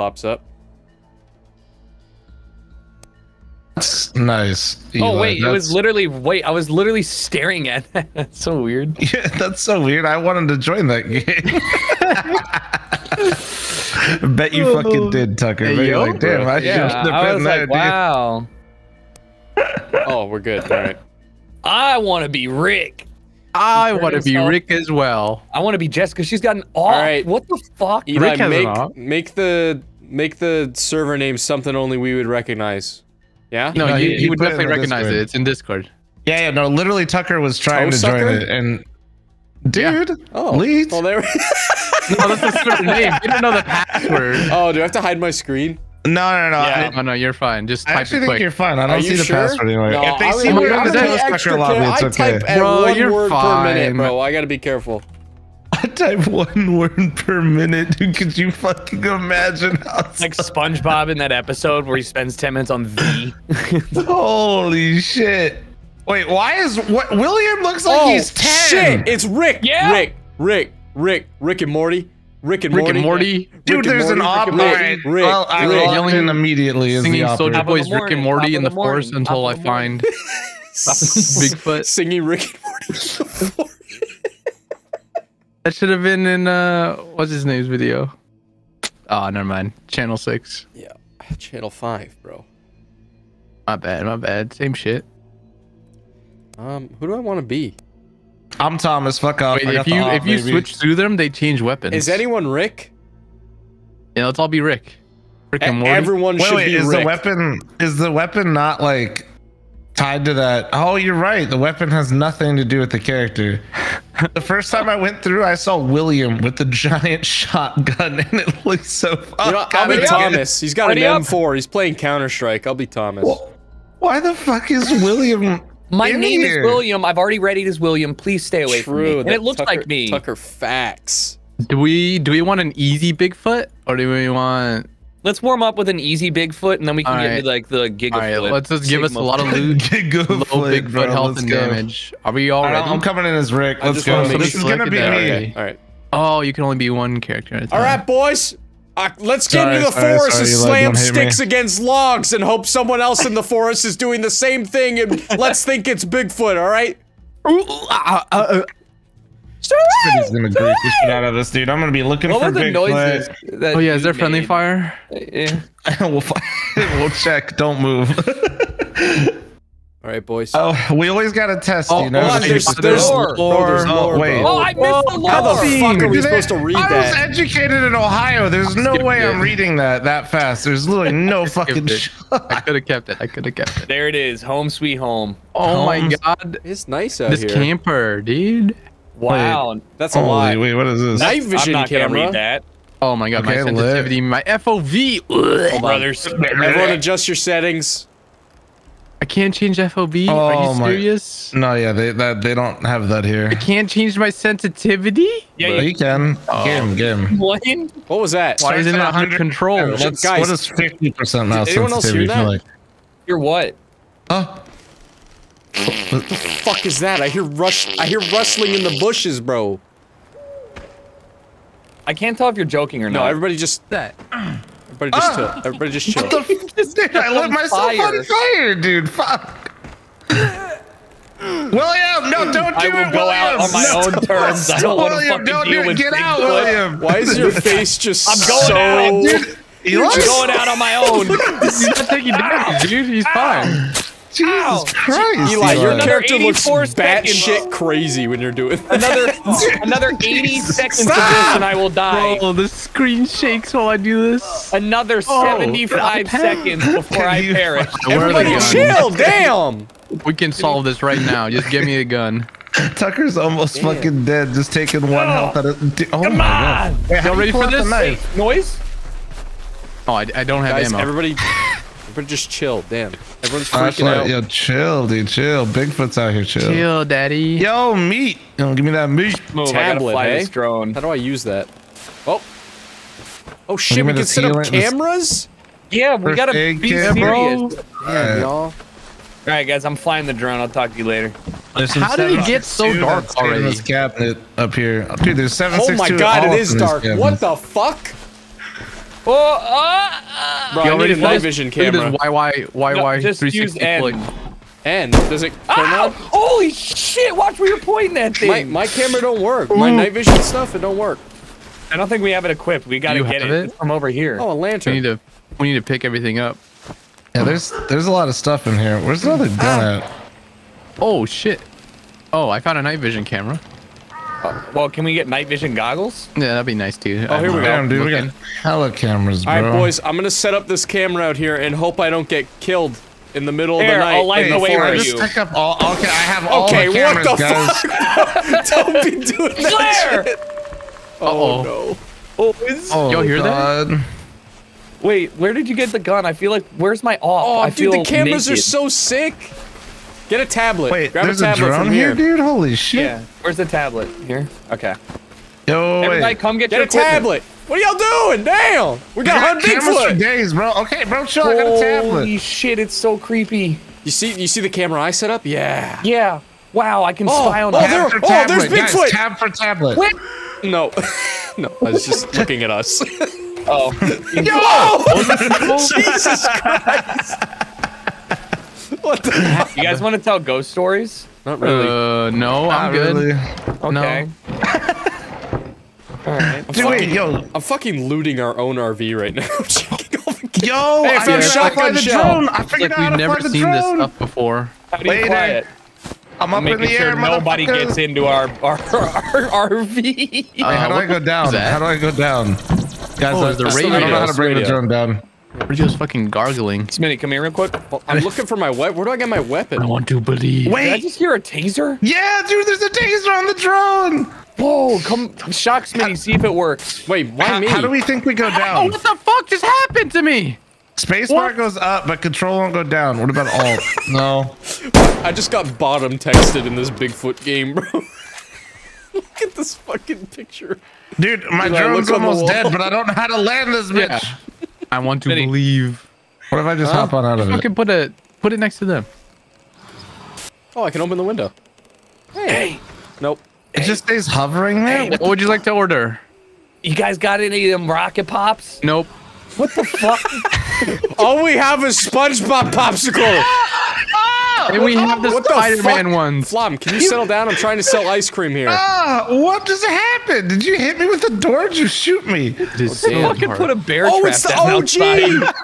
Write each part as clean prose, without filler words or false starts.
pops up. That's nice. Eli. Oh wait, that's... I was literally staring at that. That's so weird. Yeah, that's so weird. I wanted to join that game. Bet you fucking did, Tucker. Hey, you're like, damn, I should have been there. Like, wow. Oh, we're good. All right. I want to be Rick. I want to be Rick as well. I want to be Jessica. She's got an off. All right. What the fuck? Eli, make the server name something only we would recognize. Yeah? No, you would definitely recognize it. It's in Discord. Yeah, yeah, no, literally Tucker was trying to join it and... Dude, yeah. Leads. Oh, there we go. No, that's a certain name. You didn't know the password. Oh, do I have to hide my screen? No, no, no. Yeah. Oh, no, you're fine. Just type it quick. I actually think you're fine. I don't see the password anyway. No, if they see me, I'm extra lobby, it's okay. I type one word per minute, bro. I gotta be careful. I type one word per minute, dude. Could you fucking imagine how like SpongeBob in that episode where he spends 10 minutes on the Holy shit. Wait, why is what William looks like he's 10? Shit, it's Rick. Yeah. Rick and Morty. Rick and Morty. Dude, there's an operator. Well, I yelling in immediately is singing Soldier Boy's Rick and Morty in the forest until I find Bigfoot. Singing Rick and Morty in the forest. That should have been in what's his name's video? Oh, never mind. Channel 6. Yeah, Channel 5, bro. My bad, my bad. Same shit. Who do I want to be? I'm Thomas. Fuck off. Wait, if you switch through them, they change weapons. Is anyone Rick? Yeah, let's all be Rick. Rick and Morty. Everyone should be Rick. Is the weapon not like tied to that? Oh, you're right. The weapon has nothing to do with the character. The first time I went through, I saw William with the giant shotgun, and it looked so fucking. You know, I'll be Thomas. He's got an M4. He's playing Counter-Strike. I'll be Thomas. Well, why the fuck is William? My name is William. I've already read it as William. Please stay away from me. And it looks like me. Tucker facts. Do we want an easy Bigfoot, or do we want? Let's warm up with an easy Bigfoot, and then we can get like the Giga. All right, let's just give us a lot of loot, Bigfoot health and damage. Are we all ready? I'm coming in as Rick. Let's go. So this is gonna be me. Okay. All right. Oh, you can only be one character at a time. All right, boys. Let's get into the forest and slam sticks against logs, and hope someone else in the forest is doing the same thing. And let's think it's Bigfoot. All right. This is gonna beat the shit out of this dude. I'm gonna be looking for Bigfoot. Oh yeah, is there friendly fire? Yeah. we'll check. Don't move. All right, boys. Oh, we always gotta test. You know, there's lore. Wait. Oh, I missed the lore. How the fuck are we supposed to read that? I was educated in Ohio. There's no way I'm reading that fast. There's literally no fucking. I could have kept it. There it is. Home sweet home. Oh my god, it's nice out here. This camper, dude. Wow, that's a lot. Wait, what is this? Night vision camera. Read that. Oh my god, my sensitivity, my FOV. Oh, brothers, everyone adjust your settings. I can't change FOV. Oh, are you serious? No, yeah, they don't have that here. I can't change my sensitivity. Yeah, you can. Game. What was that? Why isn't it under control? Yeah, guys, what is 50% now? Anyone else hear that? Like? You're what? Huh? What the fuck is that? I hear rustling in the bushes, bro. I can't tell if you're joking or not. No, everybody just chill. Everybody just chill. What the fuck? I lit myself on fire, dude. Fuck. William, no, don't do it, William. I will go out on my own terms. I don't want to fucking deal with Bigfoot. Get out, William. Why is your face just so... I'm going out, dude. You're going out on my own. He's not taking damage, dude. He's fine. Jesus Christ! Eli, your character looks batshit crazy when you're doing another 80 seconds of this, and I will die. Oh, the screen shakes while I do this. Another 75 seconds before I perish. Everybody, chill! Damn. We can solve this right now. Just give me a gun. Tucker's almost fucking dead. Just taking one health out of. Oh my god! Y'all ready for this noise? Oh, I don't have ammo. Everybody. But just chill, damn. Everyone's freaking out. Yo, chill, dude, chill. Bigfoot's out here, chill. Chill, daddy. Yo, meat. Yo, give me that meat. Tablet, eh? Drone. How do I use that? Oh. Oh shit, we can set up cameras? Yeah, we gotta be serious. Damn, y'all. Alright, guys, I'm flying the drone. I'll talk to you later. How did it get so dark already? This cabinet up here. Dude, there's 762. Oh my god, it is dark. What the fuck? Bro, you already night vision camera. Why? Just use N. N? Does it turn on? Holy shit! Watch where you're pointing that thing. My camera don't work. Ooh. My night vision stuff, it don't work. I don't think we have it equipped. We gotta get it from over here. Oh, a lantern. We need to pick everything up. Yeah, there's a lot of stuff in here. Where's another gun at? Oh shit! Oh, I found a night vision camera. Well, can we get night vision goggles? Yeah, that'd be nice, dude. Oh, here we go. Dude, we got hella cameras, bro. All right, boys, I'm gonna set up this camera out here and hope I don't get killed in the middle of the night. I'll light the way for you. Just up all, okay, I have all the cameras, guys. Don't be doing that shit. Oh, no. Oh, y'all hear that? Wait, where did you get the gun? I feel like, where's my off? Oh, I feel dude, the cameras naked. Are so sick. Get a tablet. Wait, grab there's a tablet from here, dude. Holy shit. Yeah. Where's the tablet? Here. Okay. Yo, everybody, come get your tablet. What are y'all doing? Damn. We got a Bigfoot for days, bro. Okay, bro, chill. I got a tablet. Holy shit, it's so creepy. You see the camera I set up? Yeah. Yeah. Wow, I can spy on that. Oh, there's Bigfoot. Guys, tab for tablet. What? No. No, I was just looking at us. Oh. Yo! Jesus Christ. What the heck? You guys want to tell ghost stories? Not really. No, I'm good. Really. Okay. All right. I'm fucking looting our own RV right now. Yo, hey, I found a shotgun shell. I figured out how to fly the drone. We've never seen this stuff before. Quiet. I'm up in the air, motherfucker. Nobody gets into our RV. How do I go down? How do I go down? Guys, I don't know how to bring the drone down. Radio's fucking gargling. Smitty, come here real quick. I'm looking for my weapon. Where do I get my weapon? I want to believe. Wait. Did I just hear a taser? Yeah, dude, there's a taser on the drone. Whoa, come shock Smitty, see if it works. Wait, why me? How do we think we go down? Oh, what the fuck just happened to me? Spacebar goes up, but control won't go down. What about alt? No. I just got bottom texted in this Bigfoot game, bro. Look at this fucking picture. Dude, my drone's almost dead, but I don't know how to land this bitch. Yeah. I want to believe. What if I just hop on out of it? Fucking put it next to them. Oh, I can open the window. Hey. Nope. It just stays hovering there. Hey, what would you like to order? You guys got any of them rocket pops? Nope. What the fuck? All we have is SpongeBob popsicle. And we have the Spider-Man ones. Flom, can you settle down? I'm trying to sell ice cream here. What just happened? Did you hit me with the door? Did you shoot me? Fucking put a bear trap down outside. It's the OG!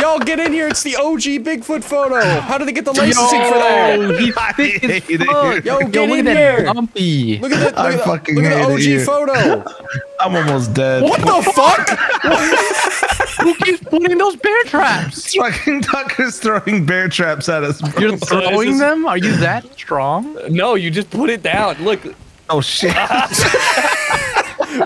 Y'all get in here. It's the OG Bigfoot photo. How did they get the licensing for that? Yo, get in here. Dumpy. Look at the OG photo. I'm almost dead. What the fuck? Who keeps putting those bear traps? Fucking Tucker's throwing bear traps at us. Bro. You're throwing them? Are you that strong? No, you just put it down. Look. Oh, shit.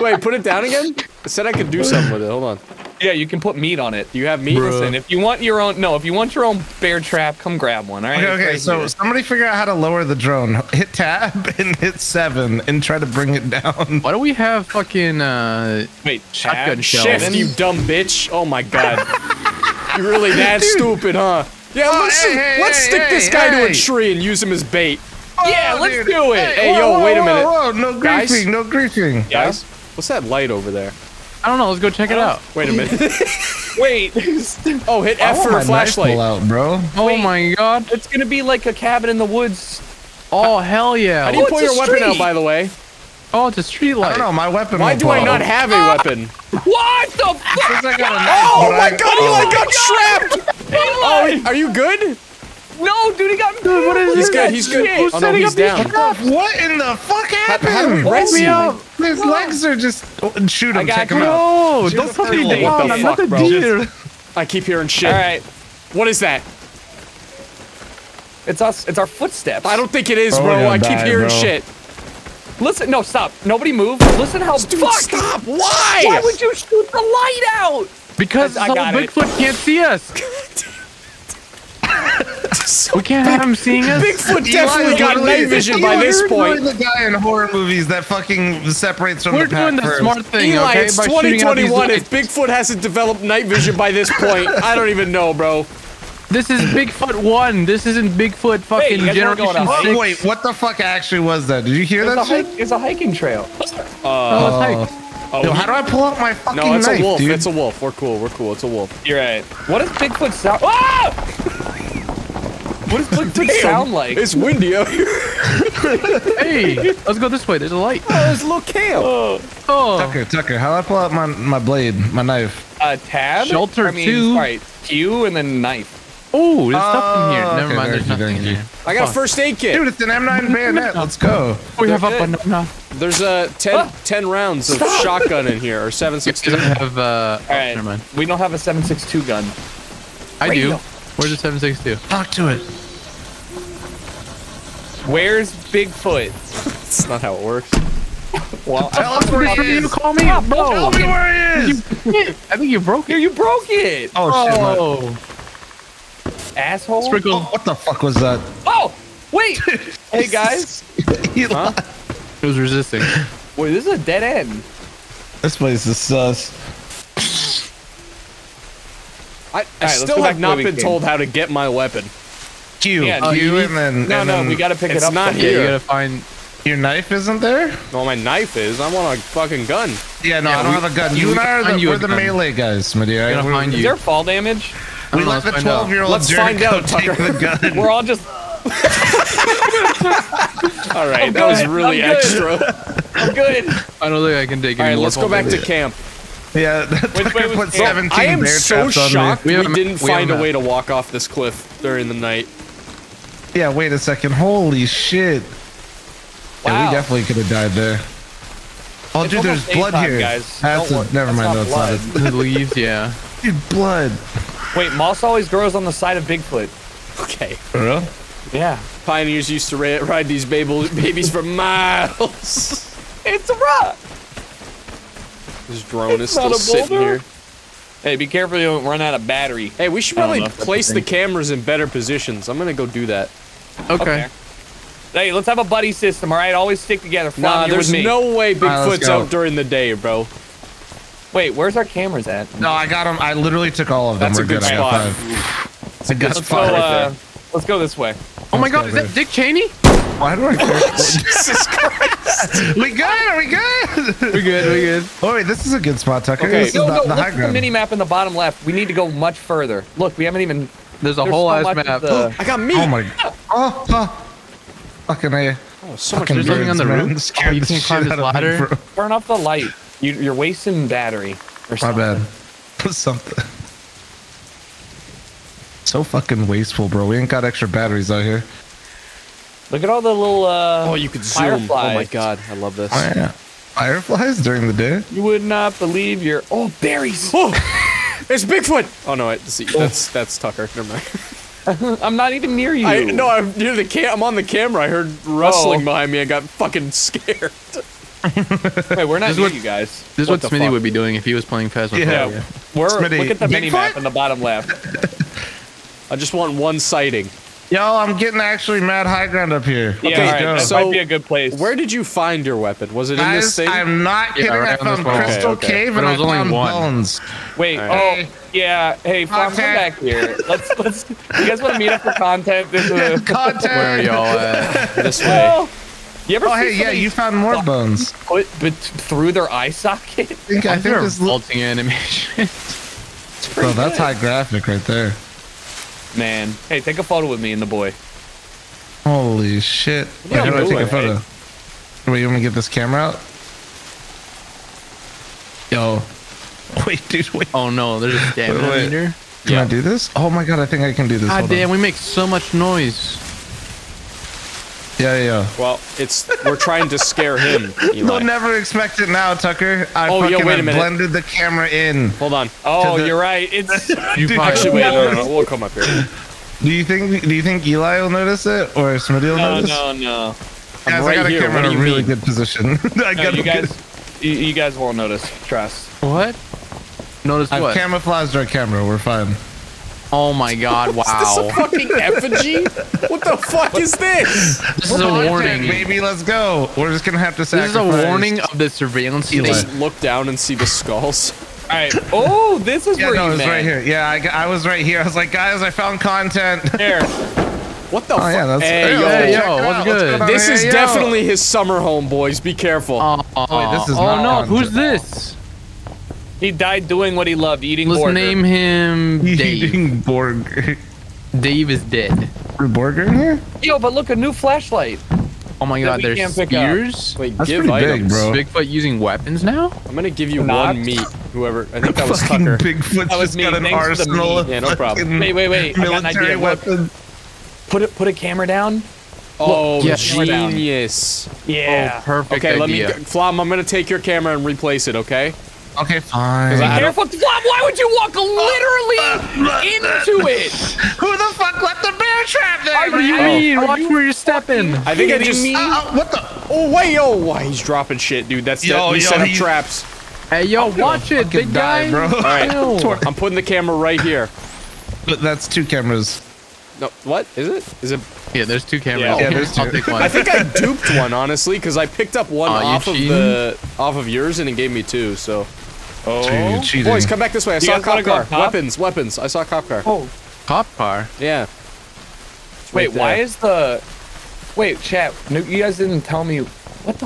Wait, put it down again? I said I could do something with it. Hold on. Yeah, you can put meat on it. You have meat? Listen, if you want your own... No, if you want your own bear trap, come grab one, all right? Okay, so somebody figure out how to lower the drone. Hit tab and hit 7 and try to bring it down. Why do we have fucking, shotgun shells? Shift, you dumb bitch. Oh, my God. You're really that stupid, huh? Yeah, let's stick this guy to a tree and use him as bait. Oh, yeah, let's do it. Hey, wait a minute. Whoa, no griefing, no griefing. Guys, what's that light over there? I don't know. Let's go check it out. Wait a minute. Wait. Oh, hit F for a flashlight. Out, bro. Oh my God. It's gonna be like a cabin in the woods. Oh hell yeah. How do you pull your weapon out, by the way? Oh, it's a street light. I don't know. My weapon. Why do I not have a weapon? What the fuck? Oh my God! Eli got trapped. Oh, are you good? No, dude, he got me. Dude, what is this? He's good. He's good. Oh no, he's down. What in the fuck happened? How did we rescue him? His legs are just shoot him. Check him out. No, don't put me down. I'm not a deer. I keep hearing shit. All right, what is that? It's us. It's our footsteps. I don't think it is, bro. I keep hearing shit. Listen, no, stop. Nobody move. Listen, how? Dude, stop. Why? Why would you shoot the light out? Because Bigfoot can't see us. So we can't have him seeing us. Bigfoot definitely got night vision by this point. You're the guy in horror movies that fucking separates from the pack. We're doing the smart thing, Eli, okay? It's 2021. If Bigfoot hasn't developed night vision by this point, I don't even know, bro. This is Bigfoot 1. This isn't Bigfoot fucking Generation 6. Oh, wait, what the fuck actually was that? Did you hear that shit? It's a hiking trail. Let's hike. Oh, yo, how do I pull up my fucking knife, dude? No, it's a wolf. Dude. It's a wolf. We're cool. We're cool. It's a wolf. You're right. What does Bigfoot sound? Ah! What does Bigfoot sound like? It's windy out here. Hey, let's go this way. There's a light. Oh, there's a little kale. Oh. Tucker, how do I pull out my blade, my knife? Tab. Shelter two. Right. Q and then knife. Oh, there's stuff in here. Never mind, there's nothing in here. I got a first aid kit. Dude, it's an M9 bayonet. Let's go. We have up banana. There's 10 rounds of shotgun in here, or 7.62. Alright, never mind. We don't have a 7.62 gun. I do. Where's the 7.62? Talk to it. Where's Bigfoot? That's not how it works. Well, tell us where he is. You call me? Bro. Tell me where he is. I think you broke it. You broke it. Oh, shit. Asshole. Sprinkle. Oh, what the fuck was that? Oh, wait. Hey, guys. Huh? It was resisting. Wait, this is a dead end. This place is sus. I still have not been told how to get my weapon. Q. Yeah, Q and then... No, we gotta pick it up. It's not here. You gotta find... Your knife isn't there? No, my knife is. I want a fucking gun. Yeah, no, I don't have a gun. You and I are the melee guys, Smitty. I find you. Is there fall damage? We let the 12-year-old Jericho take the gun. We're all just... All right, that was really extra. I'm good. I don't think I can take it. All right, let's go back to camp. Yeah, wait, put 17 I am so shocked we didn't find a way to walk off this cliff during the night. Yeah, wait a second. Holy shit. Wow. Yeah, we definitely could have died there. Oh, dude, there's blood here. Guys. Never mind, that's not it. Leaves, yeah. Dude, blood. Wait, moss always grows on the side of Bigfoot. Okay. For real? Yeah. Pioneers used to ride these babies for miles. It's a rock. This drone is still sitting here. Hey, be careful you don't run out of battery. Hey, we should probably place the cameras in better positions. I'm gonna go do that. Okay. Hey, let's have a buddy system, all right? Always stick together. Flom, nah, there's no way Bigfoot's out during the day, bro. Wait, where's our cameras at? No, I got them. I literally took all of them. That's a good spot. It's a good spot right there. Let's go this way. Oh my god, is that Dick Cheney? Why do I care? Jesus Christ. We good, are we good? We're good. Oh wait, this is a good spot, Tucker. Okay. This is the high ground. The mini-map in the bottom left. We need to go much further. Look, we haven't even... There's a whole ass map. I got meat. Oh my god. Oh. Fucking A. Oh, so much. There's nothing on the roof. Oh, you can't climb this ladder? Turn off the light. You're wasting battery or something. My bad. Something. So fucking wasteful, bro. We ain't got extra batteries out here. Look at all the little oh, you could zoom. Oh my god, I love this. Oh, yeah. Fireflies during the day? You would not believe your berries. Oh, it's Bigfoot. Oh no, that's Tucker. Never mind. I'm not even near you. I'm near the I'm on the camera. I heard rustling behind me. I got fucking scared. Wait, we're not you guys. This is what Smitty would be doing if he was playing Phasmophobia. Yeah. Look at the mini map in the bottom left. I just want one sighting. Yo, I'm getting actually mad high ground up here. Yeah, okay, right. That might be a good place. Where did you find your weapon? Was it in this thing? I'm not kidding. I found Crystal Cave and I found bones. Wait, yeah. Hey, Flom, come back here. Let's. You guys want to meet up for content? Content. Where are y'all at? This way. You ever you found more bones. Through their eye socket? I think they're vaulting animation. Bro, that's high graphic right there. Man. Hey, take a photo with me and the boy. Holy shit. Yeah, how do I take a photo? Wait, you want me to get this camera out? Yo. Wait, dude, wait. Oh, no, there's a stamina meter. Can I do this? Oh, my God, I think I can do this. God damn, we make so much noise. Yeah. Well, we're trying to scare him. Eli. They'll never expect it now, Tucker. I blended the camera in. Hold on. Oh, you're right. It's actually wait. No. We'll come up here. Do you think Eli will notice it or Smitty will notice? No. Guys, I got a camera in a really good position. You guys won't notice. Trust. What? Notice what? I've camouflaged our camera. We're fine. Oh my god, wow. Is this a fucking effigy? What the fuck is this? This is a warning. Baby, let's go. We're just gonna have to sacrifice. This is a warning of the surveillance. You just look down and see the skulls. All right. Oh, this is where you met. It was right here. Yeah, I was right here. I was like, guys, I found content. There. What the fuck? Oh, yeah, that's hey, yo, what's good? This is definitely his summer home, boys. Be careful. Wait, this is not who's this? He died doing what he loved, eating Let's name him Dave. Eating burger. Dave is dead. Burger in here? Yo, but look, a new flashlight. Oh my god, there's spears. Wait, that's give items. Big, bro. Bigfoot using weapons now? I'm gonna give you one meat, whoever. I think that was Tucker. Bigfoot's just got an arsenal of no problem. Wait, wait, wait. I got an idea. Weapons. Put a camera down. Oh, yes. Genius. Yeah. Oh, perfect idea. Okay, let me, Flom, I'm gonna take your camera and replace it, okay? Okay, fine. Be careful, Flom, why would you walk literally into it? Who the fuck left the bear trap there? What do you mean? Watch where you're stepping. I think I just... what the... Oh, wait, yo. Why, he's dropping shit, dude. That's yo, he set up traps. Hey, yo, watch it, big guy. Bro. All right, I'm putting the camera right here. But that's two cameras. No, what? Is it? Is it? Yeah, there's two cameras. Yeah, there's two. I'll take one. I think I duped one, honestly, because I picked up one off of yours, and it gave me two, so... Oh, boys, come back this way. I saw a cop car. Weapons, weapons. I saw a cop car. Oh, cop car? Yeah. Wait, right why is the... Wait, chat, no, you guys didn't tell me... What the...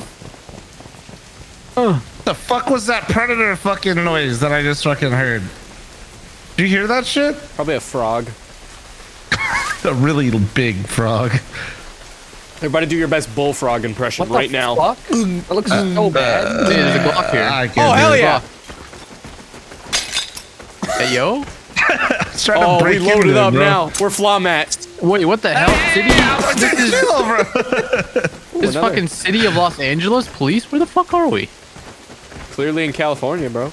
What the fuck was that predator fucking noise that I just fucking heard? Did you hear that shit? Probably a frog. A really big frog. Everybody do your best bullfrog impression right now. What the fuck? It looks so bad. Dude, there's a Glock here. Oh, hell yeah. Hey, yo. Oh, we loaded up now. We're Flom at. Wait, what the hell? City? This fucking city of Los Angeles police? Where the fuck are we? Clearly in California, bro.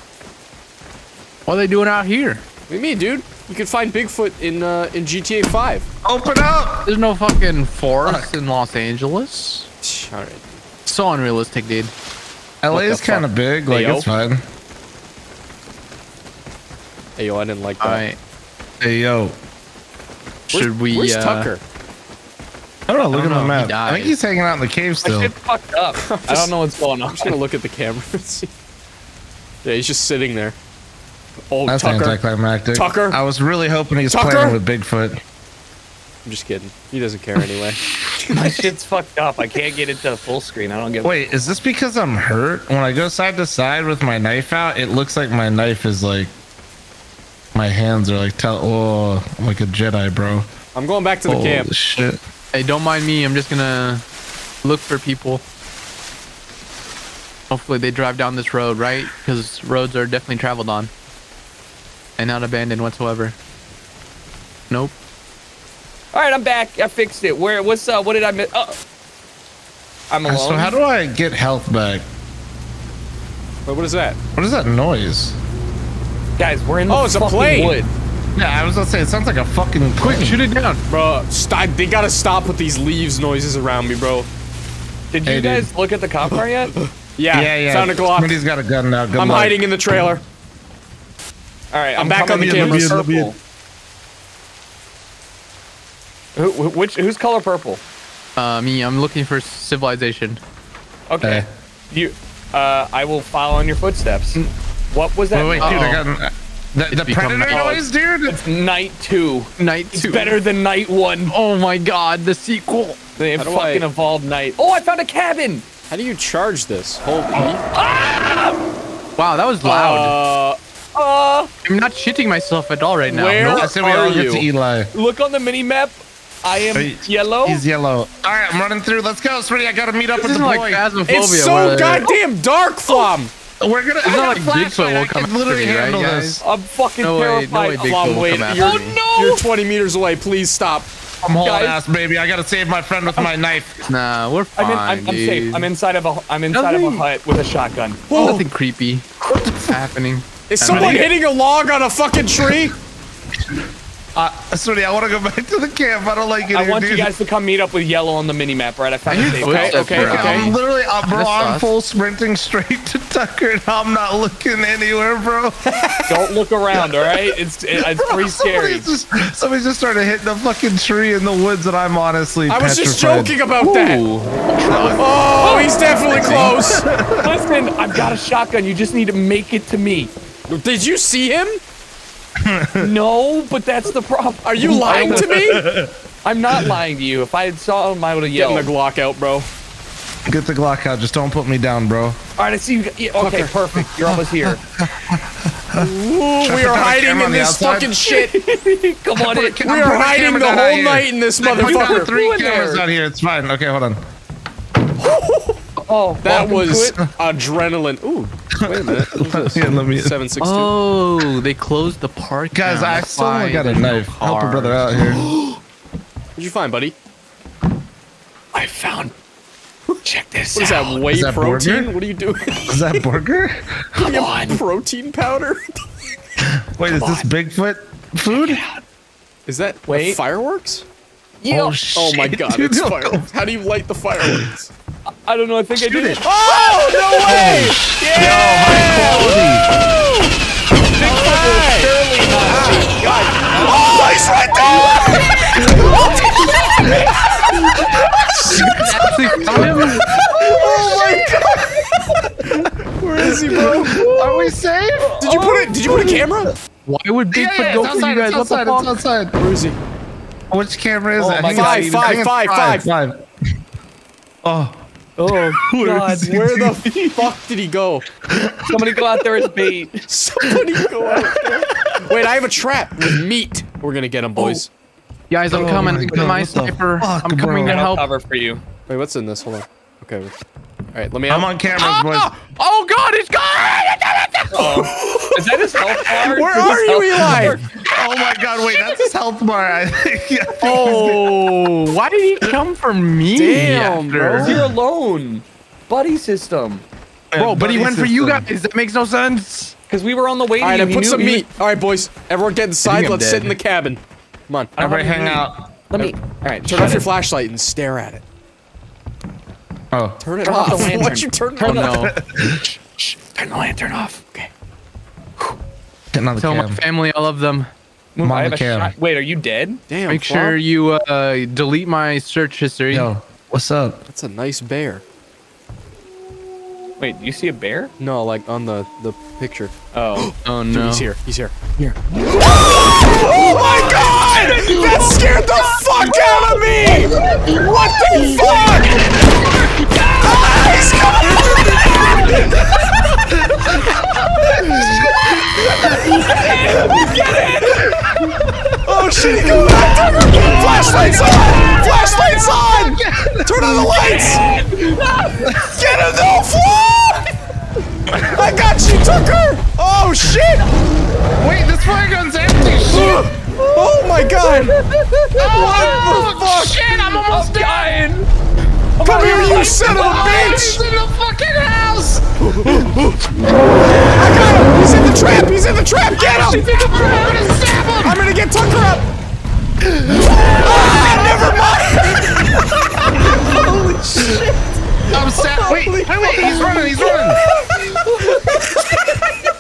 What are they doing out here? What do you mean, dude? You can find Bigfoot in GTA 5. Open up! There's no fucking forest in Los Angeles. Alright. So unrealistic, dude. LA is kind of big, like, it's fine. Hey, yo, I didn't like that. Alright. Hey, yo. Should we, where's Tucker? I don't know, look at the map. I think he's hanging out in the cave still. My shit fucked up. I don't know what's going on. I'm just gonna look at the camera and see. Yeah, he's just sitting there. Oh, that's anticlimactic. Tucker. I was really hoping he was playing with Bigfoot. I'm just kidding. He doesn't care anyway. My shit's fucked up. I can't get into full screen. I don't get. Wait, is this because I'm hurt? When I go side to side with my knife out, it looks like my knife is like. My hands are like I'm like a Jedi, bro. I'm going back to the camp. Shit. Hey, don't mind me. I'm just gonna look for people. Hopefully they drive down this road, right? Because roads are definitely traveled on. And not abandoned whatsoever. Nope. All right, I'm back. I fixed it. Where? What's up? What did I miss? I'm alone. So how do I get health back? Wait, what is that? What is that noise? Guys, we're in the it's a plane. Wood. Yeah, I was gonna say it sounds like a fucking plane. Quick, shoot it down, bro. They gotta stop with these leaves noises around me, bro. Did you guys look at the cop car yet? Yeah. Found a Glock. Somebody's got a gun now. I'm hiding in the trailer. All right, I'm back on the camera. Purple. Who's color purple? Me. I'm looking for civilization. Okay. You. I will follow in your footsteps. What was that? Wait, dude, I got the predator noise, dude. It's night two. Night 2. It's better than night 1. Oh my god, the sequel. They fucking evolved night. Oh, I found a cabin. How do you charge this? Hold me. Wow, that was loud. I'm not shitting myself at all right now. Where are you? To Eli. Look on the mini map. I am yellow. He's yellow. All right, I'm running through. Let's go, Smitty. I gotta meet up with the boy. It's so goddamn dark, Flom. We're gonna. It's not like Bigfoot will come after me, right, guys? I'm fucking terrified. Flom, wait. Oh no! You're 20 meters away. Please stop. I'm hauling ass, baby. I gotta save my friend with my knife. Nah, we're fine. I'm safe. I'm inside of a hut with a shotgun. Nothing creepy. What's happening? Is someone hitting a log on a fucking tree? Sorry, I want to go back to the camp. I don't like it. I want you guys to come meet up with Yellow on the minimap, right? I found you. Okay. I'm literally, bro, I'm full sprinting straight to Tucker, and I'm not looking anywhere, bro. Don't look around, all right? It's pretty scary. Somebody just started hitting a fucking tree in the woods, and I'm honestly petrified. I was just joking about that. Oh, he's definitely close. Listen, I've got a shotgun. You just need to make it to me. Did you see him? No, but that's the problem. Are you lying to me? I'm not lying to you. If I had saw him, I would have yelled. Get the Glock out, bro. Get the Glock out. Just don't put me down, bro. All right, I see you. Yeah, okay, Tucker. Perfect. You're almost here. Ooh, we are hiding in this fucking shit. Come on in. We are hiding the whole night in this motherfucker. Three cameras out here. It's fine. Okay, hold on. Oh, that was adrenaline. Ooh, wait a minute. Yeah, let me 762. Oh, they closed the park. Guys, I still got a knife. Help a brother out here. What'd you find, buddy? I found. Check this out. What is that, whey protein? Burger? What are you doing? Is that burger? Come on. Protein powder? Wait, is this Bigfoot food? Is that fireworks? Yeah. Oh, shit, oh my god, dude, it's fireworks. How do you light the fireworks? I don't know, I think I did it. Oh, no way! Yeah! No, high quality! Bigfoot is fairly nice. God. Oh, he's right there! Oh my god! Where is he, bro? Are we safe? Did you put it? Did you put a camera? Why would Bigfoot go for you guys? It's outside, it's outside. Where is he? Which camera is it? Five. Oh. Oh, God, where the fuck did he go? Somebody go out there as bait. Somebody go out there. Wait, I have a trap with meat. We're gonna get him, boys. Guys, I'm coming. My sniper. I'm coming to help. Cover for you. Wait, what's in this? Hold on. Okay. All right, let me. I'm on camera, boys. Oh, God, it's gone. Oh. Is that his health bar? Where are you, Eli? Oh my God! Wait, that's his health bar. I think oh, why did he come for me? Damn, bro. You're alone, buddy system. Bro, buddy but he went for you guys. That makes no sense. Because we were on the way. All right, I put some meat. All right, boys, everyone get inside. Let's sit in the cabin. Come on. Everybody hang out. Let me. All right, turn off your flashlight and stare at it. Oh, turn it off. Why'd you turn it off? Turn the lantern off. Okay. Tell my family I love them. Wait, are you dead? Damn. Make sure you delete my search history. Yo, what's up? That's a nice bear. Wait, do you see a bear? No, like on the picture. Oh. Oh no. Dude, he's here. He's here. Here. Oh my God! That scared the fuck out of me! What the fuck? Ah, he's coming! Get it! Oh shit, he got back! Flashlights on! Flashlights on! Turn on the lights! Get him though, Flom! I got you, Tucker! Oh shit! Wait, this fire gun's empty! Shit! Oh my God! Oh, what the fuck? Shit, I'm almost dying! Come here, you son of a bitch! He's in the fucking house! I got him! He's in the trap! He's in the trap! Get him! He's in the trap! I'm gonna get Tucker up! Ah, never mind! Holy shit! I'm sad. Wait, he's running, he's running!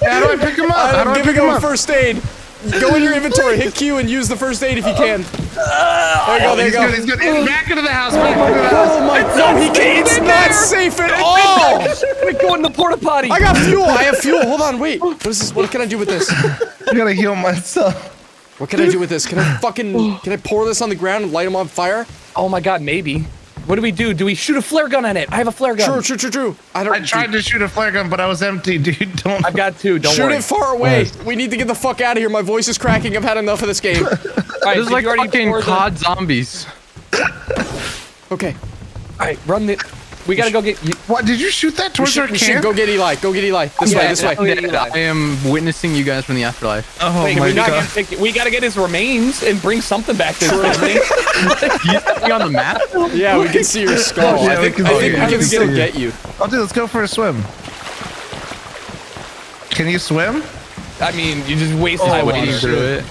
How do I pick him up? I'm giving him first aid. Go in your inventory, hit Q and use the first aid if you can. There you go. He's good. Back into the house, Oh my God, it's not safe at all. We go in the porta potty. I got fuel, I have fuel. Hold on, wait. What is this? What can I do with this? I gotta heal myself. What can I do with this? Can I fucking, can I pour this on the ground and light him on fire? Oh my God, maybe. What do we do? Do we shoot a flare gun at it? I have a flare gun. True. I tried to shoot a flare gun, but I was empty, dude. Don't. I've got two. Don't worry. Shoot it far away. Right. We need to get the fuck out of here. My voice is cracking. I've had enough of this game. Right, this is like fucking COD zombies. Okay. All right, run the. We gotta go get. What? Did you shoot that towards our camp? Go get Eli. Go get Eli. This way. I am witnessing you guys from the afterlife. Oh my God. We gotta get his remains and bring something back to his. You see on the map? Yeah, we can see your skull. Yeah, I think we can still get you. Oh, dude, let's go for a swim. Can you swim? I mean, you just waste time when you do it.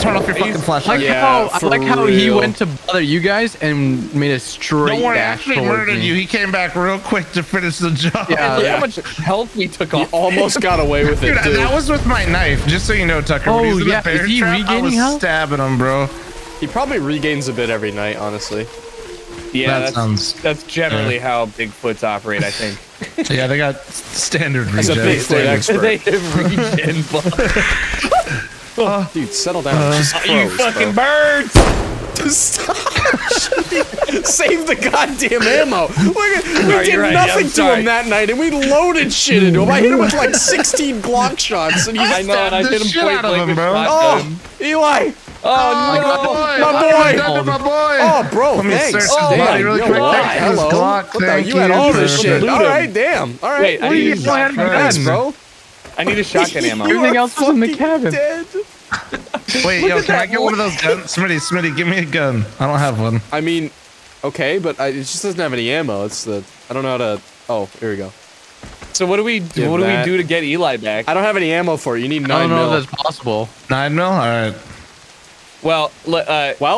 Turn off your fucking flashlight. I like how he went to bother you guys and made a straight dash. Don't worry, actually murdered you. He came back real quick to finish the job. Yeah, look how much health we took off. He almost got away with it, dude. That was with my knife, just so you know, Tucker. Oh, he's in the bear trap. I was stabbing him, bro. He probably regains a bit every night, honestly. Yeah, that's generally how Bigfoots operate, I think. Yeah, they got standard regen. That's a Bigfoot expert. They have regen. Dude, settle down. You fucking birds! Stop! Save the goddamn ammo! Look at, we did nothing to him that night, and we loaded shit into him. I hit him with like 16 block shots, and he stabbed the shit out of him, bro. Oh, Eli! Oh, no, my boy! My boy! Oh, bro, thanks. Oh, my God. You had all this shit. All right, damn. All right. Thanks, bro. I need a shotgun ammo. Everything else was in the cabin. Wait, yo, can I get one of those guns? Smitty, give me a gun. I don't have one. I mean, okay, but it just doesn't have any ammo. It's the... I don't know how to... Oh, here we go. So what do we do, what do we do to get Eli back? I don't have any ammo for it. You need 9 mil. I don't know if that's possible. 9 mil? Alright. Well,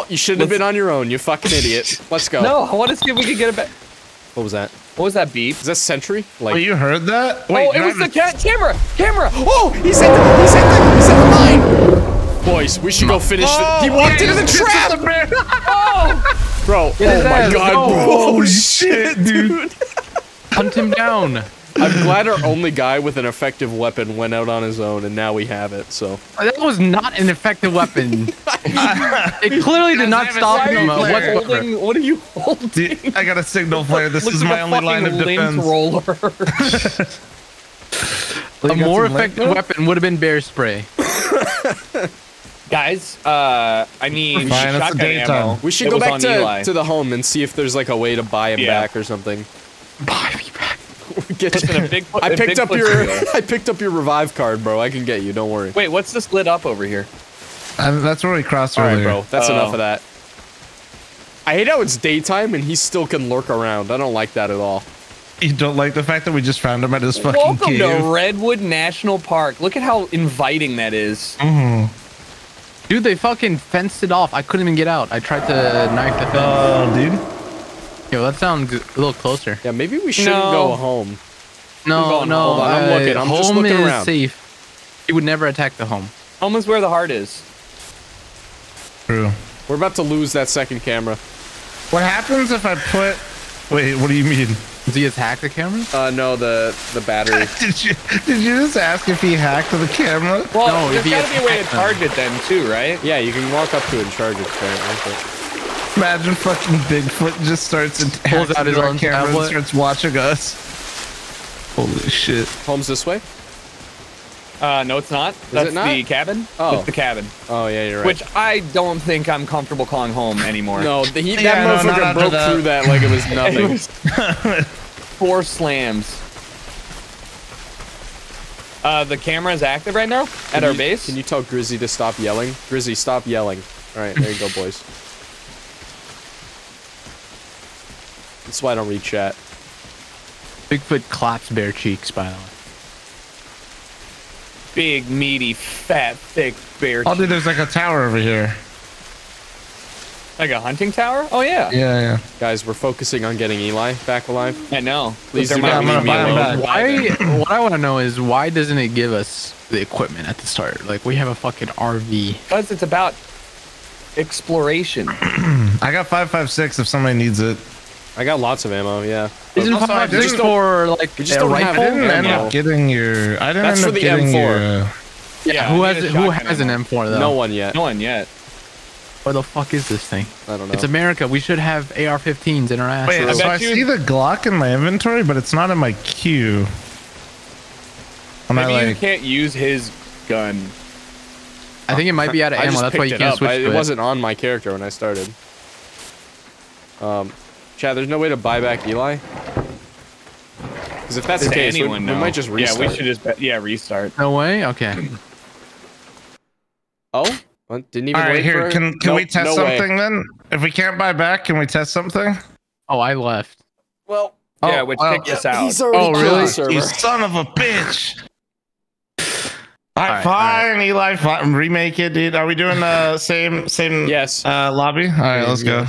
you shouldn't have been on your own, you fucking idiot. Let's go. No, I want to see if we can get it back. What was that? What was that beep? Is that Sentry? Like, oh, you heard that? Wait, oh, it was the camera! Camera! Oh, he's at the mine! Boys, we should go finish he walked into the trap! Oh! Bro, oh my god, bro. Oh shit, dude. Hunt him down. I'm glad our only guy with an effective weapon went out on his own, and now we have it, so. That was not an effective weapon. It clearly did not stop him. What are you holding? Dude, I got a signal flare. This is my only line of defense. A more effective weapon would have been bear spray. Guys, I need shotgun ammo. We should go back to the home and see if there's like a way to buy him back or something. Buy me back. I picked up your revive card, bro. I can get you. Don't worry. Wait, what's this lit up over here? That's where we crossed over. All right, bro. That's enough of that. I hate how it's daytime and he still can lurk around. I don't like that at all. You don't like the fact that we just found him at his fucking cave? Welcome to Redwood National Park. Look at how inviting that is. Mm-hmm. Dude, they fucking fenced it off. I couldn't even get out. I tried to knife the fence. Oh, dude. Yo, that sounds a little closer. Yeah, maybe we shouldn't go home. No, no. Hold on. I'm looking. I'm just looking around. Home is safe. He would never attack the home. Home is where the heart is. True. We're about to lose that second camera. What happens if I put... Wait, what do you mean? Did he hack the camera? No, the battery. Did you just ask if he hacked the camera? Well, no, there's gotta be a way to target them too, right? Yeah, you can walk up to it and charge it. Imagine fucking Bigfoot just starts and pulls out his own camera and starts watching us. Holy shit. Home's this way? No, it's not. That's the cabin. Oh. It's the cabin. Oh, yeah, you're right. Which I don't think I'm comfortable calling home anymore. No, that motherfucker broke through that like it was nothing. It was 4 slams. The camera is active right now at our base. Can you tell Grizzy to stop yelling? Grizzy, stop yelling. All right, there you go, boys. That's why I don't read chat. Bigfoot claps bare cheeks, by the way. Big, meaty, fat, thick bear. Oh, dude, there's like a tower over here. Like a hunting tower? Oh, yeah. Yeah, yeah. Guys, we're focusing on getting Eli back alive. I know. Please do not leave me alone. What I want to know is why doesn't it give us the equipment at the start? Like, we have a fucking RV. Because it's about exploration. I got 5.56 if somebody needs it. I got lots of ammo, yeah. Isn't 5.56 for like a rifle? I didn't end up getting your M4. Yeah, who has an M4 though? No one yet. No one yet. What the fuck is this thing? I don't know. It's America. We should have AR-15s in our ass. Wait, so I see the Glock in my inventory, but it's not in my queue. Maybe you can't use his gun. I think it might be out of ammo. That's why you can't switch. It wasn't on my character when I started. Chad, there's no way to buy back Eli? Because if that's the case, we might just restart. Yeah, we should just restart. No way? Okay. Oh? Didn't even All right, wait here. For Can we test something then? If we can't buy back, can we test something? Oh, I left. Well, yeah, which kicked us out. Oh, really? You son of a bitch! Alright, fine, Eli, fine. Remake it, dude. Are we doing the same yes. Lobby? Alright, let's go.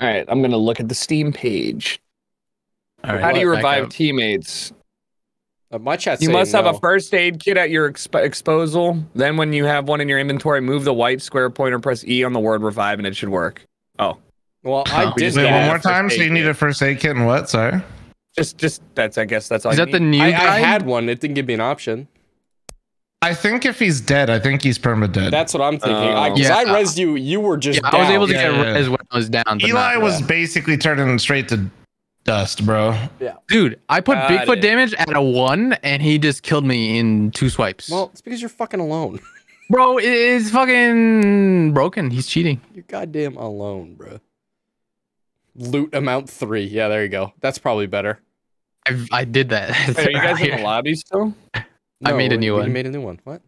All right, I'm gonna look at the Steam page. All right, how do you revive teammates? My chat's saying you must have a first aid kit at your disposal. Then, when you have one in your inventory, move the white square pointer, press E on the word "revive," and it should work. Oh, well, I did that one more time. So you need a first aid kit and what? Sorry, Just that's. I guess that's all. Is that the new guy? I had one. It didn't give me an option. I think if he's dead, I think he's perma-dead. That's what I'm thinking. I rezzed you. You were just. Yeah, down. I was able to get as well as down. Eli was basically turning straight to dust, bro. Yeah, dude. I put Bigfoot damage at a 1, and he just killed me in 2 swipes. Well, it's because you're fucking alone. Bro, it's fucking broken. He's cheating. You're goddamn alone, bro. Loot amount 3. Yeah, there you go. That's probably better. I did that. Hey, are you guys in the lobby still? No, I made a new one. You made a new one. What?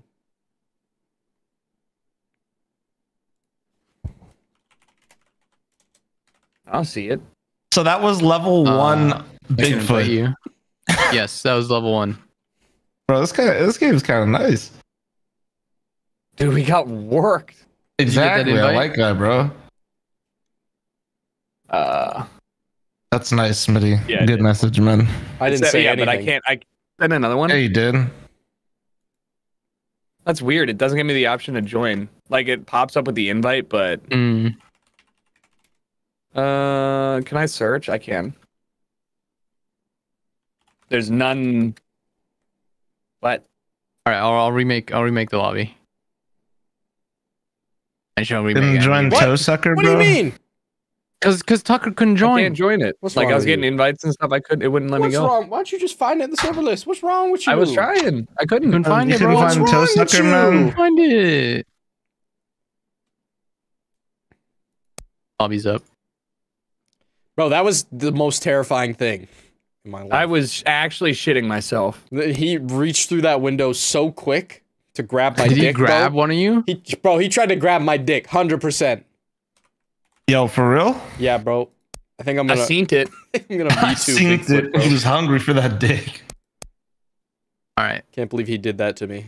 I'll see it. So that was level 1 Bigfoot. Yes, that was level 1. Bro, this game's kind of nice. Dude, we got worked. Exactly, I like that, bro. That's nice, Smitty. Yeah, good message, man. I didn't say anything. But I can't. I send another one. Yeah, you did. That's weird. It doesn't give me the option to join. Like it pops up with the invite, but can I search? I can. There's none. What? All right, I'll remake the lobby. I shall remake. Join Toe Sucker, bro. What do you mean? Cause Tucker couldn't join. I can't join it. What's like I was getting invites and stuff. I couldn't. It wouldn't let me go. What's wrong? Why don't you just find it in the server list? What's wrong with you? I was trying. I couldn't find it. What's wrong with you? Couldn't find it. Bobby's up. Bro, that was the most terrifying thing in my life. I was actually shitting myself. He reached through that window so quick to grab my dick. Did he grab one of you? Bro, he tried to grab my dick, 100%. Yo, for real? Yeah, bro. I think I'm gonna. I seen it. I'm gonna I seen it. Bro. He was hungry for that dick. All right. Can't believe he did that to me.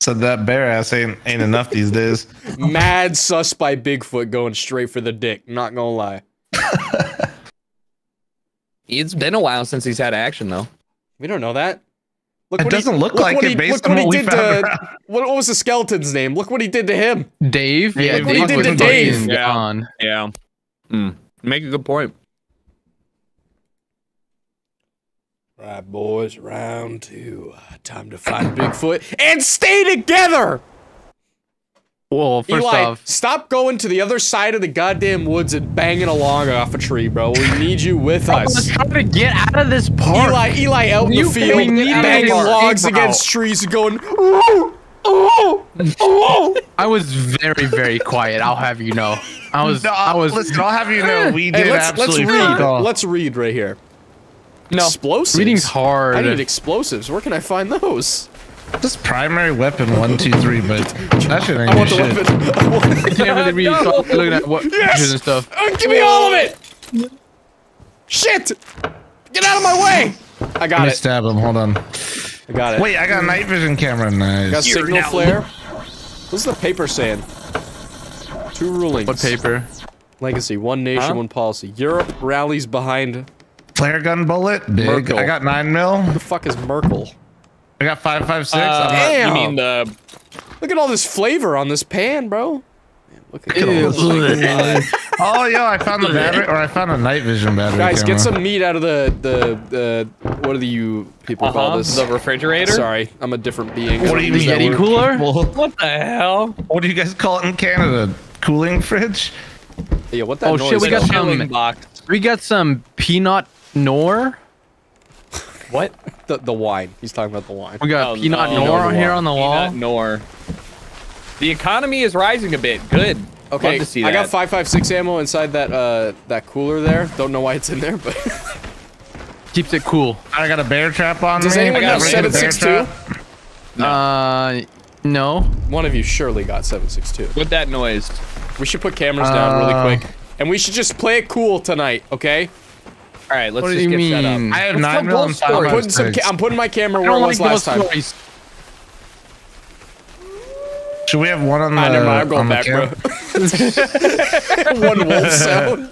So that bear ass ain't enough these days. Mad sus by Bigfoot going straight for the dick. Not gonna lie. It's been a while since he's had action though. We don't know that. Look, it doesn't look like it based on what we found. What was the skeleton's name? Look what he did to him. Dave? Yeah, look what he did to Dave. Yeah. Yeah. Mm. Make a good point. Right, boys. Round 2. Time to find Bigfoot and stay together! Well, first off, stop going to the other side of the goddamn woods and banging along off a tree, bro. We need you with us. Let's try to get out of this park. Eli out in the field, banging logs against trees and going, ooh, ooh, ooh. I was very, very quiet. I'll have you know. I was. Listen, I'll have you know. We did absolutely. Let's read right here. No. Explosives. Reading's hard. I need explosives. Where can I find those? This primary weapon 1, 2, 3, but that shit ain't good shit. I can't really read. Stop looking at what pictures and stuff. Give me all of it. Shit! Get out of my way! I got it. Let me stab him. Hold on. I got it. Wait, I got a night vision camera. Nice. Got signal flare. What's the paper saying? 2 rulings. What paper? Legacy. 1 nation, 1 policy. Europe rallies behind. Flare gun bullet. Big. Merkel. I got 9 mil. Who the fuck is Merkel? I got 556. Damn. You mean the... Look at all this flavor on this pan, bro. Man, look at this. Oh, yo, I found the battery, or I found a night vision battery. Guys, get some meat out of the what do you people call this? The refrigerator? Sorry, I'm a different being. What do you mean? Yeti cooler? What the hell? What do you guys call it in Canada? Cooling fridge? Yeah, what that noise? Oh shit, we got some Pinot Noir. What? The wine. He's talking about the wine. We got Pinot Noir on here on the wall. Pinot Noir. The economy is rising a bit. Good. Okay. Love to see that. I got 556 ammo inside that that cooler there. Don't know why it's in there, but keeps it cool. I got a bear trap on. Does anyone have 762? No. No. One of you surely got 762. With that noise, we should put cameras down really quick, and we should just play it cool tonight, okay? All right, let's just get set up. I have 9 million. I'm putting my camera where it was last time. Should we have one on the? Never mind, I'm going back, bro. One wolf sound.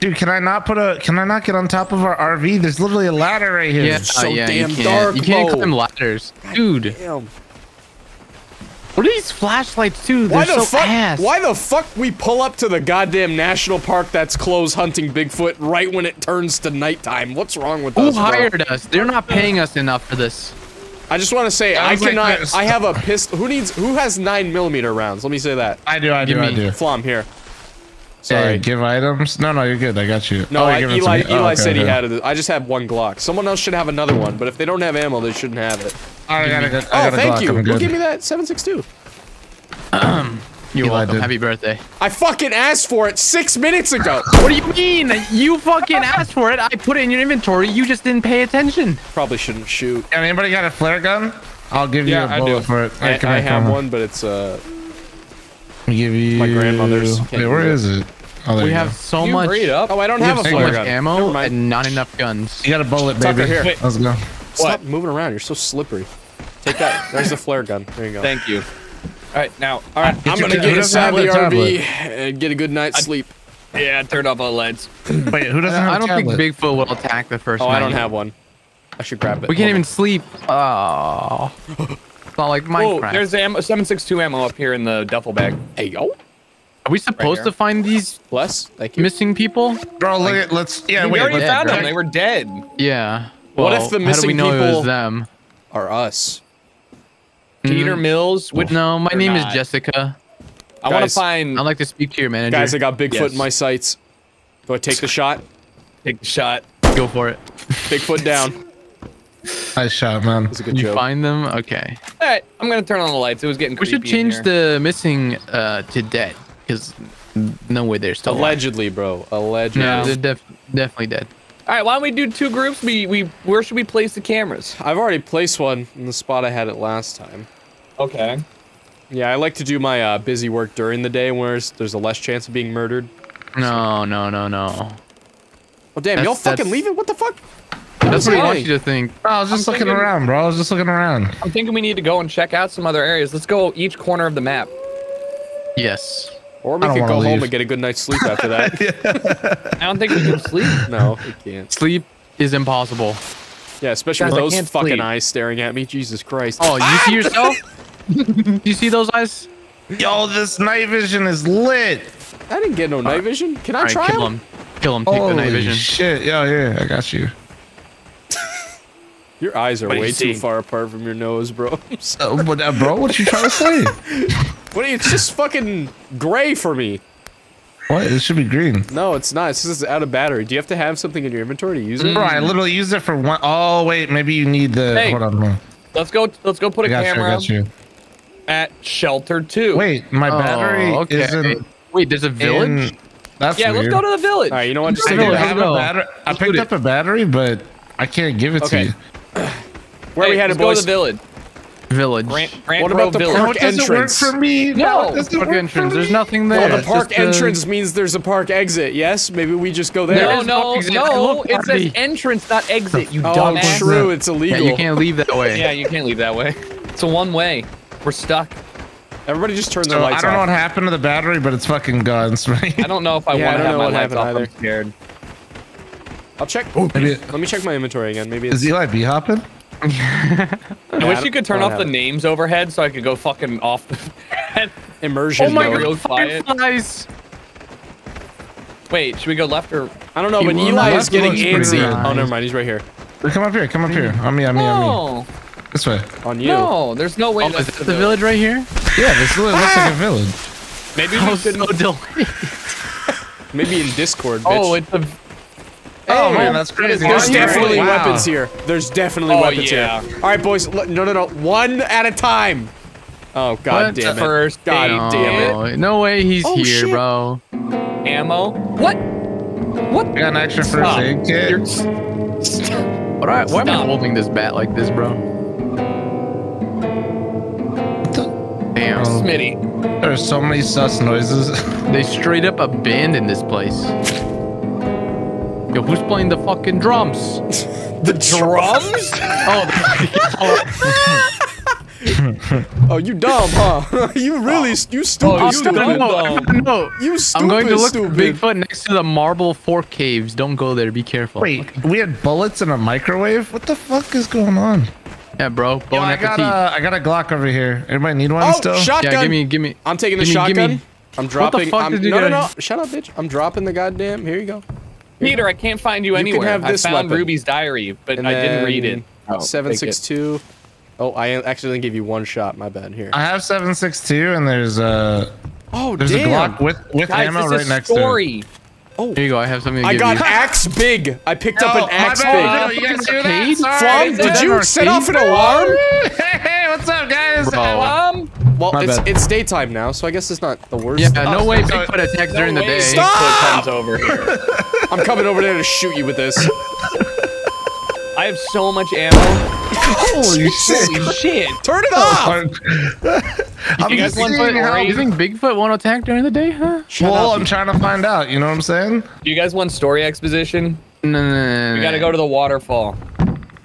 Dude, can I not put a? Can I not get on top of our RV? There's literally a ladder right here. Yeah, it's so damn dark. You can't climb ladders, dude. Damn. What What are these flashlights too? They're so ass. Why the fuck we pull up to the goddamn national park that's closed hunting Bigfoot right when it turns to nighttime? What's wrong with us? Who hired us? They're not paying us enough for this. I just want to say I have a pistol. Who has 9mm rounds? Let me say that. I do. Flom here. Sorry. Hey, give items? No, no, you're good. I got you. No, Eli said he had it. I just have one Glock. Someone else should have another one, but if they don't have ammo, they shouldn't have it. I got a Glock. Thank you. Who gave me that 7.62? You're welcome. Happy birthday. I fucking asked for it 6 minutes ago. What do you mean? You fucking asked for it. I put it in your inventory. You just didn't pay attention. Probably shouldn't shoot. Yeah, anybody got a flare gun? I'll give you a bullet for it. I have one, but it's give you my grandmother's. Wait, where is it? Oh, we have so much. Oh, I don't have a flare gun. Ammo and not enough guns. You got a bullet, baby. Here. Let's go. Stop moving around. You're so slippery. Take that. There's the flare gun. There you go. Thank you. All right, now, I'm gonna get inside the RV and get a good night's sleep. Yeah, turn off all the lights. Wait, who doesn't? I don't think Bigfoot will attack the first. Oh, night. I don't have one. I should grab it. We can't even sleep. Oh, it's not like Minecraft. Whoa, there's the ammo, 7.62 ammo up here in the duffel bag. Hey yo, are we supposed to find these missing people? Bro, look at we already found them. They were dead. Yeah. Well, what if the missing people are us? Peter Mills? No, my name is Jessica. I want to find... I'd like to speak to your manager. Guys, I got Bigfoot in my sights. Do I take the shot? Take the shot. Go for it. Bigfoot down. Nice shot, man. That's a good joke. You find them? Okay. Alright, I'm gonna turn on the lights. It was getting creepy. We should change the missing to dead. Because no way they're still allegedly, bro. Allegedly. No, they're definitely dead. Alright, why don't we do two groups? Where should we place the cameras? I've already placed one in the spot I had it last time. Okay. Yeah, I like to do my busy work during the day, whereas there's a less chance of being murdered. No. Well, damn, y'all fucking leave it? What the fuck? That's what I want you to think. Bro, I was just looking around, bro. I was just looking around. I'm thinking we need to go and check out some other areas. Let's go each corner of the map. Yes. Or we could go home and get a good night's sleep after that. I don't think we can sleep. No, we can't. Sleep is impossible. Yeah, especially with those fucking eyes staring at me. Jesus Christ. Oh, you see yourself? Do you see those eyes? Yo, this night vision is lit. I didn't get no night vision. Can I try him? Kill him. Take the night vision. Holy shit. Yo, yeah, I got you. Your eyes are way too far apart from your nose, bro. Bro, what you trying to say? It's just fucking gray for me. What? It should be green. No, it's not. It's just out of battery. Do you have to have something in your inventory to use it? Bro, I literally used it for one. Oh wait, maybe you need the. Hey, hold on, bro. Let's go put a camera at shelter 2. Wait, my battery isn't. Wait, there's a village. That's weird. Let's go to the villillage. All right, you know what? Just take it. I picked up a battery, but I can't give it to you. Where we had it, boys? Let's go to the village. What about the park entrance? For me? No, the park entrance. There's nothing there. Well, the park entrance means there's a park exit. Yes, maybe we just go there. No. It says entrance, not exit. You dumbass. True. It's illegal. Yeah, you can't leave that way. Yeah, you can't leave that way. It's a one way. We're stuck. Everybody just turn their lights off. I don't know what happened to the battery, but it's fucking guns, right? I don't know if I want to have my lights off. I'm scared. I'll check. Let me check my inventory again. Maybe is Eli B hopping? I wish you could turn off the names overhead so I could go fucking off the immersion. Oh my god, fireflies! Wait, should we go left or? I don't know, but Eli is getting antsy. Oh, never mind, he's right here. Come up here, come up here. On me. This way. On you. No, there's no way. Is the village right here? Yeah, this looks like a village. Maybe we should go delete. Maybe in Discord, bitch. Oh, it's a. Oh man, that's crazy. There's definitely weapons here. There's definitely weapons here. All right, boys. No. One at a time. Oh god damn it. First god damn it. No way he's here, shit. Bro. Ammo? What? What? I got an extra first aid kit. Why am I holding this bat like this, bro? Damn. Smitty. There are so many sus noises. They straight up abandoned this place. Yo, who's playing the fucking drums? The drums? Oh, you dumb, huh? You really, you stupid. Oh, you dumb. No, you stupid. I'm going to look for Bigfoot next to the marble fork caves. Don't go there. Be careful. Wait, we had bullets in a microwave? What the fuck is going on? Yeah, bro. Yo, I got a Glock over here. Everybody need one still? Shotgun. Yeah, give me. I'm taking the shotgun. I'm dropping. What the fuck did you guys... No. Shut up, bitch. I'm dropping the goddamn. Here you go. Peter, I can't find you anywhere. Can have this I found Ruby's diary, but I didn't read it. 762. Oh, I accidentally gave you one shot. My bad. Here. I have 762, and there's a. Oh, there's a Glock with ammo right next to it. Oh, here you go. I have something to give you. I got Axe Big. I picked up an Axe Big. You guys hear that? Sorry. Flom, did you set off an alarm? Hey, what's up, guys? Well, it's daytime now, so I guess it's not the worst. Yeah, no way Bigfoot attacked during the day. Stop! Comes over here. I'm coming over there to shoot you with this. I have so much ammo. Holy shit. Holy shit. Turn it off! You think Bigfoot won't attack during the day, huh? Well, I'm trying to find out, you know what I'm saying? Do you guys want story exposition? No. We gotta go to the waterfall.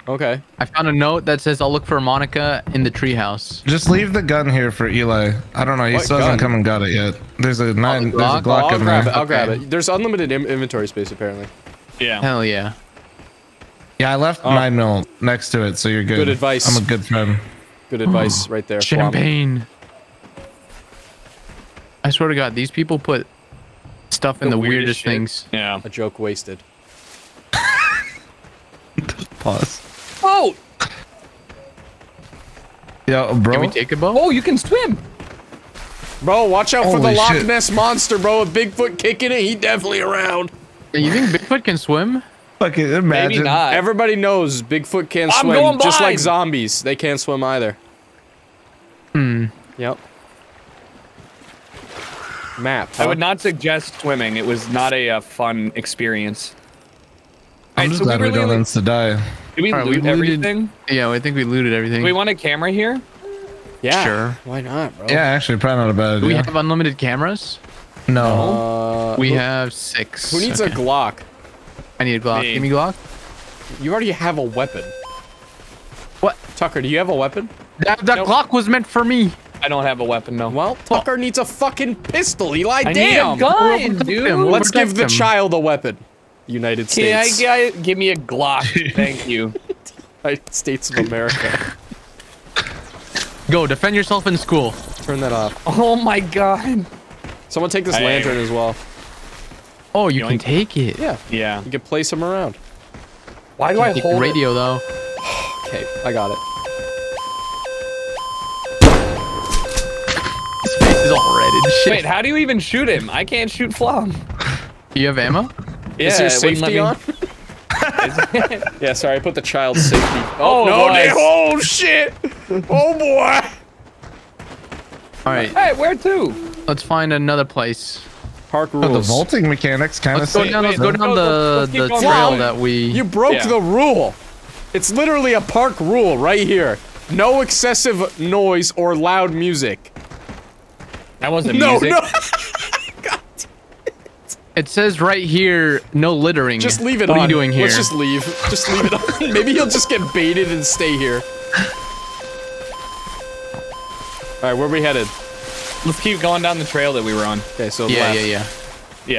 Okay. I found a note that says I'll look for Monica in the treehouse. Just leave the gun here for Eli. I don't know, he still hasn't come and got it yet. There's a Glock in there. I'll grab it. There's unlimited inventory space, apparently. Yeah. Hell yeah. Yeah, I left my mil next to it, so you're good. Good advice. I'm a good friend. Good advice right there. Champagne. I swear to God, these people put stuff in the weirdest things. Yeah. A joke wasted. Pause. Boat! Yeah, bro. Can we take a boat? Oh, you can swim! Bro, watch out for the Loch Ness Monster, bro. If Bigfoot kicking it, he definitely around. You think Bigfoot can swim? Fucking imagine. Maybe not. Everybody knows Bigfoot can't swim, just like zombies. They can't swim either. Hmm. Yep. Map. Huh? I would not suggest swimming. It was not a fun experience. I'm just glad we don't want to die. Did we loot everything? Yeah, I think we looted everything. Do we want a camera here? Yeah. Sure. Why not, bro? Yeah, actually, probably not a bad idea. Do we have unlimited cameras? No. We have 6. Who needs a Glock? I need a Glock. Give me Glock. You already have a weapon. What? Tucker, do you have a weapon? That Glock was meant for me. I don't have a weapon, no. Well, Tucker needs a fucking pistol, Eli. Damn. I need a gun, dude. Let's give the child a weapon. United States. Yeah, give me a Glock. Thank you. United States of America. Go, defend yourself in school. Turn that off. Oh my God. Someone take this lantern as well. Oh, you can take it. Yeah. Yeah. You can place them around. Why do I hold the radio though? Okay, I got it. His face is all red and shit. Wait, how do you even shoot him? I can't shoot Flom. Do you have ammo? Yeah, is your safety on? Yeah, sorry, I put the child's safety. Oh, no, damn, oh shit! Oh boy! Alright. Hey, where to? Let's find another place. Park rules. Oh, the vaulting mechanics kind of suck. Let's go down the trail that we... You broke the rule! It's literally a park rule right here. No excessive noise or loud music. That wasn't music. No, God. It says right here, no littering. Just leave it on. What are you doing here? Let's just leave. Just leave it on. Maybe he'll just get baited and stay here. Alright, where are we headed? Let's keep going down the trail that we were on. Okay, so yeah.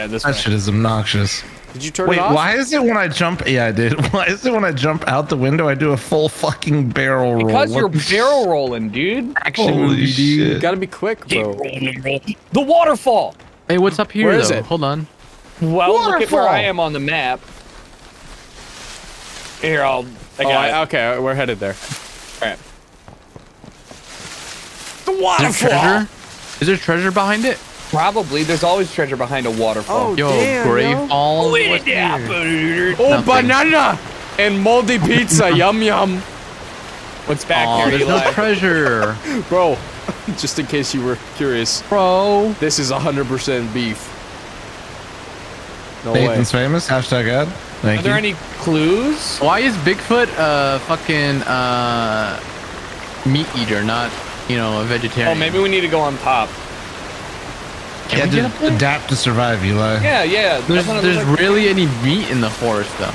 That shit is obnoxious. Did you turn it off? Wait, why is it when I jump? Yeah, I did. Why is it when I jump out the window I do a full fucking barrel roll? Because you're barrel rolling, dude. Actually, holy shit. You gotta be quick, bro. The waterfall. Hey, what's up here? Where is it? Hold on. Well, look at where I am on the map. Here, I got it. Okay, we're headed there. All right. The waterfall. Is there treasure behind it? Probably. There's always treasure behind a waterfall. Oh, yo, damn, all banana and moldy pizza. Yum yum. What's back here? There's no treasure, bro. Just in case you were curious, bro. This is 100% beef. No Nathan's way. Famous. Hashtag ad. Thank you. Are there any clues? Why is Bigfoot a fucking meat eater, not? You know, a vegetarian. Oh, maybe we need to go on top. Can we get to adapt to survive, Eli. Yeah, yeah. There's really any meat in the forest, though.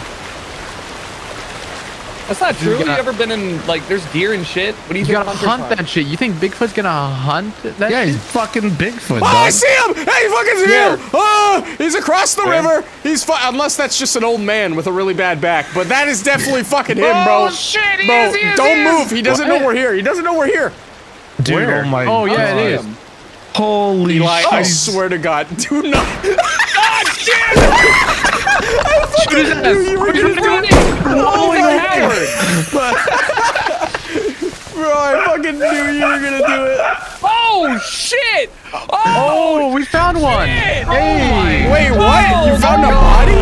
That's not true. Have you ever been in, like, there's deer and shit? What do you think? You gotta hunt that shit. You think Bigfoot's gonna hunt that shit? Yeah, he's fucking Bigfoot, dog. I see him! Hey, he fucking see him! Oh, he's across the river. He's unless that's just an old man with a really bad back. But that is definitely fucking him, bro. Oh, shit, he is, he is, don't move. He doesn't know we're here. He doesn't know we're here. Dude, oh my God. Oh, yeah, it is. Holy shit. Eli, I swear to God. Do not. God damn it! I fucking knew you were gonna do it! Holy coward! Bro, I fucking knew you were gonna do it! Oh shit! Oh, oh we found one! Shit. Hey! Wait, what? Oh, you found a body?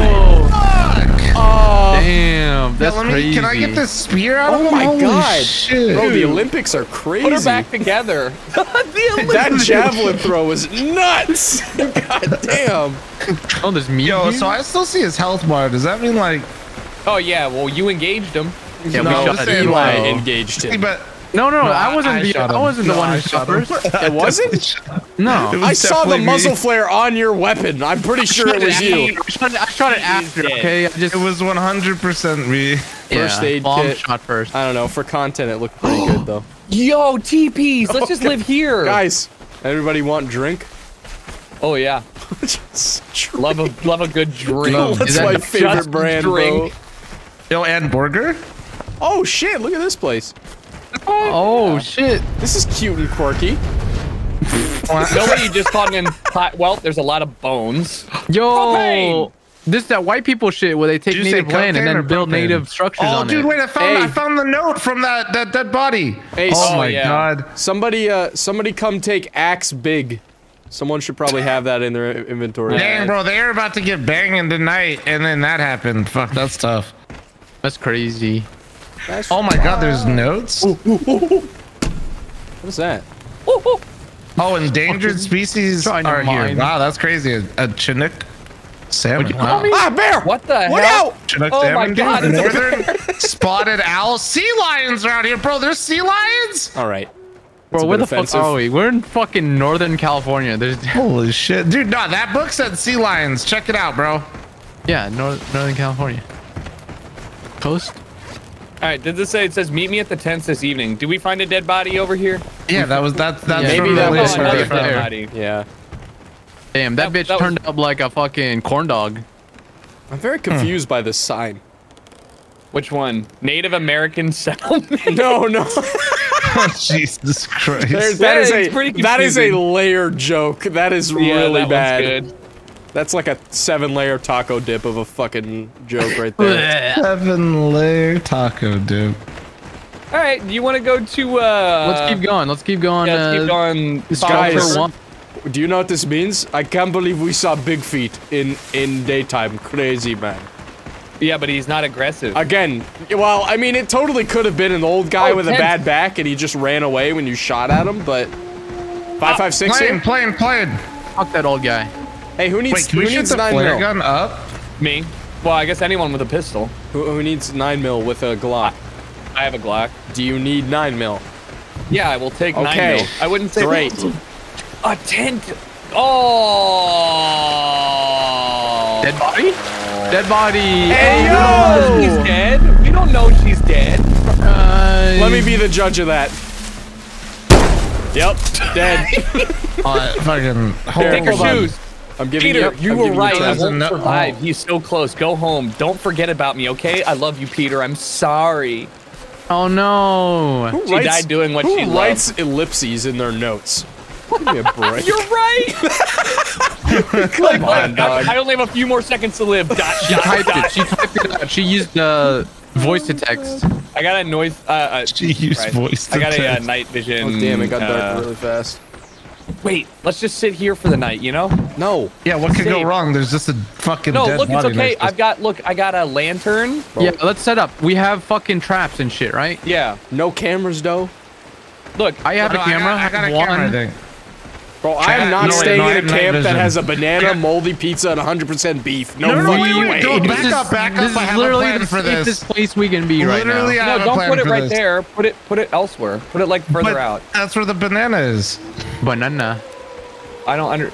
Fuck! Damn, that's crazy. Can I get this spear out of him? Oh my god! Shit. Bro, the Olympics are crazy. Put her back together. That javelin throw is nuts! God damn! Oh, there's me. Yo, so I still see his health bar. Does that mean like? Oh yeah. Well, you engaged him. Yeah, no, we shot him. Eli engaged him. But no, I wasn't the one who shot him. It wasn't. No, I saw the muzzle flare on your weapon. I'm pretty sure it was you. I shot it after. Okay, it was 100% me. First aid kit. Shot first. I don't know. For content, it looked pretty good though. Yo, TPs. Let's just live here, guys. Everybody want drink? Oh yeah. love a good drink. Yo, that's my favorite brand, drink. Bro. Yo, and burger? Oh shit, look at this place. Oh shit. This is cute and quirky. Nobody just caught in pot. Well, there's a lot of bones. Yo, propane. This is that white people shit where they take native land and then build native structures on it. Oh dude, wait, I found the note from that dead body. Hey, oh my god. Somebody come take Axe Big. Someone should probably have that in their inventory. Damn, bro, they are about to get banging tonight, and then that happened. Fuck, that's tough. That's crazy. That's oh my god, there's notes? Ooh, ooh, ooh, ooh. What is that? Ooh, ooh. Oh, endangered species are here. Wow, that's crazy. A Chinook salmon. Wow. Ah, bear! What the hell? Chinook salmon, dude. Northern spotted owl. Sea lions around here, bro. There's sea lions? All right. Bro, where the fuck are we? We're in fucking Northern California. There's holy shit. Dude, no, that book said sea lions. Check it out, bro. Yeah, Northern California. Coast? Alright, did this say it says meet me at the tents this evening? Did we find a dead body over here? Yeah, that's yeah, maybe that was another dead body. Yeah. Damn, that bitch turned up like a fucking corn dog. I'm very confused by this sign. Which one? Native American settlement? No. Oh, Jesus Christ. That is a layer joke. That is really bad. That's like a 7-layer taco dip of a fucking joke right there. 7-layer taco dip. All right, do you want to go to? Let's keep going. Let's keep going. Yeah, let's keep going. Guys, do you know what this means? I can't believe we saw Big Feet in daytime. Crazy man. Yeah, but he's not aggressive. Again, well, I mean, it totally could have been an old guy with a bad back, and he just ran away when you shot at him. But 5.56. Playing. Fuck that old guy. Hey, who needs? Wait, can we shoot the flare gun up? Me. Well, I guess anyone with a pistol. Who needs 9mm with a Glock? I have a Glock. Do you need 9mm? Yeah, I will take 9mm. I wouldn't say great. A tent. Oh. Dead body. Dead body. Hey, yo! She's dead. You don't know she's dead. Let me be the judge of that. Yep, dead. Fucking. Take her shoes. I'm giving Peter, you were right. I won't survive. He's so close. Go home. Don't forget about me, okay? I love you, Peter. I'm sorry. Oh no. She died doing what she loved. Who writes ellipses in their notes? Give me a break. You're right. Come on, dog. I only have a few more seconds to live. She typed it out. She used voice to text. I got a noise. She used voice to text. I got a night vision. Oh, damn, it got dark really fast. Wait, let's just sit here for the night, you know? No. Yeah, what could go wrong? There's just a fucking dead body. No, look, it's okay. I got a lantern. Bro. Yeah, let's set up. We have fucking traps and shit, right? Yeah. No cameras, though. Look, I have a camera. I got a camera, I think. Bro, I am not staying in a camp that has a banana, moldy pizza, and 100% beef. No way. Go back up. I have a plan for this. This is the safest place we can be right now. Literally, I have a plan for this. No, don't put it right there. Put it elsewhere. Put it like further out. That's where the banana is. Banana. I don't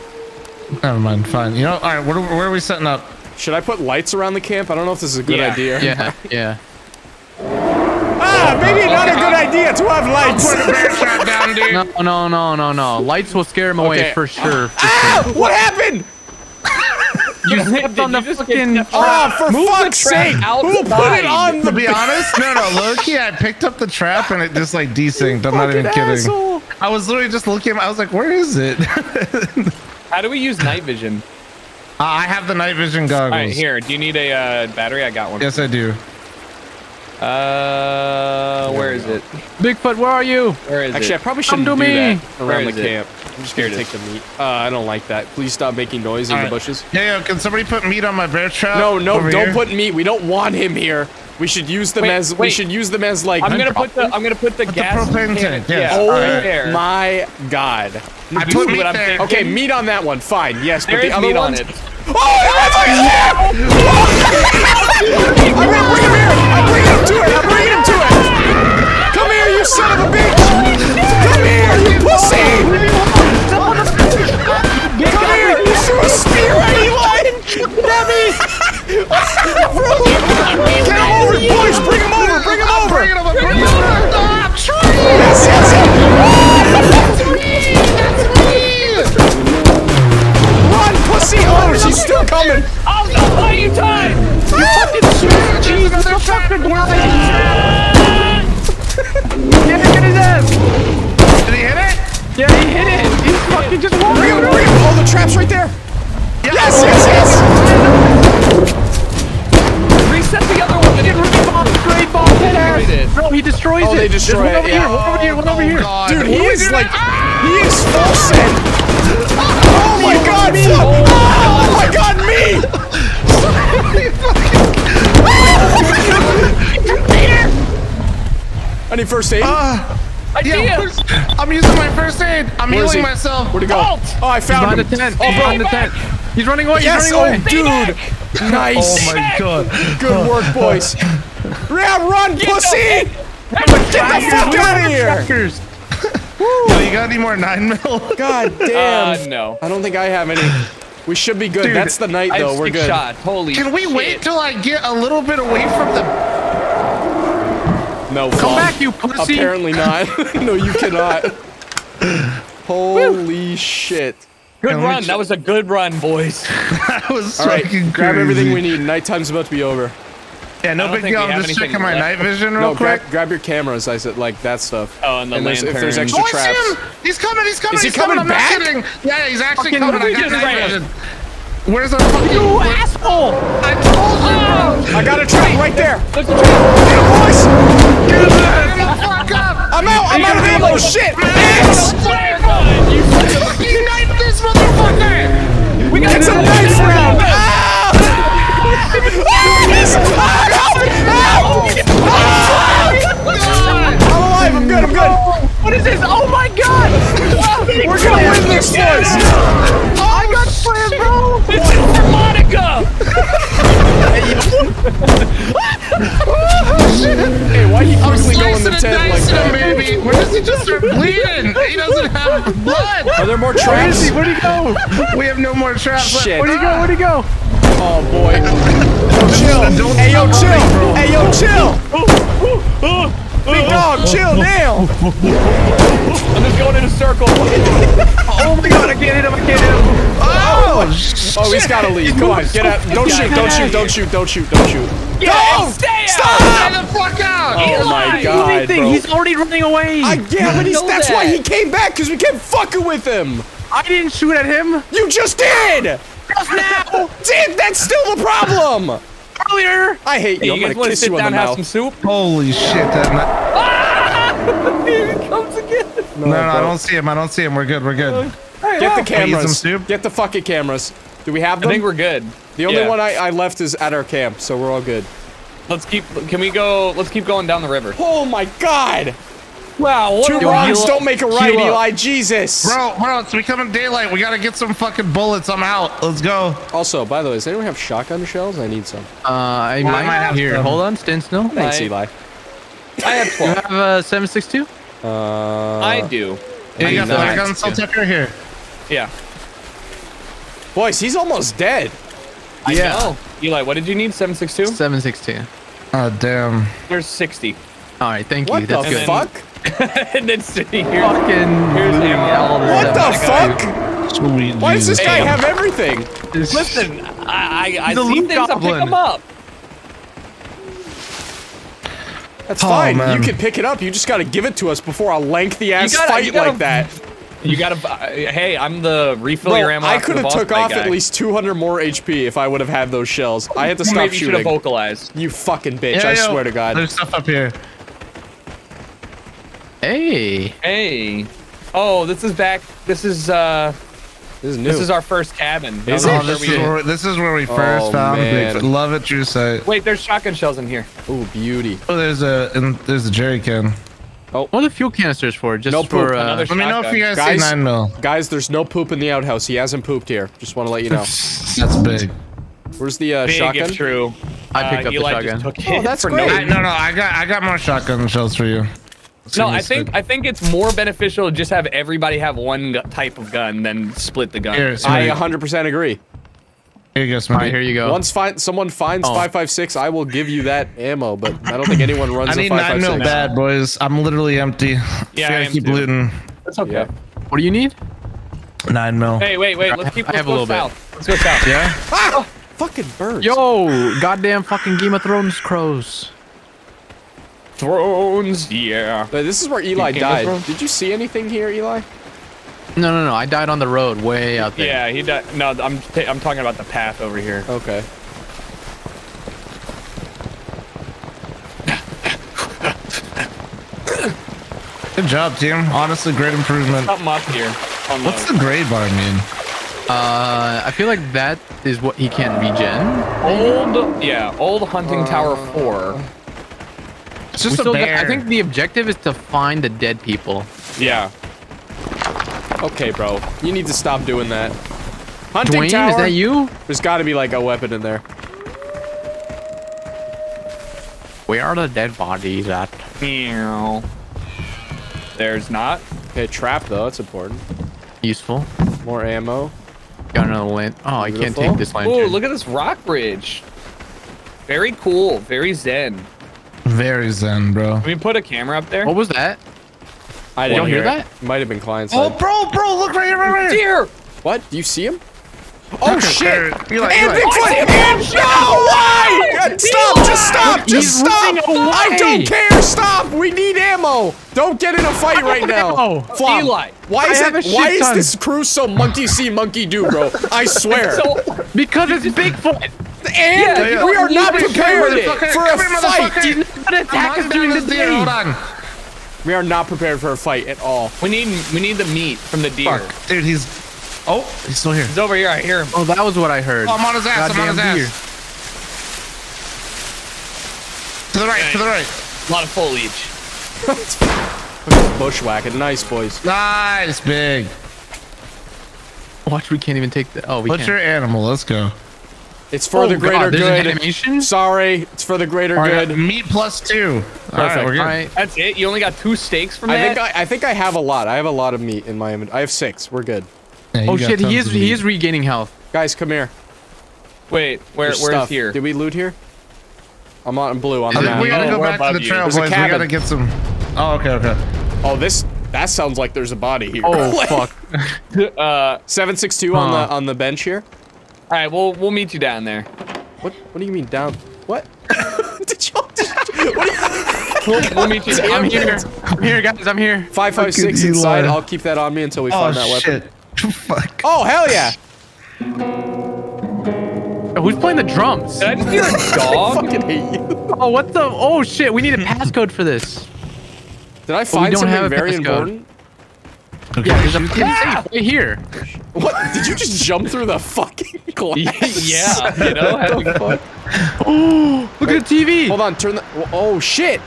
Never mind. Fine. You know. All right. Where are we setting up? Should I put lights around the camp? I don't know if this is a good idea. Yeah. idea to have lights. I'll put a bear shot down, dude. No. Lights will scare him away for sure. Ah! What happened? You stepped on the fucking... Oh, for fuck's sake! Who put it on the... To be honest, no, low-key, I picked up the trap and it just, like, desynced. I'm not even kidding. I was literally just looking at it. I was like, where is it? How do we use night vision? I have the night vision goggles. All right, here. Do you need a battery? I got one. Yes, I do. Where is it? Bigfoot, where are you? Where is it? Actually, I probably shouldn't do that around the camp. I'm just scared to take the meat. I don't like that. Please stop making noise in the bushes. Yeah, can somebody put meat on my bear trap? No, don't put meat. We don't want him here. We should use them as. We should use them as like. I'm gonna put the gas propane. Yeah. Oh my god! I put meat there. Okay, meat on that one. Fine. Yes, put the other meat on it. Oh, I bring him here! I'm bringing him to it! Come here, you son of a bitch! Come here, you pussy! Come here, you threw a spear at Eli! Nubby! Get him over, push! Bring him over! Yes! Pussy! Oh, she's still coming! Oh, don't buy you time! You fucking shoot! Jesus, I'm fucking blind! Get it in his ass! Did he hit it? Yeah, he hit it! He fucking just walked through! Oh, the trap's right there! Yes! Reset the other one! They didn't really bomb! Straight bomb! Hit ass! Bro, he destroys it! Oh, they destroy it! One over here! Dude, he is like... He is full set! Oh my god, me! Oh my god, me! I need first aid. I'm using my first aid. I'm healing myself. Where'd he go? Oh, I found him. He's behind the tent. He's running away. He's running away. Dude. Nice. Oh my god. Good work, boys. Run, pussy! Get the fuck out of here! Yo, you got any more 9mm? God damn. No. I don't think I have any. We should be good. Dude, that's the night, though. We're good. Shot. Holy shit. Can we wait till I get a little bit away from the... No, come back, you pussy. Apparently not. No, you cannot. Holy shit. Good run. That was a good run, boys. That was fucking crazy. All right, grab everything we need. Nighttime's about to be over. Yeah, no big deal. I'm just checking my night vision real quick. Grab your cameras, I said, like that stuff. Oh, and the lantern. If there's extra traps. Oh, I see him! He's coming! Is he coming? I'm not kidding! Yeah, he's actually coming. I got night vision. Where's the fucking... You asshole! I told you! I got a trap right there! Get him, boys! Get him! Get the fuck up! I'm out of ammo! Shit! Axe! You fucking knife this motherfucker! We got some knife round! I'm alive, I'm good. What is this? Oh my god! We're gonna win this, boys! Oh, I got slammed, bro! This is for Monica! Oh shit! Hey, why you quickly go in the tent like that? Baby. Where does he just start bleeding? He doesn't have blood! Are there more traps? Where is he? Where'd he go? We have no more traps left. Shit. Where'd he go? Oh boy. Chill. Hey yo, chill. Hey yo, chill. Big dog, chill now. I'm just going in a circle. Oh my god, I can't hit him. Oh shit. Oh, he's gotta leave. Come on, get out. Don't shoot. Don't! Stop! Get the fuck out! Oh my god, bro. He's already running away. Yeah, but that's why he came back, because we kept fucking with him. I didn't shoot at him. You just did! Now, damn, that's still the problem. Earlier, I hate you. Hey, I'm gonna kiss you in the mouth. Have some soup? Holy shit! Here he comes again. No, I don't see him. We're good. Get the cameras. Some soup? Get the fucking cameras. Do we have them? I think we're good. The only one I left is at our camp, so we're all good. Let's keep going down the river. Oh my god. Wow, what two wrongs don't make a right, Eli. Jesus. Bro, it's becoming daylight. We gotta get some fucking bullets. I'm out. Let's go. Also, by the way, does anyone have shotgun shells? I need some. I might have here. Hold on, no. Thanks, Eli. I have 12. You have a 7.62? I do. I got shotgun shells up here. Yeah. Boys, he's almost dead. I know. Eli, what did you need? 7.62? 7.62. Oh, damn. There's 60. All right, thank you. What That's the good. Fuck? And then sitting here, what the fuck? Why does this guy have everything? Listen, I see things. Goblin. I pick them up. That's fine. Man. You can pick it up. You just gotta give it to us before a lengthy ass fight like that. You gotta. Hey, I'm the refill your ammo. I could have took off at least 200 more HP if I would have had those shells. I had to stop shooting. You should have vocalized. You fucking bitch! Yeah, I swear to God. There's stuff up here. Hey. Hey. Oh, this is back. This is new. This is our first cabin. Is it? This is where we first found Bigfoot. Love at your sight. Wait, there's shotgun shells in here. Oh, beauty. Oh, there's a jerry can. Oh, what are the fuel canisters for? Just no for let me know if you guys see 9mm. Guys, there's no poop in the outhouse. He hasn't pooped here. Just want to let you know. That's big. Where's the big shotgun? If true. I picked up the shotgun. Oh, that's great. No, I got more shotgun shells for you. No, I think it's more beneficial to just have everybody have one type of gun than split the gun. Here, I 100% agree. Here you go, Smitty. Right, here you go. Once someone finds 5.56, I will give you that ammo, but I don't think anyone runs a 5.56. I need 9mm bad, boys. I'm literally empty. Yeah, I keep looting. That's okay. Yeah. What do you need? 9mm. Hey, wait. Let's go south. Let's go south. Yeah? Ah! Fucking birds. Yo, goddamn fucking Game of Thrones crows. Thrones, yeah. But this is where Eli died. Did you see anything here, Eli? No. I died on the road, way out there. Yeah, he died. No, I'm talking about the path over here. Okay. Good job, team. Honestly, great improvement. Something up here. What's the gray bar mean? I feel like that is what he can't regen. Old Hunting Tower 4. It's just a bear. I think the objective is to find the dead people. Yeah. Okay, bro. You need to stop doing that. Hunting Dwayne, tower? Is that you? There's got to be like a weapon in there. Where are the dead bodies at? Meow. There's not. Okay, trap though. That's important. Useful. More ammo. Got another lint. Oh, beautiful. I can't take this lantern. Oh, look at this rock bridge. Very cool. Very zen. Very zen, bro. Can we put a camera up there? What was that? I didn't hear that. It might have been client side. Oh, bro, look right here. Deer. What? Do you see you? Oh shit! Eli, and Bigfoot! And no! Why? God, stop! Just stop! Just stop! I don't care! Stop! We need ammo! Don't get in a fight right now! Flom, Eli, why is this crew so monkey see, monkey do, bro? I swear. Because it's Bigfoot. And we are not prepared for a fight. We are not prepared for a fight at all. We need the meat from the deer. Fuck. Dude, he's still here. He's over here. I hear him. Oh, that was what I heard. Oh, I'm on his ass. Goddamn I'm on his ass. To the right. To the right. A lot of foliage. Look at this bushwhacking. Nice, boys. Nice, big. Watch. We can't even take the. Oh, we. What's your animal? Let's go. It's for the greater good. Sorry, it's for the greater good. Meat plus 2. Perfect. All right. That's it. You only got 2 steaks from that. I think I have a lot. I have a lot of meat in my inventory. I have 6. We're good. Yeah, oh shit, he is regaining health. Guys, come here. Wait, where is here? Did we loot here? I'm on blue on the map. We gotta go back to the trail, boys. We gotta get some. Oh, okay. Oh, that sounds like there's a body here. Oh fuck. 762 on the bench here. All right, we'll meet you down there. What do you mean down? What? Did y'all we'll meet you down. I'm here. I'm here, guys. I'm here. 5.56 inside. I'll keep that on me until we find that weapon. Shit. Fuck. Oh hell yeah! Who's playing the drums? Did I just hear a dog? I fucking hate you. Oh what the? Oh shit! We need a passcode for this. Did I find something very important? Okay. Yeah, there's a safe right here. What? Did you just jump through the fucking glass? Yeah, you know? What the fuck? Ooh, look at the TV! Hold on, turn the- Oh, shit!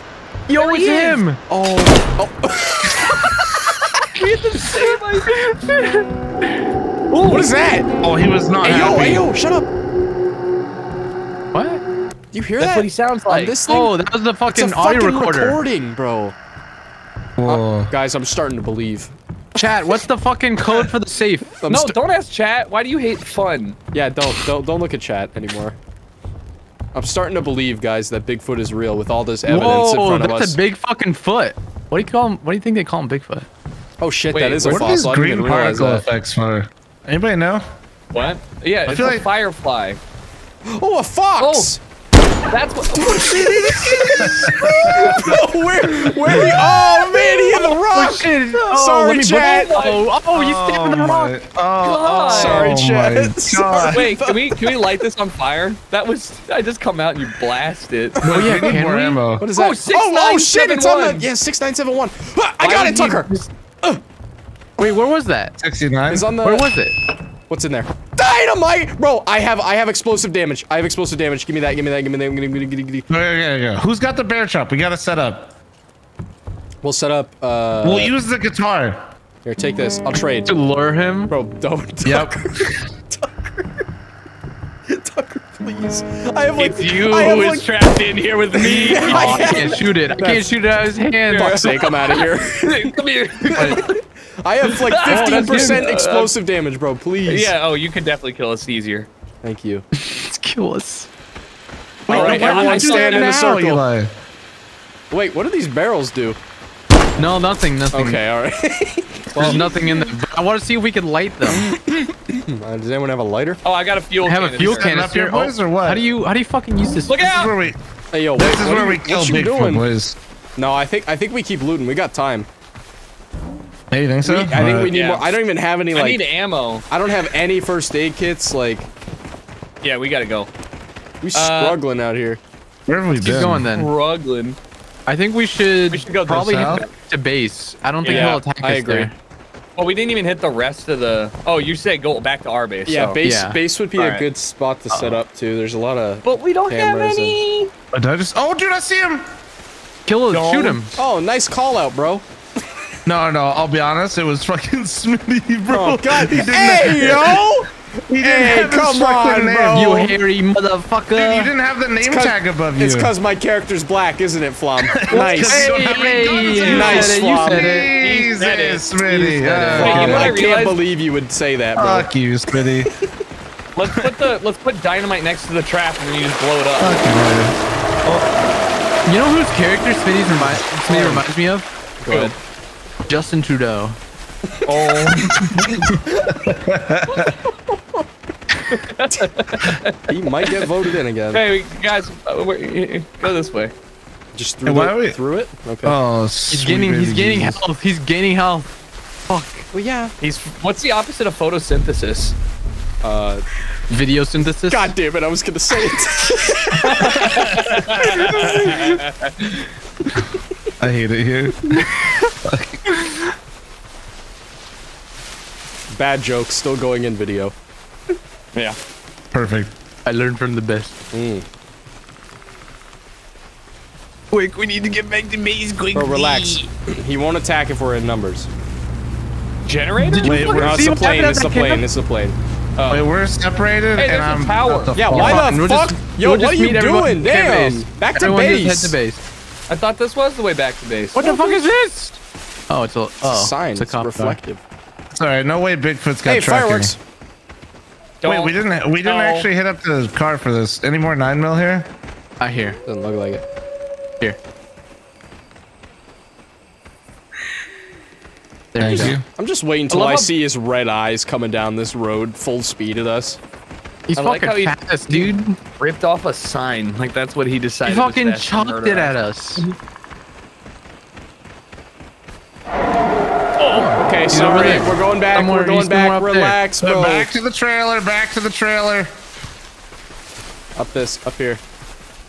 Yo, it's him! Oh. We have the same idea. Ooh, what is that? Oh, he was not happy. Hey, yo, shut up! What? Do you hear that? That's what he sounds like. This thing? Oh, that was the fucking audio recorder. Recording, bro. Whoa. Guys, I'm starting to believe. Chat, what's the fucking code for the safe? No, don't ask chat. Why do you hate fun? Yeah, don't look at chat anymore. I'm starting to believe, guys, that Bigfoot is real with all this evidence in front of us. Whoa, that's a big fucking foot. What do you call him? What do you think they call him, Bigfoot? Oh shit, wait, that is a fossil. What are these green particle effects for? Anybody know? What? Yeah, it's like... a firefly. Oh, a fox! Oh. That's what. No, where? Oh man, he hit the rock. Oh, sorry, chat. Oh, you stepped on the rock. Sorry, chat. Sorry. Wait, can we light this on fire? That was I just come out and you blast it. No, yeah, we need more ammo. What is that? Oh shit! It's on the 6971. I got it, Tucker. Wait, where was that? 69. It's on the. Where was it? What's in there? Dynamite! Bro, I have explosive damage. I have explosive damage. Give me that, give me that, give me that. Yeah. Who's got the bear trap? We gotta set up. We'll set up, we'll use the guitar. Here, take this. I'll trade. To lure him? Bro, don't. Yep. Tucker, please. I have like- It's you who is trapped in here with me. Oh, I can't shoot it. I can't shoot it out of his hand. For fuck's sake, I'm out of here. Come here. I have like 15% explosive damage, bro, please. Yeah, you can definitely kill us easier. Thank you. Let's kill us. Wait, alright, everyone stand in a circle. Eli. Wait, what do these barrels do? No, nothing. Okay, alright. There's nothing in there. I want to see if we can light them. Does anyone have a lighter? Oh, I got a fuel canister. Boys, or what? How do you fucking use this? Look out! This is where we, hey, yo, wait, this is where we kill Bigfoot, boys. No, I think we keep looting. We got time. Hey, you think so? I think we need more. I don't even have any, like... I need ammo. I don't have any first aid kits, like... Yeah, we gotta go. We struggling out here. Where have we been? Keep going, then. Struggling. I think we should, go probably head back to base. I don't think he'll attack us there. Well, we didn't even hit the rest of the... Oh, you said go back to our base. Yeah, so. Base would be a good spot to set up, too. There's a lot of... But we don't have any! And... Oh, dude, I see him! Kill him, shoot him. Oh, nice call out, bro. No, I'll be honest, it was fucking Smitty, bro. Oh, God. Hey, come on, bro. You hairy motherfucker. Dude, you didn't have the name tag above you. It's because my character's black, isn't it, Flom? Nice. Nice, Flom. Easy, Smitty. I can't believe you would say that, bro. Fuck you, Smitty. let's put dynamite next to the trap and then you just blow it up. You know whose character Smitty reminds me of? Go ahead. Justin Trudeau. Oh. He might get voted in again. Hey, guys, go this way. Just through it? Okay. Oh, he's gaining health. He's gaining health. Fuck. Well, yeah. What's the opposite of photosynthesis? Video synthesis? God damn it, I was gonna say it. I hate it here. Bad joke, still going in video. Yeah. Perfect. I learned from the best. Quick, we need to get back to maze quickly. Bro, relax. He won't attack if we're in numbers. Generator? It's a plane. Wait, we're separated and I'm... Power. Yeah, why the fuck? Yo, what are you doing? Damn! Back to base. Head to base. I thought this was the way back to base. What the fuck is this? Oh, it's a sign. It's reflective. It's alright. No way Bigfoot's got tracking. Fireworks. Wait, we didn't actually hit up the car for this. Any more 9mm here? Not here. Doesn't look like it. Here. There you go. I'm just waiting until I see his red eyes coming down this road full speed at us. He's fucking like fast, dude. Ripped off a sign. Like, that's what he decided. He fucking chopped it at us. Oh, okay, sorry. We're going back. We're going back. Relax, bro. Back to the trailer. Back to the trailer. Up this. Up here.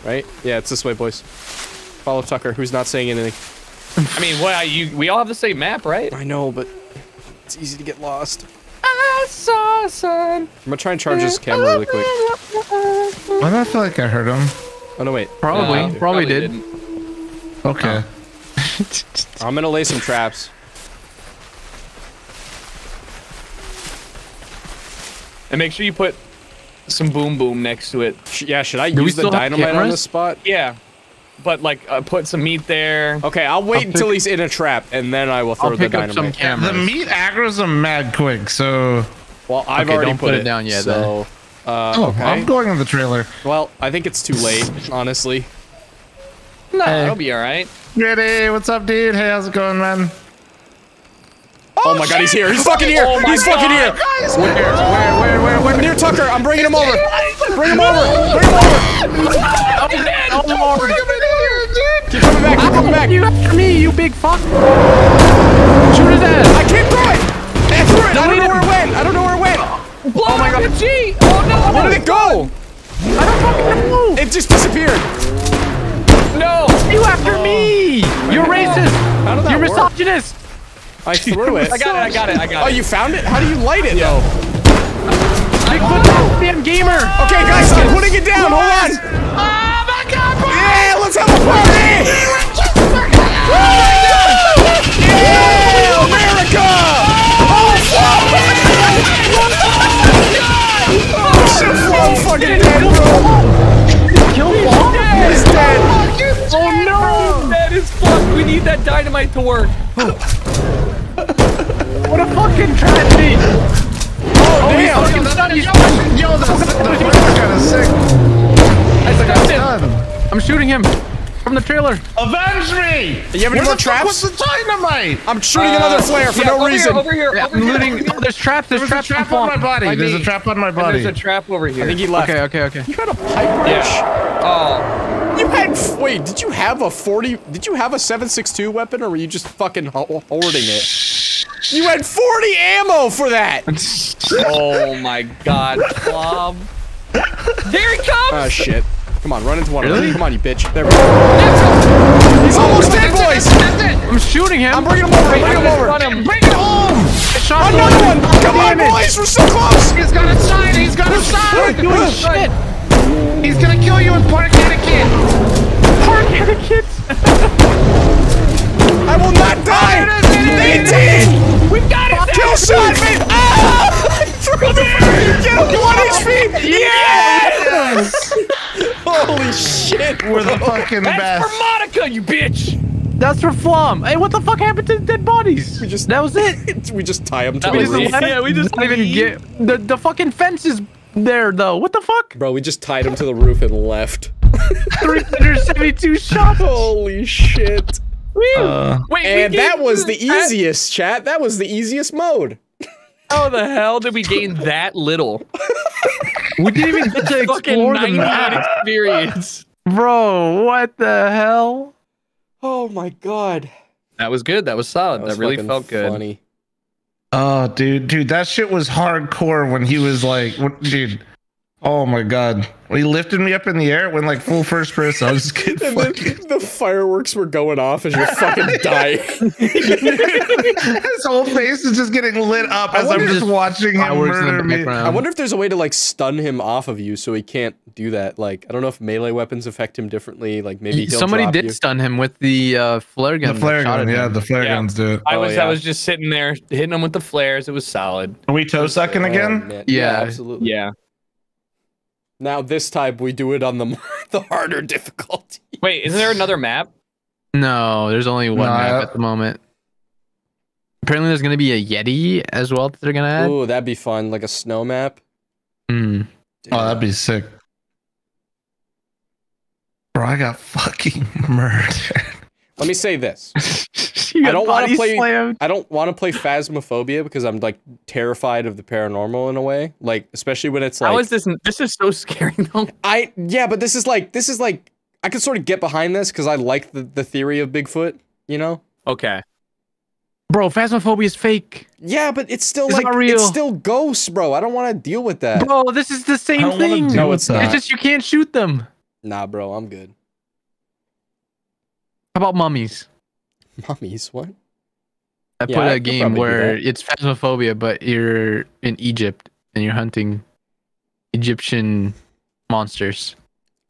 Right? Yeah, it's this way, boys. Follow Tucker, who's not saying anything. I mean, we all have the same map, right? I know, but it's easy to get lost. I saw a sign. I'm gonna try and charge this camera really quick. Why do I feel like I heard him? Oh, no, wait. Probably didn't. Okay. I'm gonna lay some traps. And make sure you put some boom boom next to it. Yeah, should I use the dynamite on this spot? Yeah. But, like, put some meat there. Okay, I'll wait until he's in a trap, and then I will throw the dynamite. Some cameras. The meat aggro's him mad quick, so... Well, I've already put it down yet, so... Okay. I'm going in the trailer. Well, I think it's too late, honestly. No, hey. It'll be alright. Gritty, what's up, dude? Hey, how's it going, man? Oh my god, he's here! He's fucking here! He's fucking here! Where? Near Tucker! I'm bringing him over! Bring him over! Bring him over! I'm already here, dude! Keep coming back! Keep coming back! You after me, you big fuck! Shoot his ass! I can't do it! I don't know where it went! I don't know where it went! Oh my god! Oh no! Where did it go? I don't fucking know! It just disappeared! No! You after me! You're racist! You're misogynist! I threw it. I got it. Oh, you found it? How do you light it, though? Bigfoot, damn gamer! Okay, guys, I'm putting it down. Hold on. Oh my god! Yeah, let's have a party! Yeah, America! Oh shit! Flom fucking dead, bro. Did you kill Flom? He's dead. Oh no! That is fucked. We need that dynamite to work. What a fucking tragedy! Oh damn! I'm shooting him from the trailer. Avenge me! You have any more traps? What's the dynamite? I'm shooting another flare for no reason. Over here. Oh, there's traps. There's a trap on my body. There's a trap over here. I think he left. Okay. You had a pipe wrench. Oh. You had, wait, did you have a 40, did you have a 7.62 weapon, or were you just fucking hoarding it? You had 40 ammo for that! Oh my god, Flom. There he comes! Oh shit. Come on, run into one of them. Come on, you bitch. There we go. He's almost dead, boys! That's it. I'm shooting him. I'm bringing him over, Bring it home! Another one! Come on, boys, we're so close! He's gonna sign, he's gonna sign! Doing shit! He's gonna kill you in park etiquette! Park etiquette? I will not die! It is. We've got it! Kill shot me! Ah! Get him! 1 HP! Yes! Holy shit! We're the fucking best. That's for Monica, you bitch! That's for Flom. Hey, what the fuck happened to the dead bodies? We just, that was it! We just tie them to the roof. Yeah, we just not even get... The fucking fence is... There though, what the fuck? Bro, we just tied him to the roof and left. 372 shots! Holy shit. Wait, and that was the easiest, chat. That was the easiest mode. How the hell did we gain that little? We didn't even get to explore the map. Experience. Bro, what the hell? Oh my god. That was good, that was solid, that really felt good. Funny. Oh, dude, that shit was hardcore when he was like, oh my god. When he lifted me up in the air, it went like full first person. I was just getting fucking... The fireworks were going off as you're fucking dying. His whole face is just getting lit up as I'm just watching him murder me. I wonder if there's a way to like stun him off of you so he can't do that. Like, I don't know if melee weapons affect him differently. Like, maybe he'll Somebody did stun him with the flare gun. The flare gun, yeah, the flare guns do it. I was just sitting there hitting him with the flares. It was solid. Are we toe sucking again? Man. Yeah, absolutely. Yeah. Now this time we do it on the harder difficulty. Wait, isn't there another map? No, there's only one map at the moment. Apparently there's gonna be a Yeti as well that they're gonna add. Ooh, that'd be fun, like a snow map. Mm. Damn. Oh, that'd be sick. Bro, I got fucking murdered. Let me say this. I don't want to play Phasmophobia because I'm like terrified of the paranormal in a way. Like, especially when it's like. How is this? This is so scary though. Yeah, but this is like I can sort of get behind this because I like the theory of Bigfoot. You know. Okay. Bro, Phasmophobia is fake. Yeah, but it's still it's still ghosts, bro. I don't want to deal with that. Bro, this is the same thing. No, it's not. It's just you can't shoot them. Nah, bro, I'm good. How about mummies? Mummies, what? I put a game where it's Phasmophobia, but you're in Egypt and you're hunting Egyptian monsters.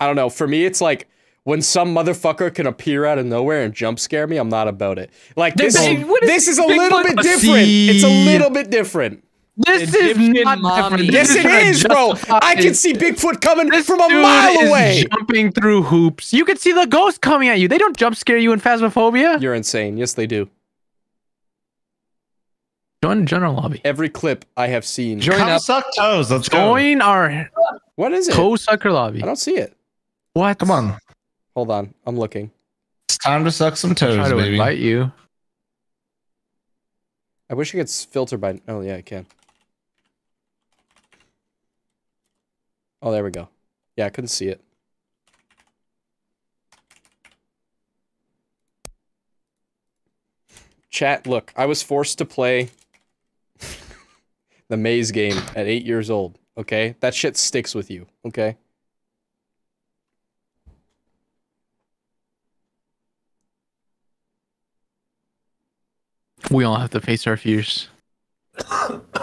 I don't know. For me, it's like when some motherfucker can appear out of nowhere and jump scare me, I'm not about it. Like this is a little bit different. It's a little bit different. This is not different. Yes, it is, bro. I can see Bigfoot coming from a mile away. Jumping through hoops. You can see the ghost coming at you. They don't jump scare you in Phasmophobia. You're insane. Yes, they do. Join the general lobby. Every clip I have seen. Join up. Suck toes. Let's go. Join our What is it? Code Sucker Lobby. I don't see it. What? Come on. Hold on. I'm looking. It's time to suck some toes, baby. I invite you. I wish it could filter by... Oh, yeah, it can. Oh, there we go. Yeah, I couldn't see it. Chat, look, I was forced to play the maze game at 8 years old, okay? That shit sticks with you, okay? We all have to face our fears.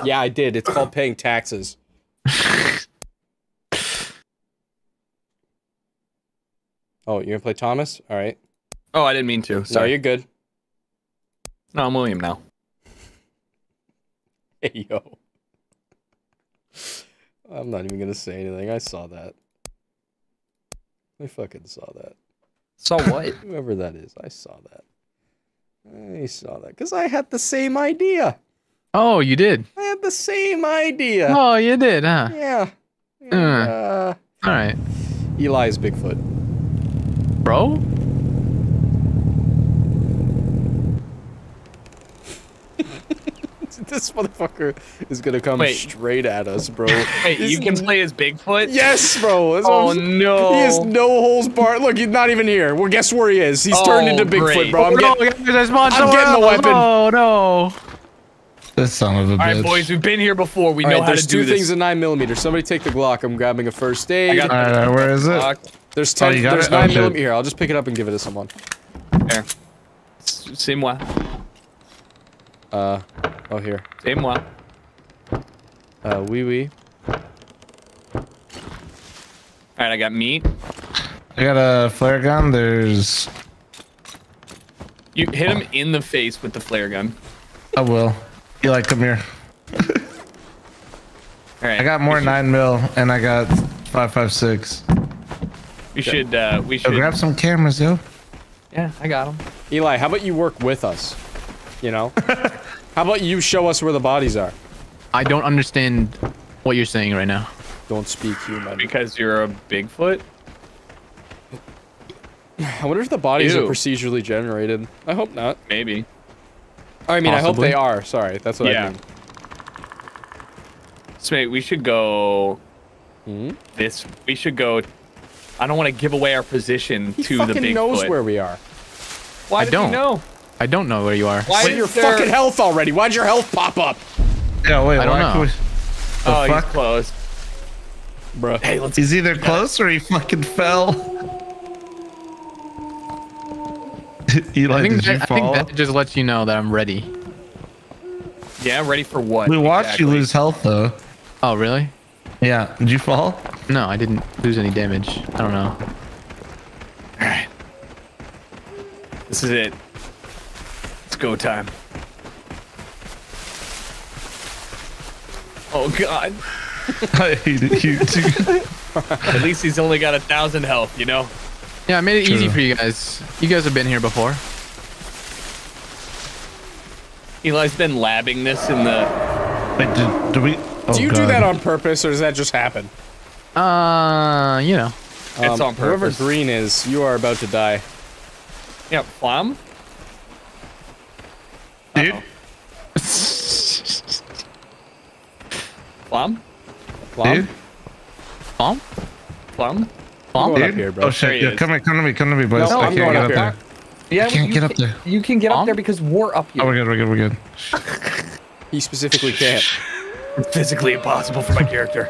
Yeah, I did. It's called paying taxes. Oh, you're gonna play Thomas? All right. Oh, I didn't mean to. Sorry, no, you're good. No, I'm William now. Hey, yo. I'm not even going to say anything. I saw that. I fucking saw that. Saw what? Whoever that is, I saw that. I saw that. Because I had the same idea. Oh, you did? I had the same idea. Oh, you did, huh? Yeah. All right. Eli's Bigfoot. Bro? This motherfucker is gonna come straight at us, bro. Wait, you can play as Bigfoot? Yes, bro. That's no. He is no holes barred. Look, he's not even here. Well, guess where he is. He's turned into Bigfoot, bro. I'm getting the weapon. Oh, no. This son of a bitch. All right, boys, we've been here before. We know how to do this. There's two things in 9mm. Somebody take the Glock. I'm grabbing a first aid. All right, where is it? There's 9mm here. I'll just pick it up and give it to someone. Here. C'est moi. Oh, here. C'est moi. Oui, oui. Alright, I got meat. I got a flare gun. There's... You hit him in the face with the flare gun. I will. Eli, come here. Alright. I got more 9mm, and I got 5.56. We should... grab some cameras, yo. Yeah, I got them. Eli, how about you work with us? You know? How about you show us where the bodies are? I don't understand what you're saying right now. Don't speak human. Because you're a Bigfoot? I wonder if the bodies are procedurally generated. I hope not. Maybe. I mean, possibly. I hope they are. Sorry, that's what I mean. So wait, we should go... We should go... I don't want to give away our position to the Bigfoot. He fucking knows where we are. Why did he know? I don't know where you are. Why is your fucking health already? Why'd your health pop up? Yeah, wait, I don't know. Oh, he's close. Bro. Hey, let's he's either close or he fucking fell. Eli, did you fall? I think that just lets you know that I'm ready. Yeah, I'm ready for what? We watched you lose health, though. Oh, really? Yeah. Did you fall? No, I didn't lose any damage. I don't know. Alright. This is it. Go time. Oh god. I hated you too. At least he's only got 1,000 health, you know? Yeah, I made it easy for you guys. You guys have been here before. Eli's been labbing this in the... Wait, do you do that on purpose, or does that just happen? You know. It's on purpose. Whoever green is, you are about to die. Yeah, Flom? Dude. Flom? Flom? Flom? Flom? Flom? Dude? Up here, bro. Oh shit, yeah, come to me, boys. No, I can't get up there. Yeah, I can't get up there. You can get up there because we're up here. Oh, we're good. He specifically can't. It's physically impossible for my character.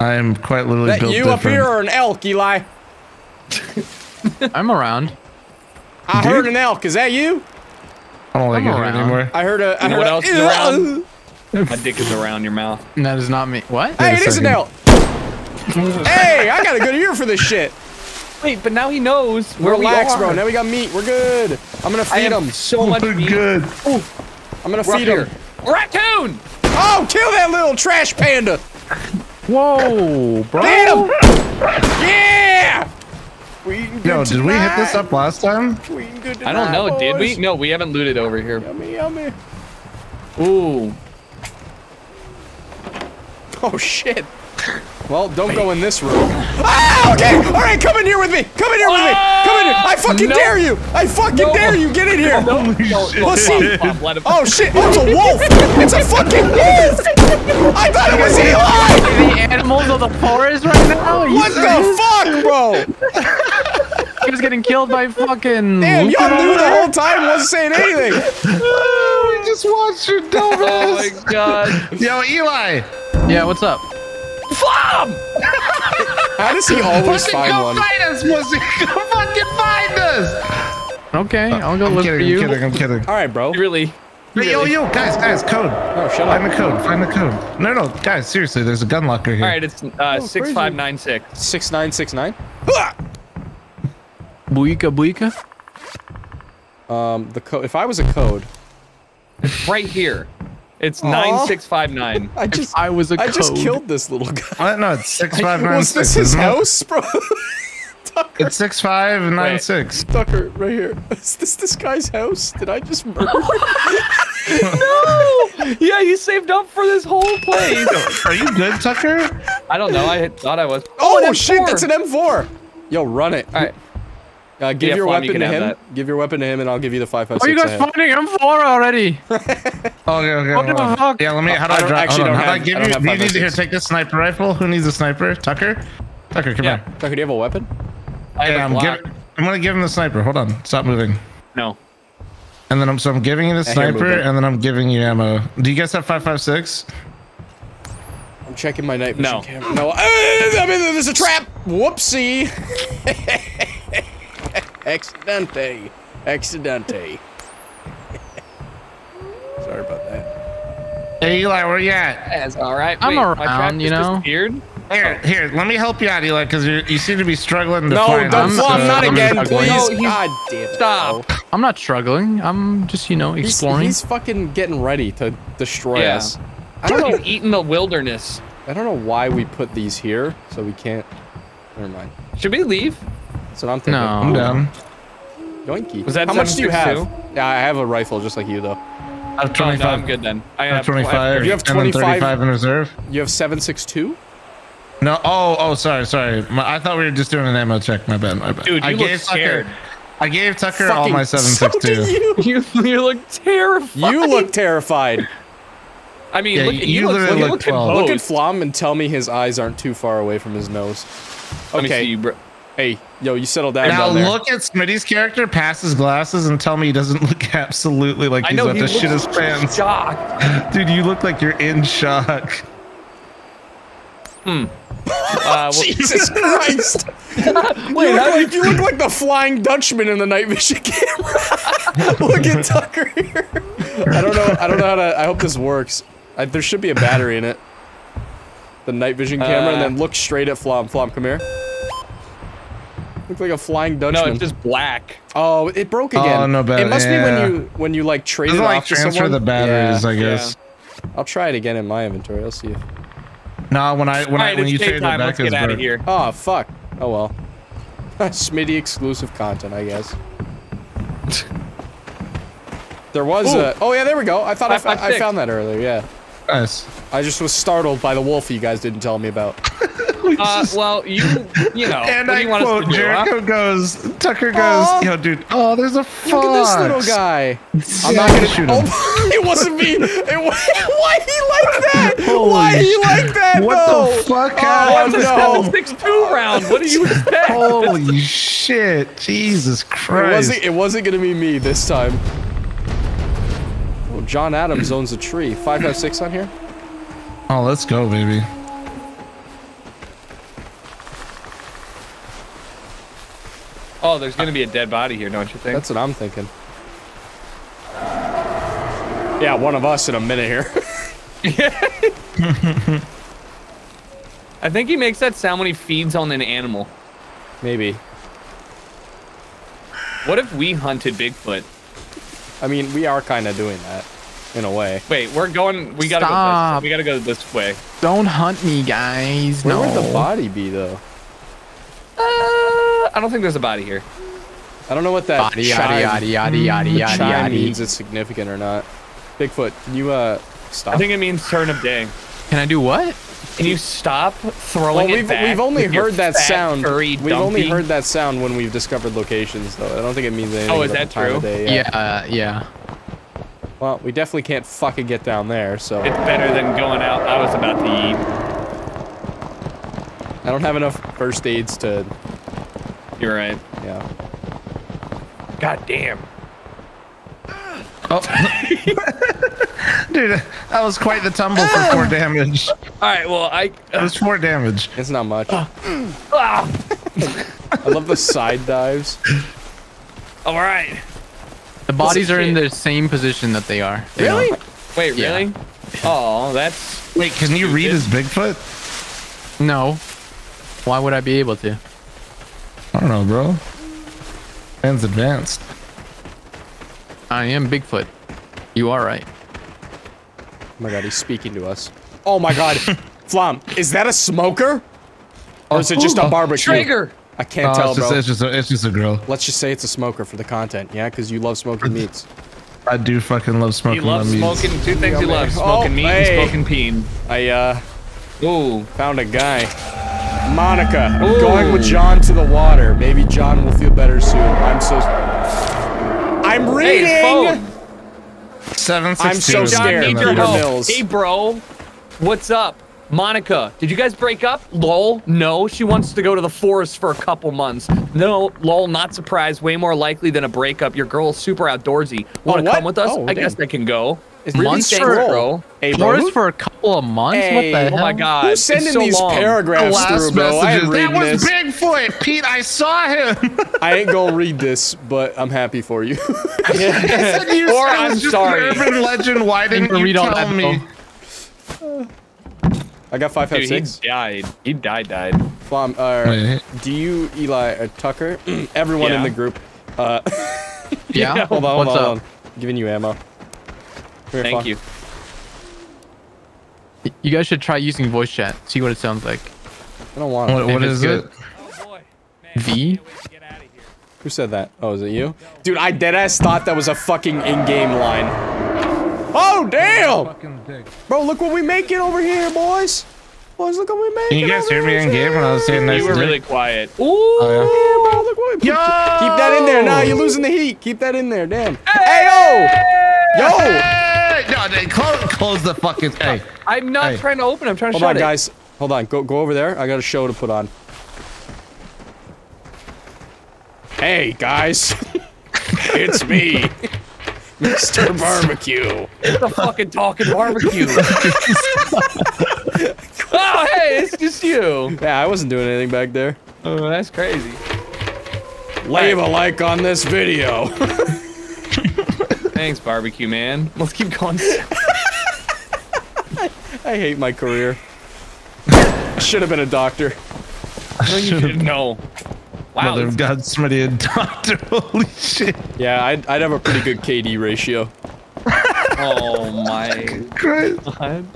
I am quite literally built different. Is that you up here or an elk, Eli? I'm around. I heard an elk, is that you? I don't like it anymore. I heard a. You know what else is around? My dick is around your mouth. That is not me. What? Hey, it is an elk. Hey, I got a good ear for this shit. Wait, but now he knows. Relax, bro. Now we got meat. We're good. I'm gonna feed him. So much meat. Good. Ooh. I'm gonna feed him. Raccoon! Oh, kill that little trash panda. Whoa, bro. Get him! Yeah! Yo, did we hit this up last time? I don't know, did we? No, we haven't looted over here. Yummy, yummy. Ooh. Oh, shit. Well, don't go in this room. Ah, okay! Alright, come in here with me! Come in here with me! Come in here! I fucking dare you! I fucking dare you! Get in here! Pussy! Oh shit! Oh, it's a wolf! It's a fucking wolf! I thought it was Eli! The animals of the forest right now? What the fuck, bro? He was getting killed by fucking... Damn, y'all knew the whole time, wasn't saying anything! We just watched your dumbass! Oh my god. Yo, Eli! Yeah, what's up? Flom! How does he always find one? Fucking go find us, pussy! Go fucking find us! Okay, I'll go look for you. I'm kidding, I'm kidding. Alright, bro. Really? Hey, yo, guys, code. Oh, shut up. Find the code, find the code. No, no, guys, seriously, there's a gun locker here. Alright, it's 6596. 6969? Buika, buika? The code, if I was a code. It's right here. It's 9659. I just killed this little guy. No, it's 6596. Was this his house, bro? Tucker. It's 6596. Tucker, right here. Is this guy's house? Did I just murder him? No! Yeah, you saved up for this whole place. Are you good, Tucker? I don't know. I thought I was. Oh, oh shit! That's an M4. Yo, run it. All right. Give your weapon to him. Give your weapon to him, and I'll give you the 5.56. Are you guys finding M4 already? Okay. What the fuck? Yeah, let me. How do I drop? Actually, do you need to take this sniper rifle? Who needs a sniper? Tucker. Tucker, come here. Tucker, do you have a weapon? I'm gonna give him the sniper. Hold on. Stop moving. No. And then I'm giving you the sniper, and then I'm giving you ammo. Do you guys have 5.56? I'm checking my night vision camera. No. I mean, there's a trap. Whoopsie. Accidente. Accidente. Sorry about that. Hey, Eli, where you at? That's all right. I'm around, you know. Here, let me help you out, Eli, because you seem to be struggling to find us. No, not again, please. No, God damn it. Stop. I'm not struggling. I'm just, you know, exploring. He's fucking getting ready to destroy us. I don't know. Eating the wilderness. I don't know why we put these here, so we can't. Never mind. Should we leave? That's what I'm thinking. No, I'm down. Yoinky. Was that how much do you have? Yeah, I have a rifle just like you though. I have 25. I'm good then. I have 25. You have 25 in reserve. You have 7.62. No. Oh, sorry. I thought we were just doing an ammo check. My bad. Dude, you look scared. I gave Tucker all my 7.62. You look terrified. You look terrified. I mean, yeah, look at Flom and tell me his eyes aren't too far away from his nose. Okay. Hey, yo, you settle down. Now look at Smitty's character, pass his glasses, and tell me he doesn't look absolutely like he's about to shit his pants. Dude, you look like you're in shock. Hmm. Jesus Christ! Wait, you look like the Flying Dutchman in the night vision camera. Look at Tucker here. I don't know how to. I hope this works. There should be a battery in it. The night vision camera, and then look straight at Flom. Flom, come here. Looks like a Flying Dutchman. No, it's just black. Oh, it broke again. Oh, no bad. It must be when you like traded off to someone. Transfer the batteries, I guess. Yeah. I'll try it again in my inventory. I'll see you. Nah, when you trade it back, let's get out of here. Oh fuck. Oh well. Smitty exclusive content, I guess. There was oh yeah, there we go. I thought I found that earlier. Yeah. Nice. I just was startled by the wolf you guys didn't tell me about. Well, you know. And I quote, Jericho goes, Tucker goes, yo, dude, there's a fox. Look at this little guy. I'm not gonna shoot him. Oh, it wasn't me. Why he like that? Why he like that? What the fuck? Oh, no. 6-2 round. What do you expect? Holy shit. Jesus Christ. It wasn't gonna be me this time. Oh, John Adams owns a tree. 5.56 on here? Oh, let's go, baby. Oh, there's gonna be a dead body here, don't you think? That's what I'm thinking. Yeah, one of us in a minute here. I think he makes that sound when he feeds on an animal. Maybe. What if we hunted Bigfoot? I mean, we are kind of doing that, in a way. Wait, we gotta go this way. Don't hunt me, guys. Where would the body be, though? I don't think there's a body here. I don't know what that chime means. It's significant or not. Bigfoot, can you stop? I think it means turn of day. Can I do what? Can you stop throwing it back? We've only heard that sound. We've only heard that sound when we've discovered locations, though. I don't think it means anything. Oh, is that true? Yeah, yeah. Well, we definitely can't fucking get down there, so... It's better than going out. I was about to eat. I don't have enough first aids to... You're right. Yeah. God damn. Oh. Dude, that was quite the tumble for 4 damage. Alright, well, it was 4 damage. It's not much. I love the side dives. Alright. The bodies are in the same position that they are. Really? Wait, really? Yeah. Oh, that's... Wait, can you read his Bigfoot? No. Why would I be able to? I don't know, bro. Man's advanced. I am Bigfoot. You are right. Oh my god, he's speaking to us. Oh my god. Flom, is that a smoker? Or is it just a barbecue? Trigger! I can't tell, bro. It's just a grill. Let's just say it's a smoker for the content, yeah? Because you love smoking meats. I do fucking love smoking meats. He loves smoking, two things he loves. Smoking meat and smoking peen. Ooh, found a guy. Monica, I'm going with John to the water. Maybe John will feel better soon. I'm reading! Hey, 762. I'm so scared. Peter Mills. Hey, bro. What's up? Monica, did you guys break up? Lol. No, she wants to go to the forest for a couple months. No, lol, not surprised. Way more likely than a breakup. Your girl's super outdoorsy. Want to come with us? Oh, I guess I can go. Months bro. Hey, bro. Forest for a couple of months? Hey, what the hell? Oh my god. Who's sending these paragraphs through, bro? That was Bigfoot, Pete. I saw him. I ain't gonna read this, but I'm happy for you. Or I'm sorry. Urban legend. Why didn't you tell me? I got 556. He died. He died. Flom, do you, Eli, or Tucker? Everyone in the group. Yeah. Hold on. I'm giving you ammo. Thank you. You guys should try using voice chat. See what it sounds like. I don't want to. What is it? V? Who said that? Oh, is it you? Dude, I deadass thought that was a fucking in-game line. Oh, damn! Bro, look what we making over here, boys. Boys, look what we making. Can you guys hear me in-game when I was saying that? You were really quiet. Ooh! Oh, yeah. Bro, look what we... Yo! Keep that in there. Nah, you're losing the heat. Keep that in there. Damn. Ayo! Yo! No, close the fucking thing. Hey. I'm not trying to open. I'm trying to shut it. Hold on, guys. Hold on. Go over there. I got a show to put on. Hey, guys. It's me, Mr. Barbecue. It's the fucking talking barbecue. Oh, hey, it's just you. Yeah, I wasn't doing anything back there. Oh, that's crazy. Leave a like on this video. Thanks, barbecue man. Let's keep going. I hate my career. Should have been a doctor. No, you didn't know. Wow. Mother of God, Smitty, a doctor. Holy shit. Yeah, I'd have a pretty good KD ratio. Oh my god.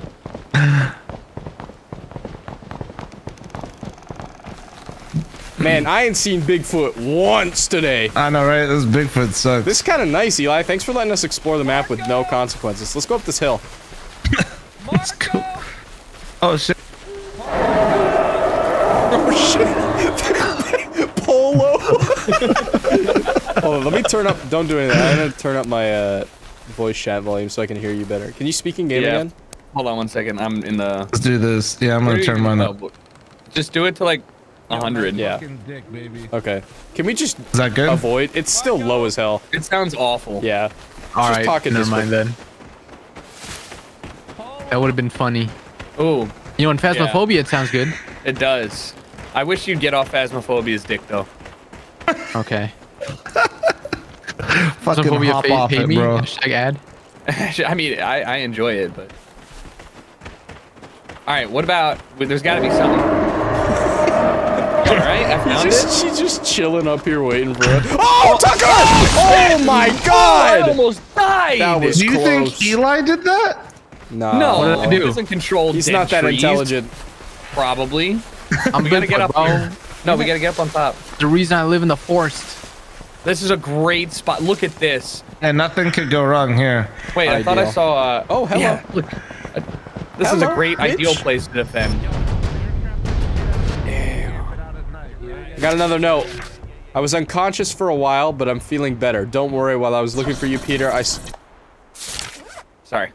Man, I ain't seen Bigfoot once today. I know, right? This Bigfoot sucks. This is kind of nice, Eli. Thanks for letting us explore the map with no consequences. Let's go up this hill. Let's go. Oh, shit. Oh, shit. Polo. Hold on, let me turn up. Don't do anything. I'm going to turn up my voice chat volume so I can hear you better. Can you speak in game again? Hold on one second. I'm in the... Let's do this. Yeah, I'm going to turn mine up. Just do it to like... 100, yeah. Dick, baby. Okay. Can we just avoid? It's still low as hell. It sounds awful. Yeah. All right. Never mind then. That would have been funny. Oh, you know, in Phasmophobia, it sounds good. It does. I wish you'd get off Phasmophobia's dick though. Okay. Fucking hop off it, bro. Hashtag ad. I mean, I enjoy it, but. All right. What about? There's got to be something. Alright, I found it. She's just chilling up here waiting for it. Oh, Tucker! Oh my god! I almost died! That was close. Do you think Eli did that? No. No, he doesn't control dead trees. He's not that intelligent. Probably. We gotta get up here. No, we gotta get up on top. The reason I live in the forest. This is a great spot. Look at this. And nothing could go wrong here. Wait, I thought I saw... oh, hello. Look. This is a great ideal place to defend. Damn. I got another note. I was unconscious for a while, but I'm feeling better. Don't worry, while I was looking for you, Peter, Sorry.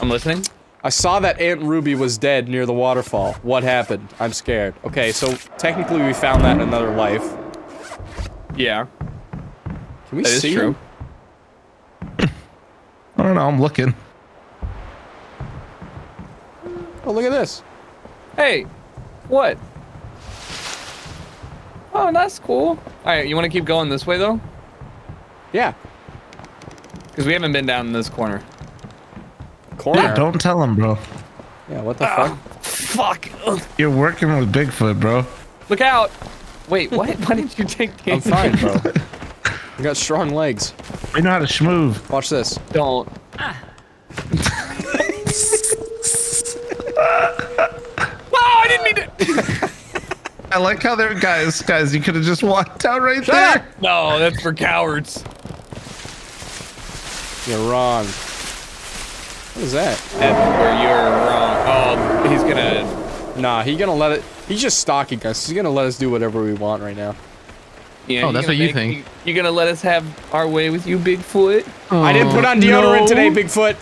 I'm listening. I saw that Aunt Ruby was dead near the waterfall. What happened? I'm scared. Okay, so technically we found that in another life. Yeah. Can we see him? I don't know, I'm looking. Oh, look at this. Hey! What? Oh, that's cool. Alright, you want to keep going this way, though? Yeah. Because we haven't been down in this corner. Yeah, don't tell him, bro. Yeah, what the fuck? Fuck! Ugh. You're working with Bigfoot, bro. Look out! Wait, what? Why did you take the... I'm fine, bro. I got strong legs. We know how to schmoove. Watch this. Don't. Oh, I didn't mean to... I like how they're... Guys, you could have just walked out right there. No, that's for cowards. You're wrong. What is that? Where you're wrong. Oh, he's gonna... Nah, he's gonna let it... He's just stalking us. He's gonna let us do whatever we want right now. Yeah, oh, that's what you think. You're gonna let us have our way with you, Bigfoot? Oh, I didn't put on deodorant today, Bigfoot.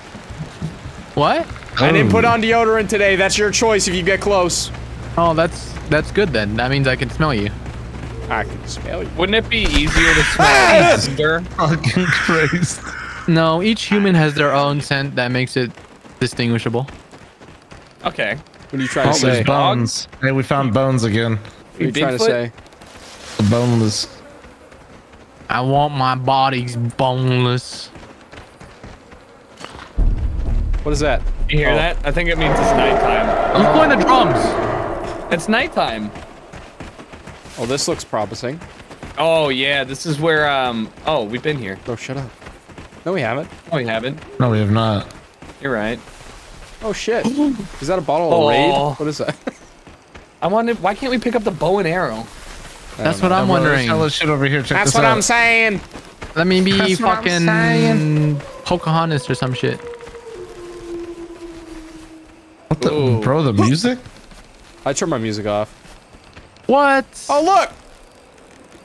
What? Oh. I didn't put on deodorant today. That's your choice if you get close. Oh, that's good then. That means I can smell you. I can smell you. Wouldn't it be easier to smell easier? Fucking Christ. No, each human has their own scent that makes it distinguishable. Okay. What are you trying to say? There's bones. Hey, we found bones again. What are you trying to say? Boneless. I want my body's boneless. What is that? You hear that? I think it means it's nighttime. I'm playing the drums. It's nighttime. Oh, this looks promising. Oh yeah, this is where oh, we've been here. Bro, shut up. No, we haven't. No, we haven't. No, we have not. You're right. Oh shit. Is that a bottle of Raid? What is that? I wonder why can't we pick up the bow and arrow? That's what I'm wondering. Shit over here. Check this out. I'm saying. Let me be fucking Pocahontas or some shit. What the, bro, the music? I turned my music off. What? Oh look.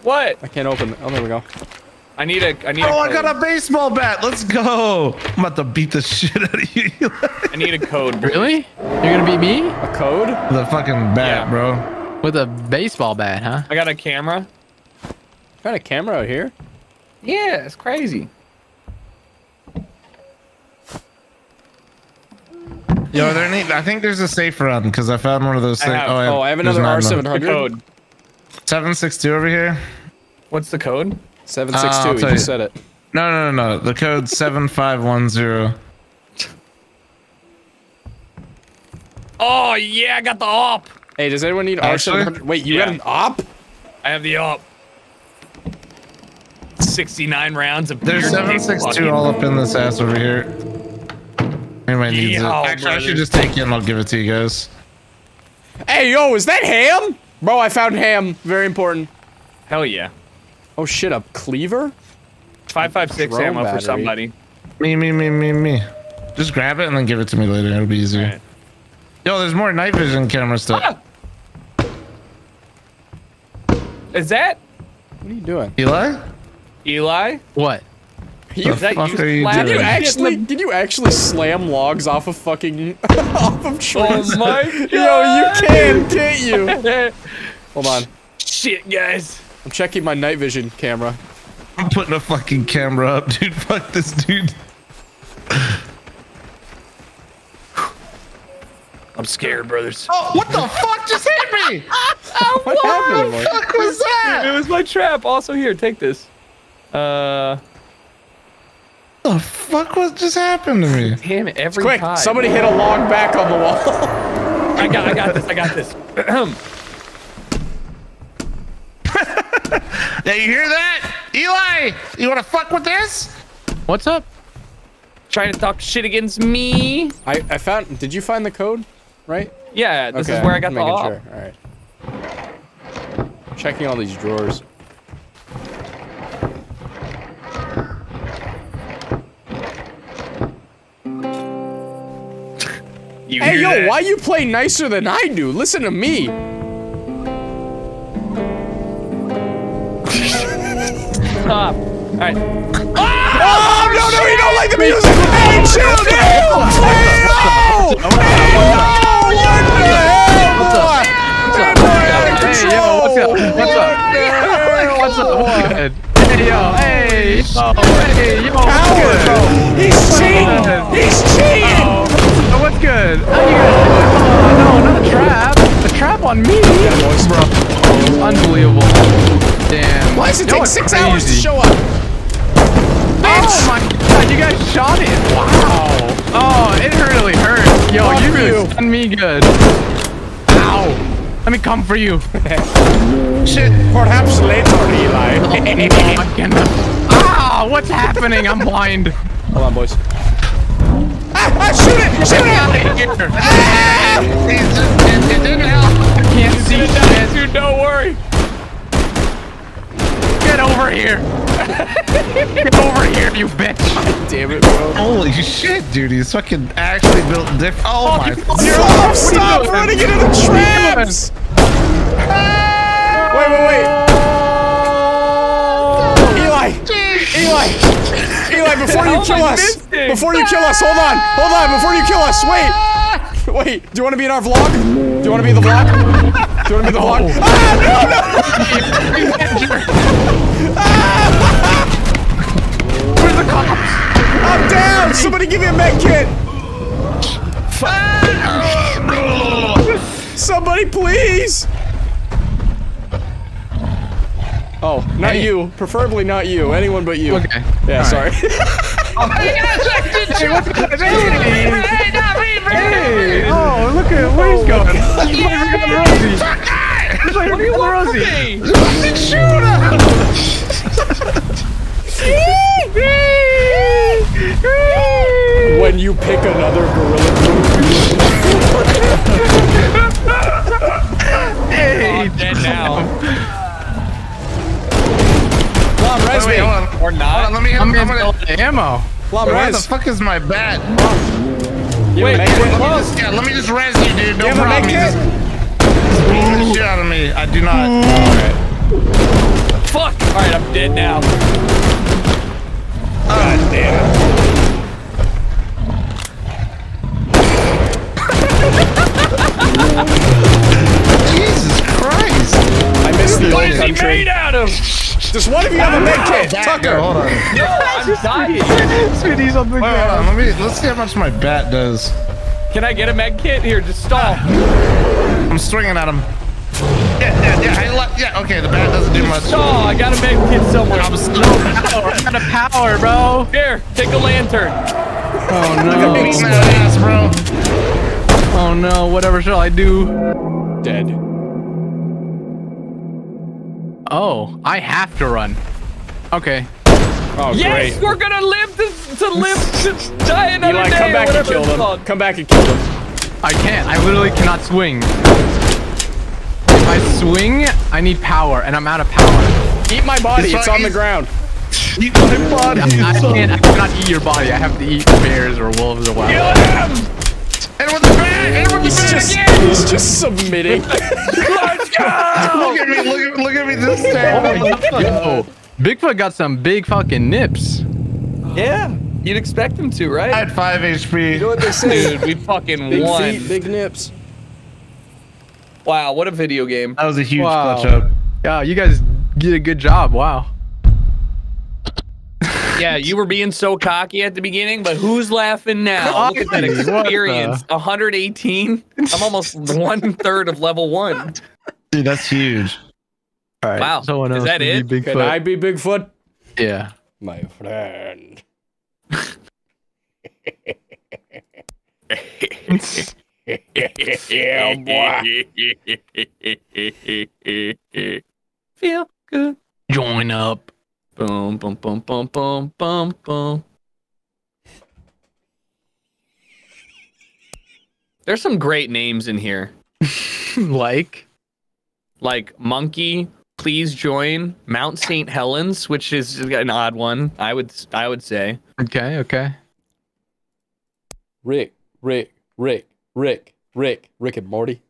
What? I can't open it. Oh, there we go. I need a code. I got a baseball bat. Let's go. I'm about to beat the shit out of you. I need a code. Really? You're gonna beat me? A code? The fucking bat, bro. With a baseball bat, huh? I got a camera. Got a camera out here? Yeah, it's crazy. Yo, are there any? I think there's a safe run because I found one of those things. I have another R700. 762 over here. What's the code? 762. You just said it. No. The code 7510. Oh yeah, I got the op. Hey, does anyone need R700? Wait, you got an op? I have the op. 69 rounds of... There's 762 all up in this ass over here. Anybody needs it. Actually, brother. I should just take it and I'll give it to you guys. Hey, yo, is that ham? Bro, I found ham. Very important. Hell yeah. Oh shit, a cleaver? 5.56 ammo battery for somebody. Me. Just grab it and then give it to me later. It'll be easier. Right. Yo, there's more night vision camera stuff. Ah! Is that? What are you doing? Eli? What? Did you actually slam logs off of fucking off of trees? Oh my God. Yo, you can't you? Hold on. Shit, guys. I'm checking my night vision camera. I'm putting a fucking camera up, dude. Fuck this dude. I'm scared, brothers. Oh, what the fuck just hit me? What happened? What the fuck was that? It was my trap. Also here, take this. The fuck was just happened to me? Damn it, every time. Quick, somebody hit a log back on the wall. I got this. Yeah, you hear that? Eli, you wanna fuck with this? What's up? Trying to talk shit against me. I found... Did you find the code? Right? Yeah, this is where I got the op. Sure. All right. I'm checking all these drawers. You hey, yo, that? Why you play nicer than I do? Listen to me. Stop. All right. Oh, no, you don't like the music. Hey, chill, dude. Hey, yo. Hey, yo. What's up? Hey, yo. Hey. Hey, yo. Coward. He's cheating. He's cheating. What's good? How you guys doing? Oh, no, not a trap. A trap on me. Bro. Unbelievable. Damn. Why does it take 6 hours to show up? Bitch. Oh my god, you guys shot it. Wow. Oh, it really hurts. Yo, you really stunned me good. Ow. Let me come for you. Shit. Perhaps later, Eli. Oh my goodness. Ah, what's happening? I'm blind. Hold on, boys. Ah, shoot it! Shoot it! Ah! It didn't help. I can't see shit. Dude, don't worry. Get over here. Get over here, you bitch. God damn it, bro. Holy shit, dude. He's fucking actually built different. Oh my god. Stop! Stop running into the traps! Wait, wait, wait. Eli! Eli! Eli, before you kill us, hold on, before you kill us, wait, do you want to be in our vlog? Do you want to be in the vlog? Do you want to be in the vlog? Oh. Ah, no! Where's the cops? I'm down! Somebody give me a med kit! Somebody, please! Oh, not you. Preferably not you. Anyone but you. Okay. Yeah, sorry. Hey! Oh, look at where he's going. What do you want from me? Fucking shoot him! When you pick another gorilla. Hey! I'm dead now. Flom, res me. Or not. Let me hit him. I'm gonna ammo. Flom, where the fuck is my bat? Wait, let me just res you, dude. Don't problem. Just beat the shit out of me. I do not. Alright. Fuck! Alright, I'm dead now. God damn it. Jesus Christ. I missed the old country. What is he made out of? Does one of you have a med kit? Tucker! Hold on. No, I'm dying. Smitty's on the ground. Hold on, let's see how much my bat does. Can I get a med kit? Here, just stall. I'm swinging at him. Yeah, okay, the bat doesn't do much. Oh, I got a med kit somewhere. I'm out of power, bro. Here, take a lantern. Oh, no. Look at me, ass, bro. Oh, no, whatever shall I do? Dead. Oh, I have to run. Okay. Oh, yes, great. We're gonna live to die another day. Come back and kill them. Come back and kill them. I can't. I literally cannot swing. If I swing, I need power, and I'm out of power. Eat my body. It's on the ground. Eat my body. I cannot eat your body. I have to eat bears or wolves or wild. Kill him! And with the bat! And with the bat again! He's just submitting. Look at me, look at me this time. Oh, Bigfoot got some big fucking nips. Yeah, you'd expect him to, right? I had 5 HP. You know what they say? Dude, we fucking big won. Feet, big nips. Wow, what a video game. That was a huge clutch up. Yeah, you guys did a good job, wow. Yeah, you were being so cocky at the beginning, but who's laughing now? Look at that experience. 118? I'm almost 1/3 of level 1. Dude, that's huge. All right. Wow. Someone else is that it? Can I be Bigfoot? Yeah. My friend. Yeah, boy. Feel good. Join up. Boom, boom, boom, boom, boom, boom, boom. There's some great names in here. Like Monkey, Please Join, Mount St. Helens, which is an odd one, I would say. Okay, okay. Rick, Rick, Rick, Rick and Morty.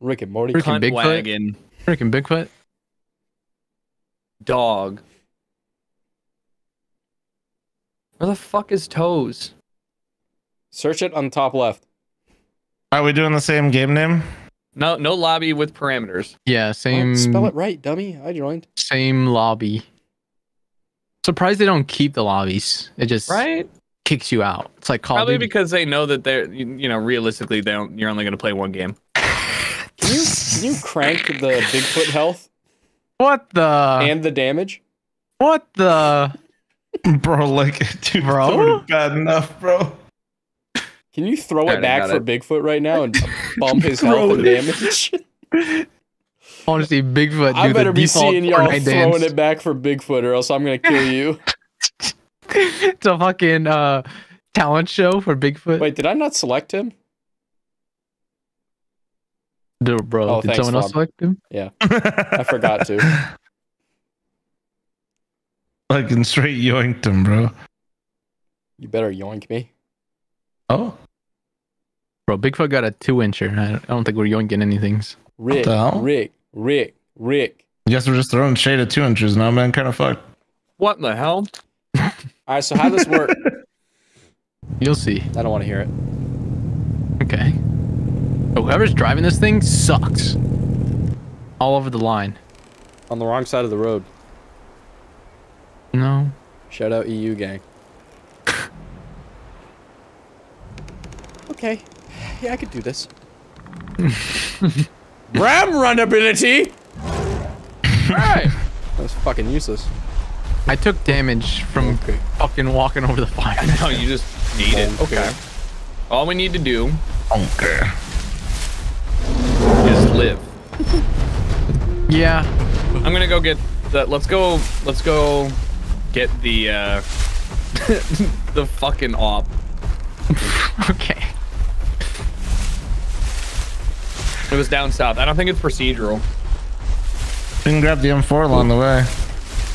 Rick and Morty. Rick and Bigfoot. Wagon. Rick and Bigfoot. Dog. Where the fuck is Toes? Search it on the top left. Are we doing the same game name? No, no lobby with parameters. Yeah, same. Well, spell it right, dummy. I joined. Same lobby. Surprised they don't keep the lobbies. It just kicks you out. It's like Call of Duty. Probably because they know that they're, you know, realistically, they don't. You're only gonna play one game. Can you crank the Bigfoot health? What the? And the damage? What the? Bro, like, dude, bro, bad enough, bro. Can you throw it back for Bigfoot right now and bump his health and damage? Honestly, Bigfoot. I better be seeing y'all throwing it back for Bigfoot, or else I'm gonna kill you. It's a fucking talent show for Bigfoot. Wait, did I not select him? Dude, bro, did someone else select him? Yeah, I forgot to. Fucking straight yoinked him, bro. You better yoink me. Oh. Bro, Bigfoot got a 2-incher. I don't think we're yoinking anythings. Rick. I guess we're just throwing shade at 2-inchers now, man. Kind of fucked. What the hell? All right, so how does this work? You'll see. I don't want to hear it. Okay. Oh, whoever's driving this thing sucks. All over the line. On the wrong side of the road. No. Shout out EU gang. Okay. Yeah, I could do this. Ram run ability! Alright! That was fucking useless. I took damage from fucking walking over the fire. No, you just need it. Okay. All we need to do is live. Yeah. I'm gonna go get that. Let's go get the the fucking op. Okay. It was down south. I don't think it's procedural. You can grab the M4 along the way.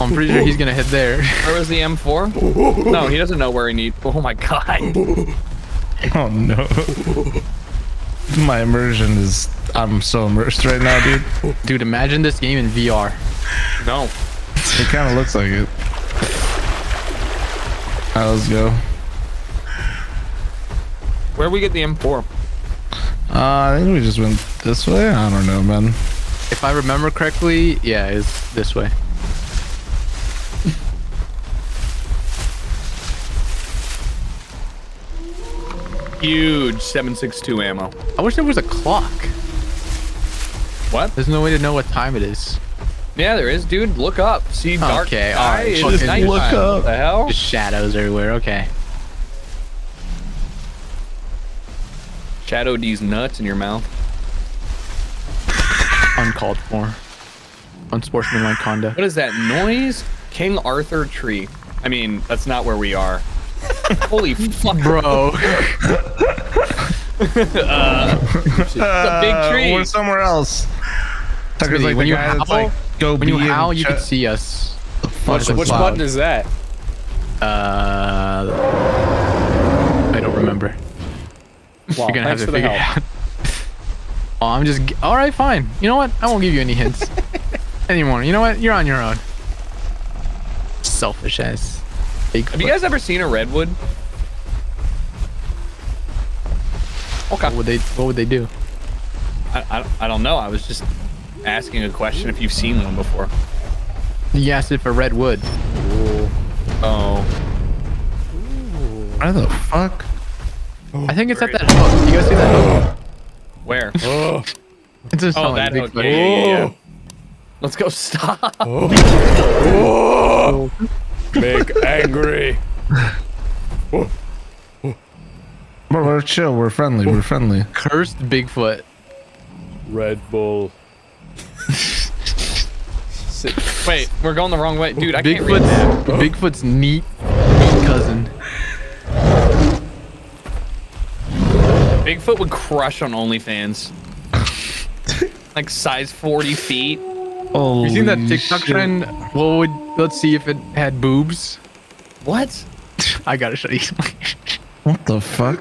I'm pretty sure he's gonna hit there. Where was the M4? No, he doesn't know where he needs. Oh my god. Oh no. My immersion is. I'm so immersed right now, dude. Dude, imagine this game in VR. No. It kind of looks like it. Alright, let's go. Where'd we get the M4? I think we just went this way. I don't know, man. If I remember correctly, yeah, it's this way. Huge 7.62 ammo. I wish there was a clock. What? There's no way to know what time it is. Yeah, there is, dude. Look up. See dark. Okay, alright. Just look up. What the hell? Just shadows everywhere. Okay. Shadow D's nuts in your mouth. Uncalled for. Unsportsmanlike conduct. What is that noise? King Arthur tree. I mean, that's not where we are. Holy fuck, bro. It's a big tree. We're somewhere else. Tucker's like, when you howl, that's like, go when you howl, you can see us. Which button is that? I don't remember. Wow, you're gonna have to figure it out. Oh, I'm just all right. Fine. You know what? I won't give you any hints anymore. You know what? You're on your own. Selfish ass. Bigfoot. Have you guys ever seen a redwood? Okay. What would they do? I don't know. I was just asking a question if you've seen one before. You asked if a redwood. Why the fuck? I think it's at that hook. You guys see that hook? Where? It's just that hook. Yeah. Let's go. Stop. Big angry. We're chill. We're friendly. We're friendly. Cursed Bigfoot. Red Bull. Wait, we're going the wrong way, dude. I can't read that. Bigfoot's neat cousin. Bigfoot would crush on OnlyFans. Like size 40 feet. Oh, you seen that TikTok trend? Let's see if it had boobs. What? I gotta show you. What the fuck?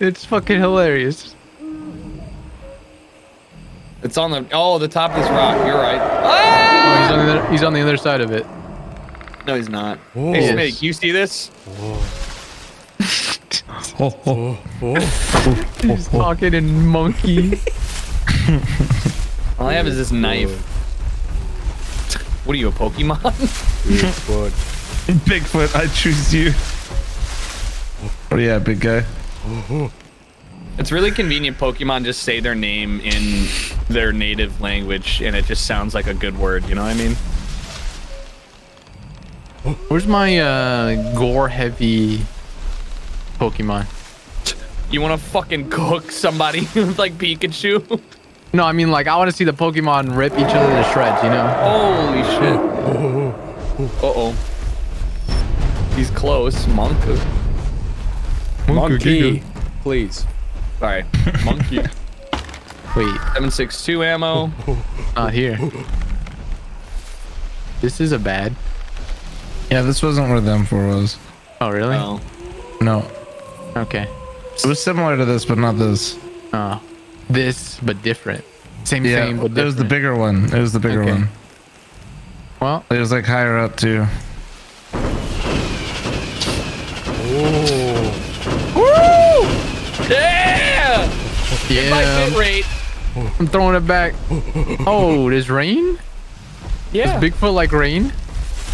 It's fucking hilarious. It's on the, oh, the top of this rock. You're right. Ah! Oh, he's on the other side of it. No, he's not. Ooh. Hey, Smitty, you see this? He's talking in monkey. All I have is this knife. What are you, a Pokemon? Bigfoot. Bigfoot, I choose you. Oh yeah, big guy. It's really convenient Pokemon just say their name in their native language and it just sounds like a good word, you know what I mean? Where's my gore heavy Pokemon? You wanna fucking cook somebody with like Pikachu? No, I mean like I wanna see the Pokemon rip each other to shreds, you know? Holy shit. Uh oh. He's close, Monkey. Monkey. Please. Sorry. Monkey. Wait. 7.62 ammo. Not here. This is a bad. Yeah, this wasn't what them for was. Oh, really? Oh. No. Okay. It was similar to this, but not this. Oh. This, but different. Same yeah, thing, but different. It was the bigger one. It was the bigger one. Well. It was like higher up, too. Oh. Woo! Yeah! Yeah. My hit rate. I'm throwing it back. Oh, there's rain? Yeah. Does Bigfoot like rain?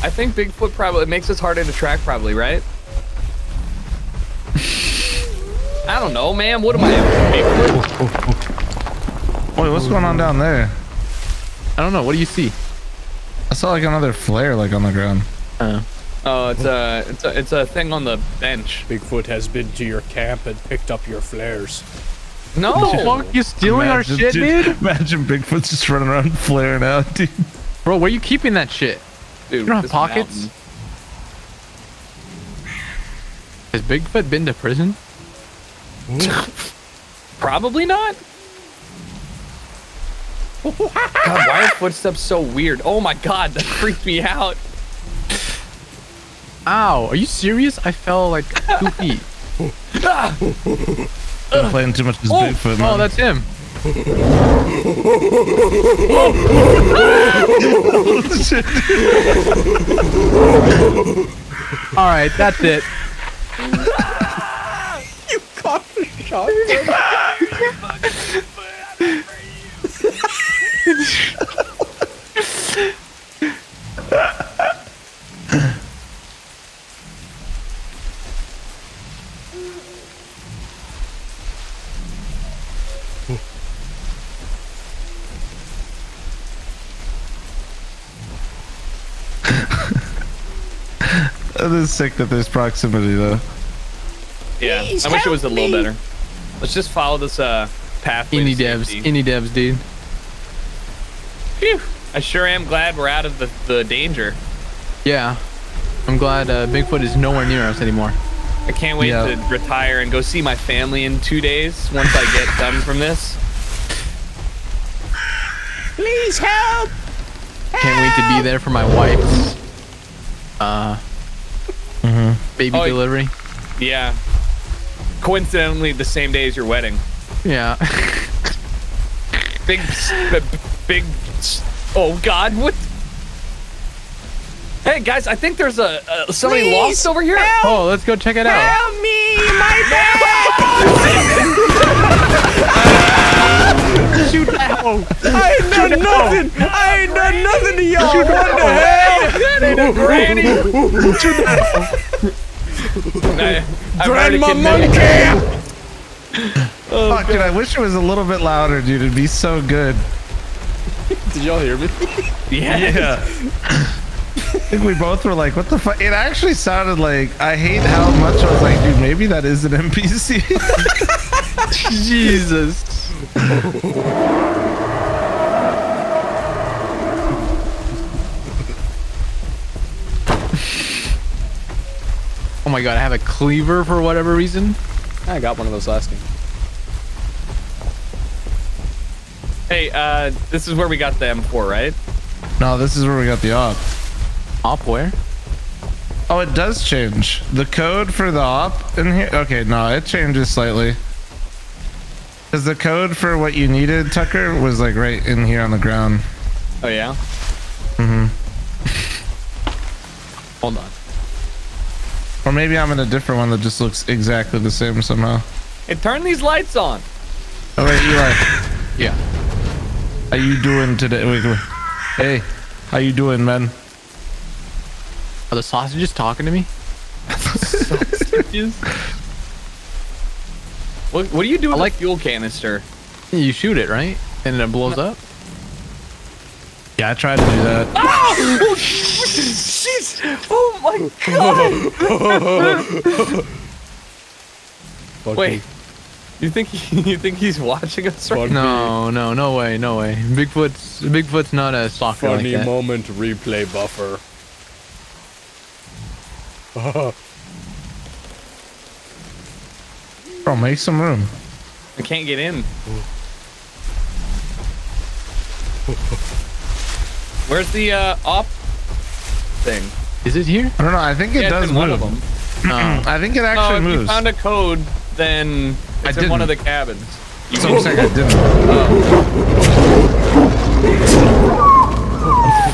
I think Bigfoot probably, it makes us harder to track probably, right? I don't know, man. What am I? Bigfoot? Wait, what's going on down there? I don't know. What do you see? I saw like another flare like on the ground. Oh, it's a thing on the bench. Bigfoot has been to your camp and picked up your flares. No, fuck, you stealing our shit, dude. Imagine Bigfoot's just running around flaring out, dude. Bro, where are you keeping that shit? Dude, you don't have pockets? Mountain. Has Bigfoot been to prison? Probably not. God, why are footsteps so weird? Oh my God, that freaked me out. Ow, are you serious? I fell like 2 feet. I'm playing too much as Bigfoot, man. Oh, that's him. Alright, that's it. You caught the shot. It is sick that there's proximity though. Yeah, please, I wish it was a little better. Let's just follow this path. Indie devs, dude. Phew! I sure am glad we're out of the danger. Yeah, I'm glad Bigfoot is nowhere near us anymore. I can't wait to retire and go see my family in 2 days once I get done from this. Please help! Can't wait to be there for my wife's baby delivery. Yeah. Coincidentally, the same day as your wedding. Yeah. big. Oh God! What? Hey guys, I think there's a somebody lost over here. Help. Oh, let's go check it out. Help me, my baby! Shoot that hole! I ain't done nothing. I ain't done nothing to y'all. What the hell? That ain't a granny. Shoot that hole. Grandma monkey! Oh, fuck, dude, I wish it was a little bit louder, dude. It'd be so good. Did y'all hear me? Yeah. I think we both were like, what the fuck? It actually sounded like, I hate how much I was like, dude, maybe that is an NPC. Jesus. Oh my God, I have a cleaver for whatever reason. I got one of those last game. Hey, this is where we got the M4, right? No, this is where we got the op. Op where? Oh, it does change. The code for the op in here. Okay, no, it changes slightly. Because the code for what you needed, Tucker, was like right in here on the ground. Oh, yeah? Mm-hmm. Hold on. Or maybe I'm in a different one that just looks exactly the same somehow. And turn these lights on. Oh, wait, Eli. Yeah. How you doing today? Wait, wait. Hey, how you doing, man? Are the sausages talking to me? Sausages? What do you do with like fuel canister? You shoot it, right? And it blows up? Yeah, I tried to do that. Oh! Oh, shit! Oh my god! Wait. You think he's watching us right now? No, no way, no way. Bigfoot's not a stalker like that. Funny moment replay buffer. Bro, make some room. I can't get in. Where's the op thing? Is it here? I don't know. I think it does move. One of them. I think it actually moves. If you found a code, then it's in one of the cabins. So I'm saying I didn't.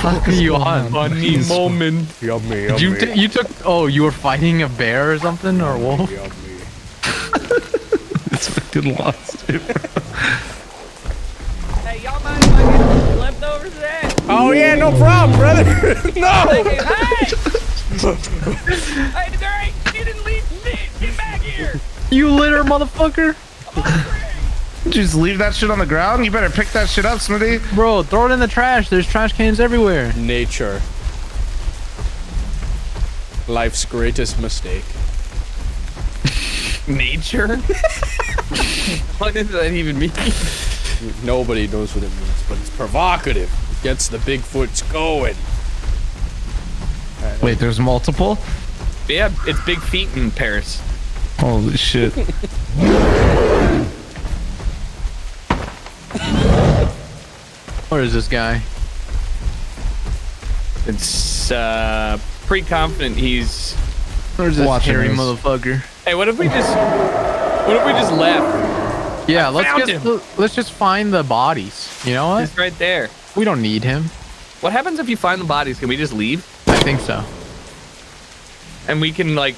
Fuck you on. Funny moment. Yummy, yummy. You took. Oh, you were fighting a bear or something, or a wolf? This fucking lost it, bro. Hey, y'all mind if I get some leftovers of that? Oh yeah, no problem, brother. Hey, Derek, you didn't leave shit. Get back here. You litter, motherfucker. Just leave that shit on the ground. You better pick that shit up, Smitty. Bro, throw it in the trash. There's trash cans everywhere. Nature. Life's greatest mistake. Nature? What does that even mean? Nobody knows what it means, but it's provocative. It gets the Bigfoots going. Right, wait, there's multiple? Yeah, it's big feet in Paris. Holy shit. Where is this guy? It's pretty confident he's where's this hairy motherfucker. Hey, what if we just left? Yeah, let's just find the bodies. You know what? He's right there. We don't need him. What happens if you find the bodies? Can we just leave? I think so. And we can like.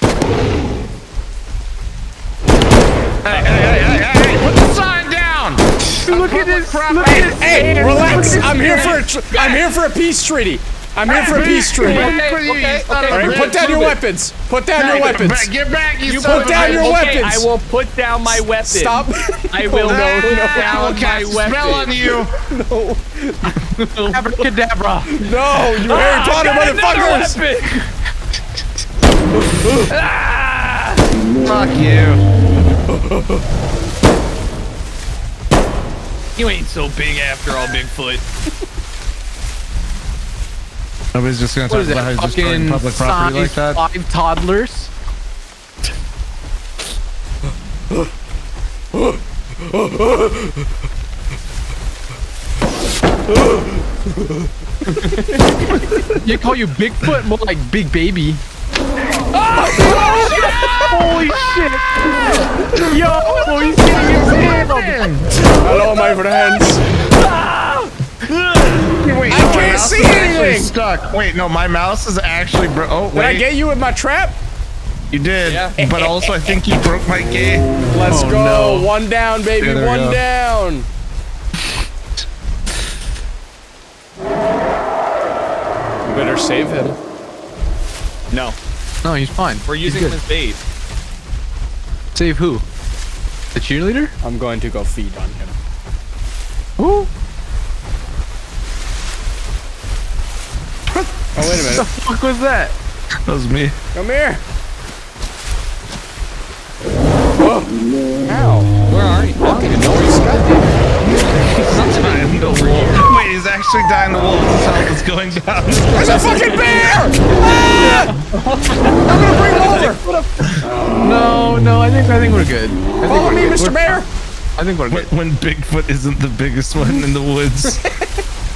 Hey! Put the sign down! Look at this crap! Hey, relax! I'm here for a peace treaty. I'm here for a peace treaty. Okay. Alright, put down your weapons. Put down your weapons. Get back, you son of a bitch. Put down your weapons. I will put down my weapon. Stop. I will put down my weapon. Smell on you. No. Abracadabra. No, you Harry Potter motherfuckers. Fuck you. You ain't so big after all, Bigfoot. Nobody's just gonna talk about how he's destroying public property like that. 5 toddlers. You call you Bigfoot, more like Big Baby. Holy shit! Yo, he's getting his hand on me. Hello, my friends. Wait, I can't see anything. Stuck. Wait, no, my mouse is actually broke. Oh, wait. Did I get you with my trap? You did, yeah. But also I think you broke my gate. Let's go. No. One down, baby. Yeah, one down. You better save him. No. No, he's fine. We're using him as bait. Save who? The cheerleader? I'm going to go feed on him. Who? Oh, wait a minute. What the fuck was that? That was me. Come here. Whoa. Ow. Where are you? I don't even know where he's got there. Wait, he's actually dying the wolf. This is how it's going down. There's a fucking bear! Ah! I'm gonna bring him over. No, I think we're good. Follow me, Mr. Bear. I think we're good. When Bigfoot isn't the biggest one in the woods.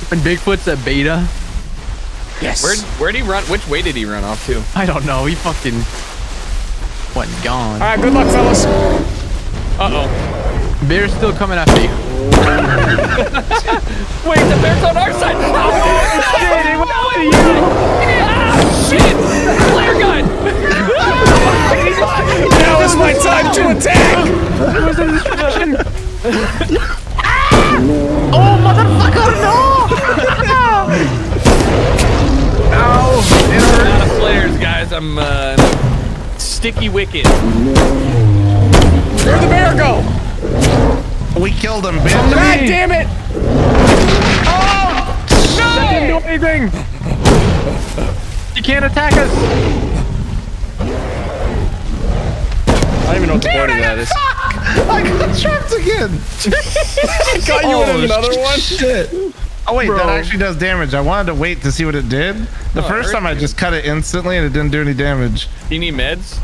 When Bigfoot's a beta. Yes. Where'd he run? Which way did he run off to? I don't know. He fucking wasn't gone. All right, good luck, fellas. Uh oh. Bear's still coming after you. Wait, the bear's on our side! Oh, shit! Flare gun! Now is my time to attack! It was a distraction! Oh, motherfucker, no! Ow! It hurt. I'm out of flares, guys. I'm sticky wicked. Where'd the bear go? We killed him, bitch. God damn it! Oh! No! That didn't do anything! You can't attack us! I don't even know what the board of that is. Fuck! I got trapped again! I got you in another one? Shit. Oh wait, bro. That actually does damage. I wanted to wait to see what it did. The first time I just cut it instantly and it didn't do any damage. You need meds?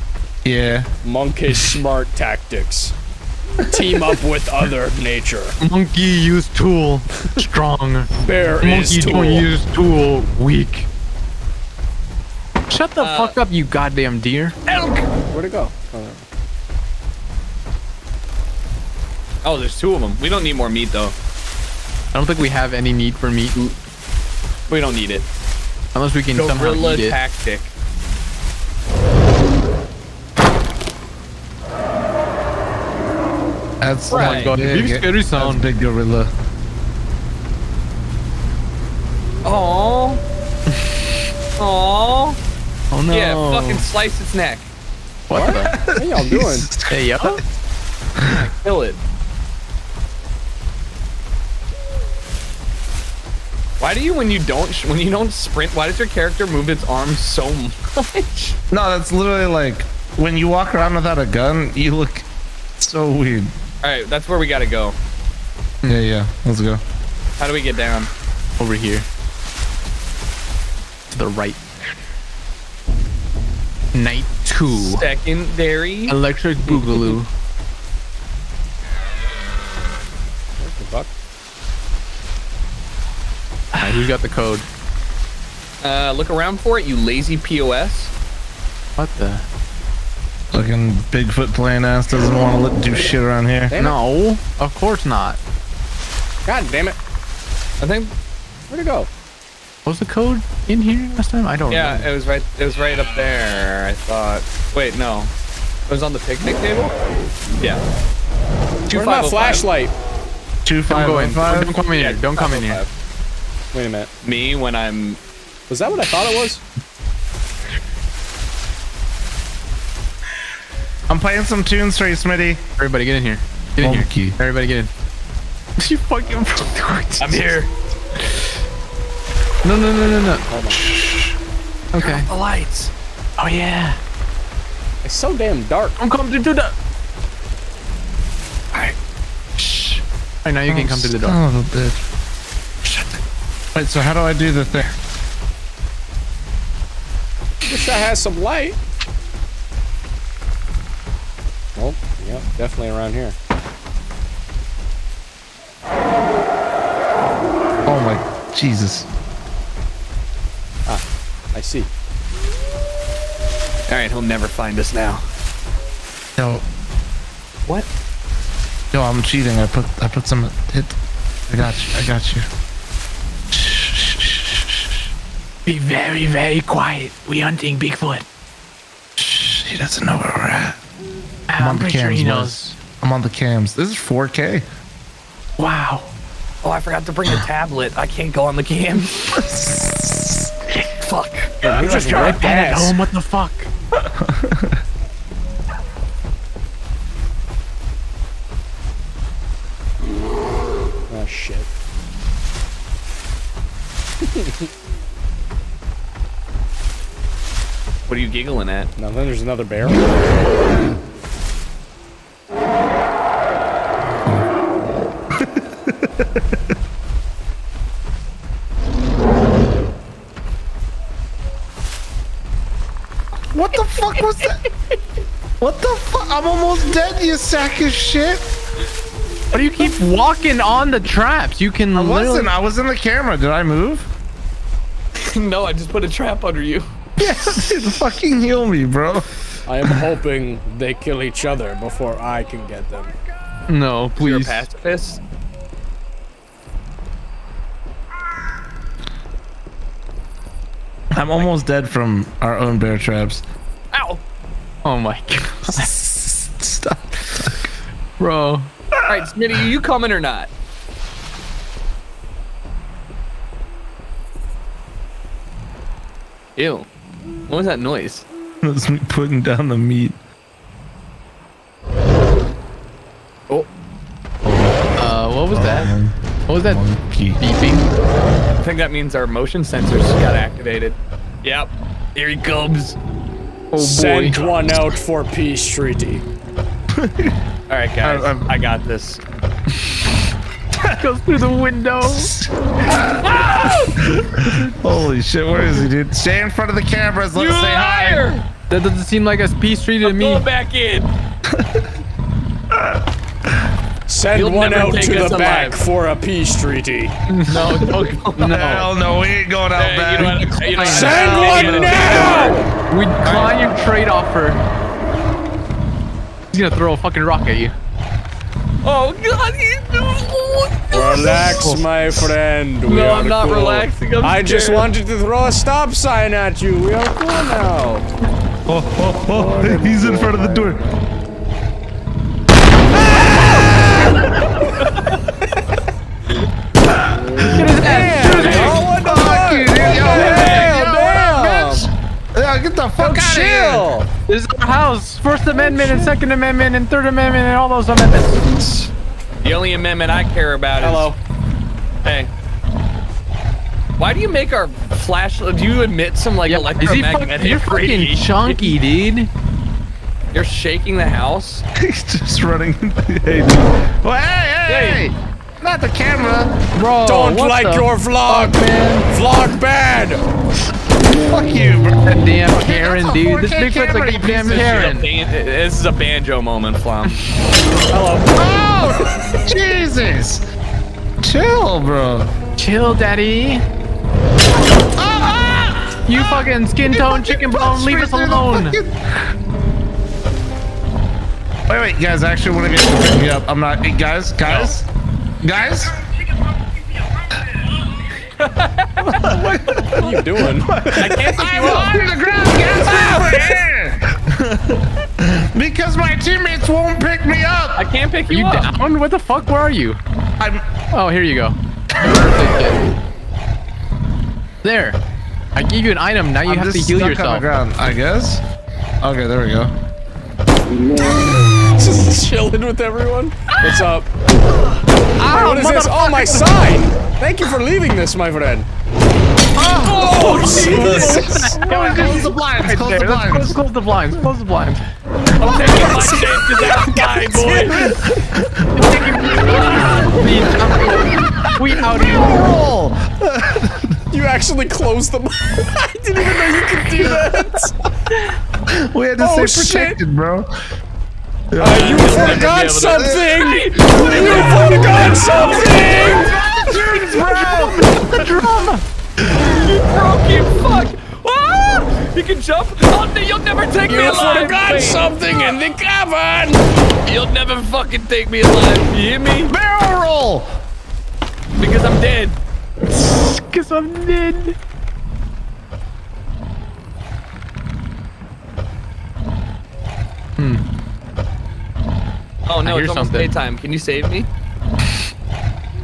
Yeah. Monkish smart tactics. Team up with other nature. Monkey use tool, strong. Bear is tool. Monkey don't use tool, weak. Shut the fuck up, you goddamn deer. Elk! Where'd it go? Oh. Oh, there's two of them. We don't need more meat, though. I don't think we have any need for meat. We don't need it. Unless we can somehow eat it. Tactic. That's right. Oh my god, scary sound. Big gorilla. Oh. Oh. Oh no. Yeah, fucking slice its neck. What the? What are y'all doing? Hey yo. Kill it. Why do you when you don't sprint? Why does your character move its arms so much? No, that's literally like when you walk around without a gun, you look so weird. All right, that's where we gotta go. Yeah, yeah, let's go. How do we get down? Over here. To the right. Night 2. Secondary. Electric Boogaloo. What the fuck? All right, who's got the code? Look around for it, you lazy POS. What the? Fucking Bigfoot playing ass doesn't want to do shit around here. No, of course not. God damn it. I think, where'd it go? Was the code in here last time? I don't remember. Yeah, it was right up there, I thought. Wait, no. It was on the picnic table? Yeah. Where's my flashlight? 2505. Don't come in here. Don't come in here. Wait a minute. Me when I'm... Was that what I thought it was? I'm playing some tunes for you, Smitty. Everybody get in here. Get in here. Everybody get in. You fucking... I'm here. No, no, no, no, no. Oh, okay. Turn off the lights. Oh, yeah. It's so damn dark. I'm coming to the... Alright. Shh. Alright, now you can come to the door. Son of a bitch. Shut the... Wait, so how do I do the thing? Wish I had some light. Oh, yeah, definitely around here. Oh my Jesus. Ah, I see. Alright, he'll never find us now. No. What? No, I'm cheating. I put some hit. I got you. I got you. Shh. Be very, very quiet. We hunting Bigfoot. Shh, he doesn't know where we're at. I'm on the cams, boys. I'm on the cams. This is 4K. Wow. Oh, I forgot to bring a tablet. I can't go on the cam. Fuck. I'm just trying to pen at home. What the fuck? Oh, shit. What are you giggling at? Nothing. There's another bear. What the fuck was that? What the fuck? I'm almost dead, you sack of shit. But you keep walking on the traps. You can. I was in the camera. Did I move? No, I just put a trap under you. Yes, dude, fucking heal me, bro. I am hoping they kill each other before I can get them. No, please. You're a pacifist? I'm almost dead from our own bear traps. Ow! Oh my god. Stop. Bro. Alright, Smitty, are you coming or not? Ew. What was that noise? That was me putting down the meat. Oh. What was that? What was that beeping? I think that means our motion sensors got activated. Yep. Here he comes. Oh boy. Send one out for peace treaty. Alright guys, I got this. That goes through the window. Holy shit, where is he, dude? Stay in front of the cameras, let's say liar. Hi. That doesn't seem like a peace treaty to me. Go back in. Send You'll one out to the alive. Back for a peace treaty. No, no. Hell no, we ain't going out back. Send one now! We decline your trade offer. He's gonna throw a fucking rock at you. Oh god, relax, my friend. We no, I'm not cool. relaxing. I'm scared. Just wanted to throw a stop sign at you. We are cool now. Oh, oh, oh. He's in front of the door. Get his ass. Shoot him. Fuck you, dude. Yo, get the fuck out of here. This is our house. First Amendment and Second Amendment and Third Amendment and all those amendments. The only amendment I care about is... Hey. Why do you make our flash... Do you emit some, like, electromagnetic You're fucking chunky, dude. You're shaking the house? He's just running. Hey, dude. Well, hey, hey! Hey. Not the camera, bro. Don't like your vlog, man. Vlog bad. Fuck you, bro. That damn Karen, dude. This Bigfoot's like a damn Karen. This is a banjo moment, Flom. Hello. Oh, Jesus. Chill, bro. Chill, daddy. Oh, ah, you fucking skin tone chicken bone. Leave us alone. Wait, guys. I actually want to get me up. I'm not. Hey, guys. No. Guys? What are you doing? I can't keep you up. I'm on the ground, guys! Because my teammates won't pick me up! I can't pick you up. Down? What the fuck? Where are you? I'm... Oh, here you go. There. I gave you an item, now you have to heal yourself. On the ground, I guess? Okay, there we go. Just chilling with everyone. What's up? Ow, what is this? Oh, my sign! Thank you for leaving this, my friend. Oh, Jesus! Close the blinds. Close the blinds. Close the blinds. Close the blinds. I'm taking my shit to that guy, boy. We out here. You actually closed them. I didn't even know you could do that. We had to stay protected, bro. You forgot something! You forgot something! Dude, bro! The drama! You broke, you fuck! Ah! You can jump! Oh, no, you'll never take me alive! You forgot something in the cavern! You'll never fucking take me alive, you hear me? Barrel roll! Because I'm dead. Because I'm dead. Hmm. Oh no, it's almost daytime. Can you save me?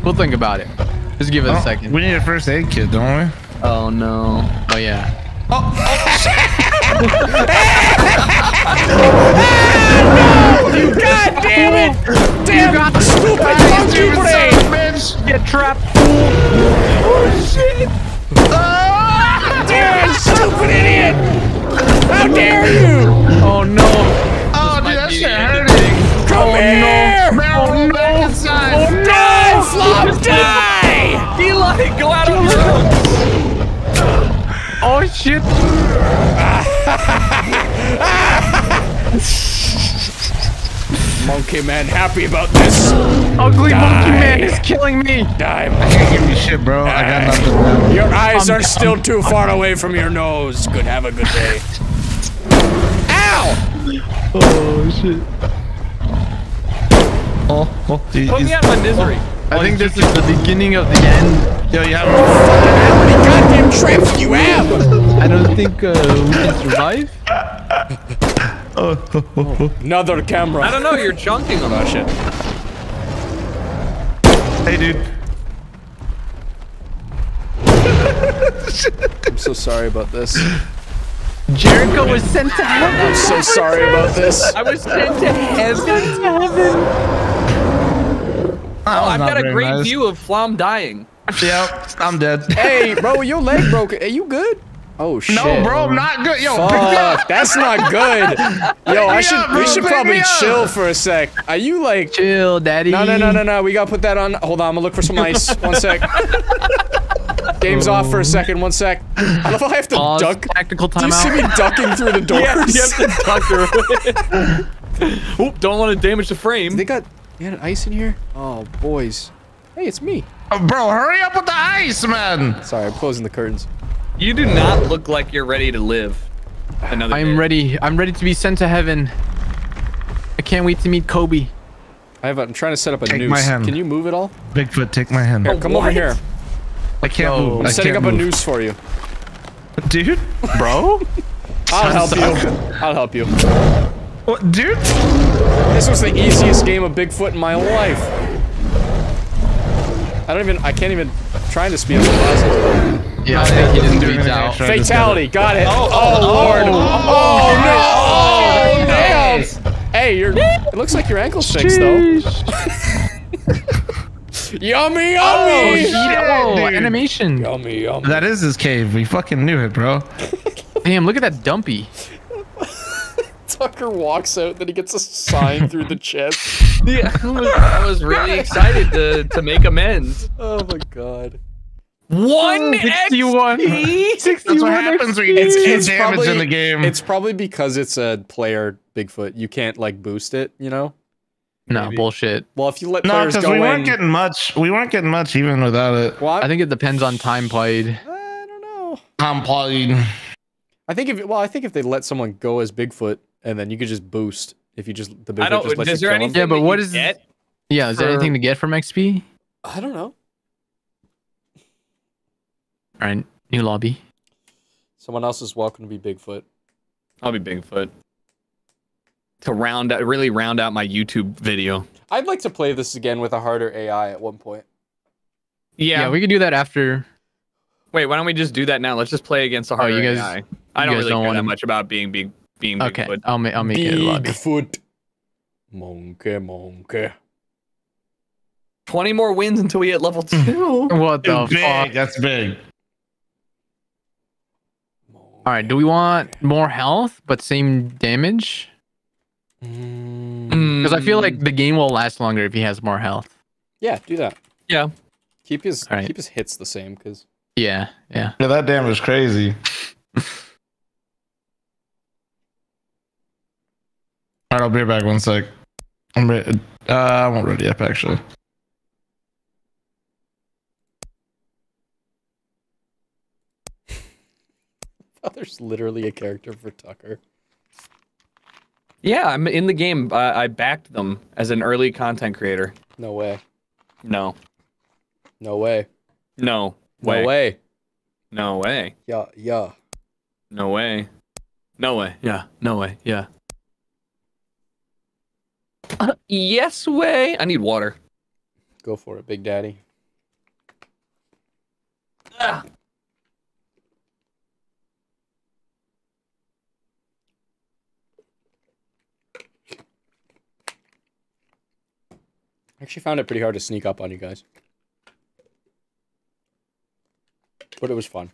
We'll think about it. Just give it a second. We need a first aid kit, don't we? Oh no. Oh yeah. Oh, oh shit! No! You goddamn it! Damn you got stupid fucking brain! Get trapped, fool! Oh shit! Oh, damn, stupid idiot! How dare you! Oh no! Oh dude, that shit hurt. Come here! Oh no! Oh no! Flop, die! Eli, go out on your own! Oh shit! Monkey man, happy about this? Ugly monkey man is killing me! Die! I can't give you shit, bro. I got nothing now. Your eyes are still too far away from your nose. Good, have a good day. Ow! Oh shit! Put me out of my misery. I think this is the beginning of the end. Yo, you have how many goddamn traps do you have? I don't think we can survive. Another camera. I don't know, you're chunking on that shit. Hey, dude. I'm so sorry about this. Jericho was sent to heaven. I'm so sorry about this. I was sent to heaven. Oh, I've got a great view of Flom dying. Yep, I'm dead. Hey, bro, your leg broke. Are you good? Oh shit. No, bro, I'm not good. Yo, fuck, that's not good. Yo, I should. We should probably chill for a sec. Are you like chill, daddy? No, no, no, no, no. We gotta put that on. Hold on, I'm gonna look for some ice. One sec. Game's off for a second, one sec. I don't know if I have to duck. Tactical timeout. Do you see me ducking through the doors? You have to duck through it. Oop, don't want to damage the frame. They got, you had ice in here? Oh, boys. Hey, it's me. Oh, bro, hurry up with the ice, man. Sorry, I'm closing the curtains. You do not look like you're ready to live. Another I'm day. Ready. I'm ready to be sent to heaven. I can't wait to meet Kobe. I have a, I'm trying to set up a noose. My hand. Can you move it all? Bigfoot, take my hand. Here, come over here. I can't move. I'm setting up a noose for you. Dude? Bro? I'll help you. I'll help you. What, dude? This was the easiest game of Bigfoot in my whole life. I don't even- I can't even- I'm trying to speed up the process. Yeah, I think he didn't do it. Fatality, got it. Oh, Lord. Oh, no! Oh, nails! Hey, you're- it looks like your ankle's fixed, though. Yummy, yummy! Oh, yeah, animation. Yummy, yummy. That is his cave. We fucking knew it, bro. Damn, look at that dumpy. Tucker walks out, then he gets a sign through the chest. Yeah, I was really excited to make amends. Oh my god. 161. That's what happens when you get damage in the game. It's probably because it's a player Bigfoot. You can't like boost it, you know? No, nah, bullshit. Well, if you let players go we weren't getting much. We weren't getting much even without it. Well, I think it depends on time played. I don't know. Time played. I think if they let someone go as Bigfoot, and then you could just boost if you just the Bigfoot just lets you kill him. Yeah, but what is it? Yeah, is there anything to get from XP? I don't know. All right, new lobby. Someone else is welcome to be Bigfoot. I'll be Bigfoot. To round out, really round out my YouTube video. I'd like to play this again with a harder AI at one point. Yeah, we could do that after. Wait, why don't we just do that now? Let's just play against a harder AI. I don't really know that much about being Bigfoot. Okay, I'll make it a lobby. Bigfoot. Monkey, monkey. 20 more wins until we hit level 2. What the fuck? That's big. All right, do we want more health but same damage? Because I feel like the game will last longer if he has more health. Yeah, do that. Yeah, keep his keep his hits the same. Cause yeah, that damage is crazy. All right, I'll be back one sec. I'm ready. I won't ready up actually. Oh, there's literally a character for Tucker. Yeah, I'm in the game. I backed them as an early content creator. No way. No. No way. No way. No way. No way. Yeah, yeah. No way. No way. Yeah, no way. Yeah. Yes way. I need water. Go for it, Big Daddy. Ah. I actually found it pretty hard to sneak up on you guys. But it was fun.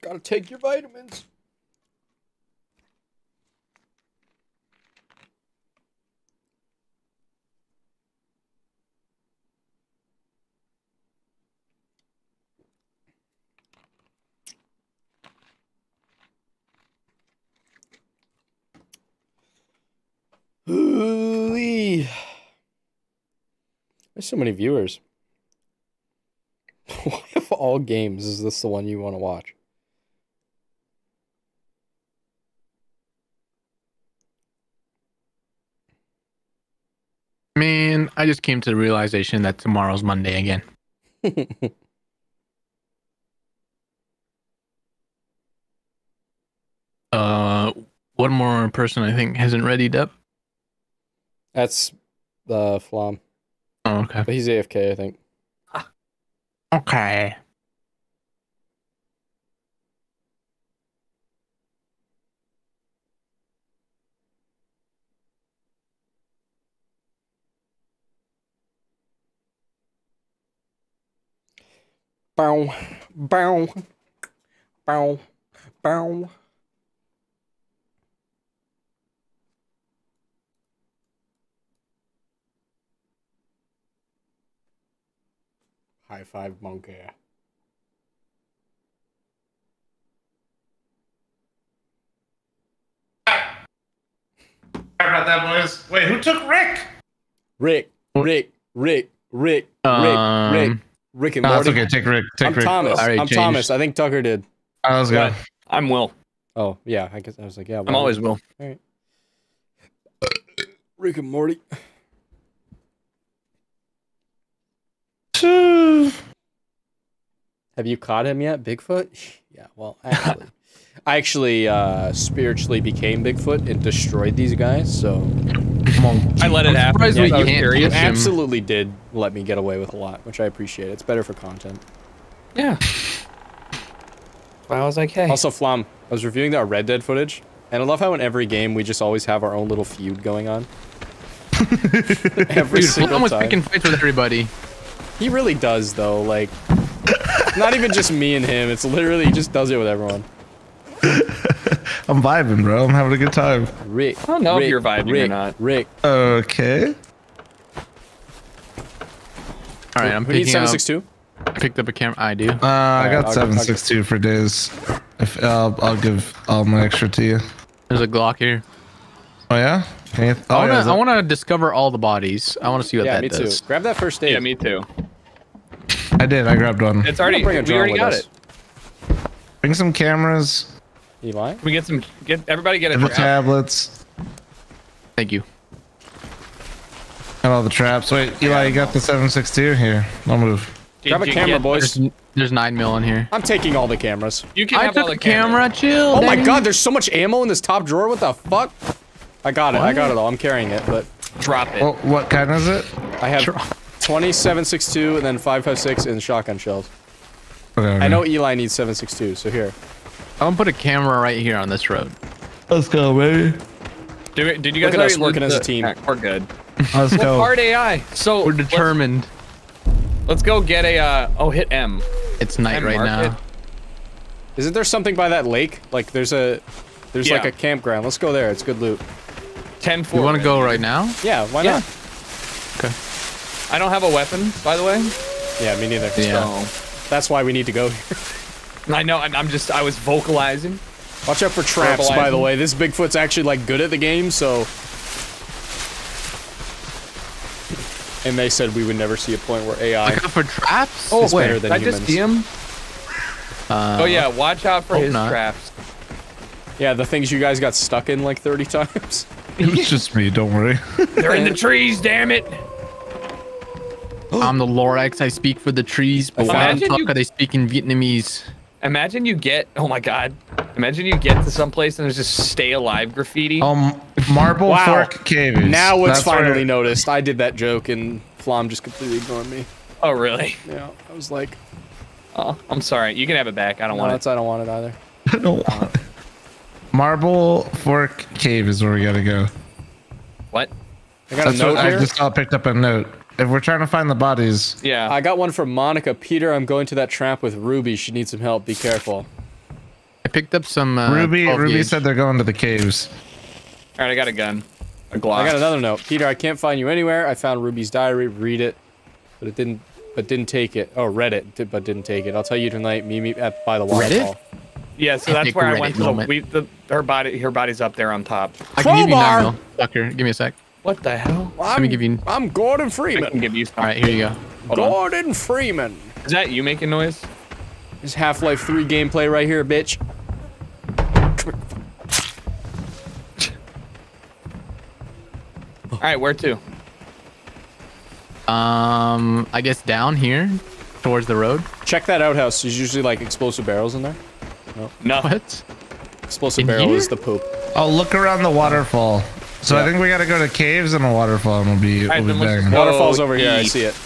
Gotta take your vitamins. Ooh-wee. There's so many viewers. Why of all games is this the one you want to watch? Man, I just came to the realization that tomorrow's Monday again. One more person I think hasn't readied up. That's Flom. Oh, okay. But he's AFK, I think. Okay. Bow, bow, bow, bow. High five, monkey. Sorry about that, boys. Wait, who took Rick? Rick. Rick and Morty. That's okay. Take Rick. Take Rick. Thomas. Right, I'm changed. Thomas. I think Tucker did. I was good. I'm Will. Oh, yeah. I guess I was like, yeah. Will. I'm always Will. All right. Rick and Morty. Have you caught him yet, Bigfoot? Yeah, well, actually. I actually spiritually became Bigfoot and destroyed these guys, so... I let it happen. Yeah, you can't absolutely did let me get away with a lot, which I appreciate. It's better for content. Yeah. Well, I was like, hey. Also, Flom, I was reviewing that Red Dead footage, and I love how in every game we just always have our own little feud going on. Every single time. Flom was picking fights with everybody. He really does, though. Like, not even just me and him. It's literally he just does it with everyone. I'm vibing, bro. I'm having a good time. Rick. I don't know if you're vibing or not. Rick. Okay. All right, I'm picking up. 762. I picked up a camera. I do. I got 762 for days. If I'll give all my extra to you. There's a Glock here. Oh yeah. I want to discover all the bodies. I want to see what that does. Yeah, me too. Grab that first aid. Yeah, me too. I did. I grabbed one. It's already. We already got it. Bring some cameras. Eli? Can we get some? Everybody get a tablets. Thank you. Got all the traps. Wait, Eli, you got the 762 here. Don't move. Grab a camera, boys. There's 9mm in here. I'm taking all the cameras. You can have all the camera. Chill. Oh my God, there's so much ammo in this top drawer. What the fuck? I got it. I got it all. I'm carrying it, but drop it. Well, what kind is it? I have 27.62 and then 5.56 and shotgun shells. Okay. I know Eli needs 7.62, so here. I'm gonna put a camera right here on this road. Let's go, baby. Did you guys already working as a team? We're good. Let's go. Hard AI. So we're determined. Let's go get a. Oh, hit M. It's night right now. Isn't there something by that lake? Like there's like a campground. Let's go there. It's good loot. 10-4. You want to go right now? Yeah, why not? Okay. I don't have a weapon, by the way. Yeah, me neither. Yeah. So that's why we need to go here. I know, I was vocalizing. Watch out for traps, by the way. This Bigfoot's actually, like, good at the game, so... And they said we would never see a point where AI... Look out for traps? Oh, wait, did I just see him? Oh, yeah, watch out for his traps. Yeah, the things you guys got stuck in, like, 30 times. It was just me, don't worry. They're in the trees, damn it! I'm the Lorax, I speak for the trees, but why on top are they speaking Vietnamese? Imagine you get, oh my God, imagine you get to someplace and there's just stay alive graffiti. Marble Fork Caves. Now it's finally noticed. I did that joke and Flom just completely ignored me. Oh, really? Yeah, I was like. Oh, I'm sorry. You can have it back. I don't want it. I don't want it either. I don't want it. Marble Fork Cave is where we gotta go. What? I got a note here. I just picked up a note. If we're trying to find the bodies. Yeah. I got one from Monica. Peter, I'm going to that trap with Ruby. She needs some help. Be careful. I picked up some. Ruby said they're going to the caves. All right, I got a gun. A Glock. I got another note. Peter, I can't find you anywhere. I found Ruby's diary. Read it, but it didn't. But didn't take it. Oh, read it, but didn't take it. I'll tell you tonight. Meet me at by the waterfall. Reddit? Yeah, so that's where I went. Her body's up there on top. I can give you 9mm, Tucker. Give me a sec. What the hell? Let me give you... I'm Gordon Freeman. I can give you something. All right, here you go. Hold on. Freeman. Is that you making noise? This Half-Life 3 gameplay right here, bitch. All right, where to? I guess down here, towards the road. Check that outhouse. There's usually like explosive barrels in there. No. No. What? Explosive barrel is the poop. Oh, look around the waterfall. So yeah. I think we gotta go to caves and a waterfall, and we'll be back. Waterfall's over here. I see it.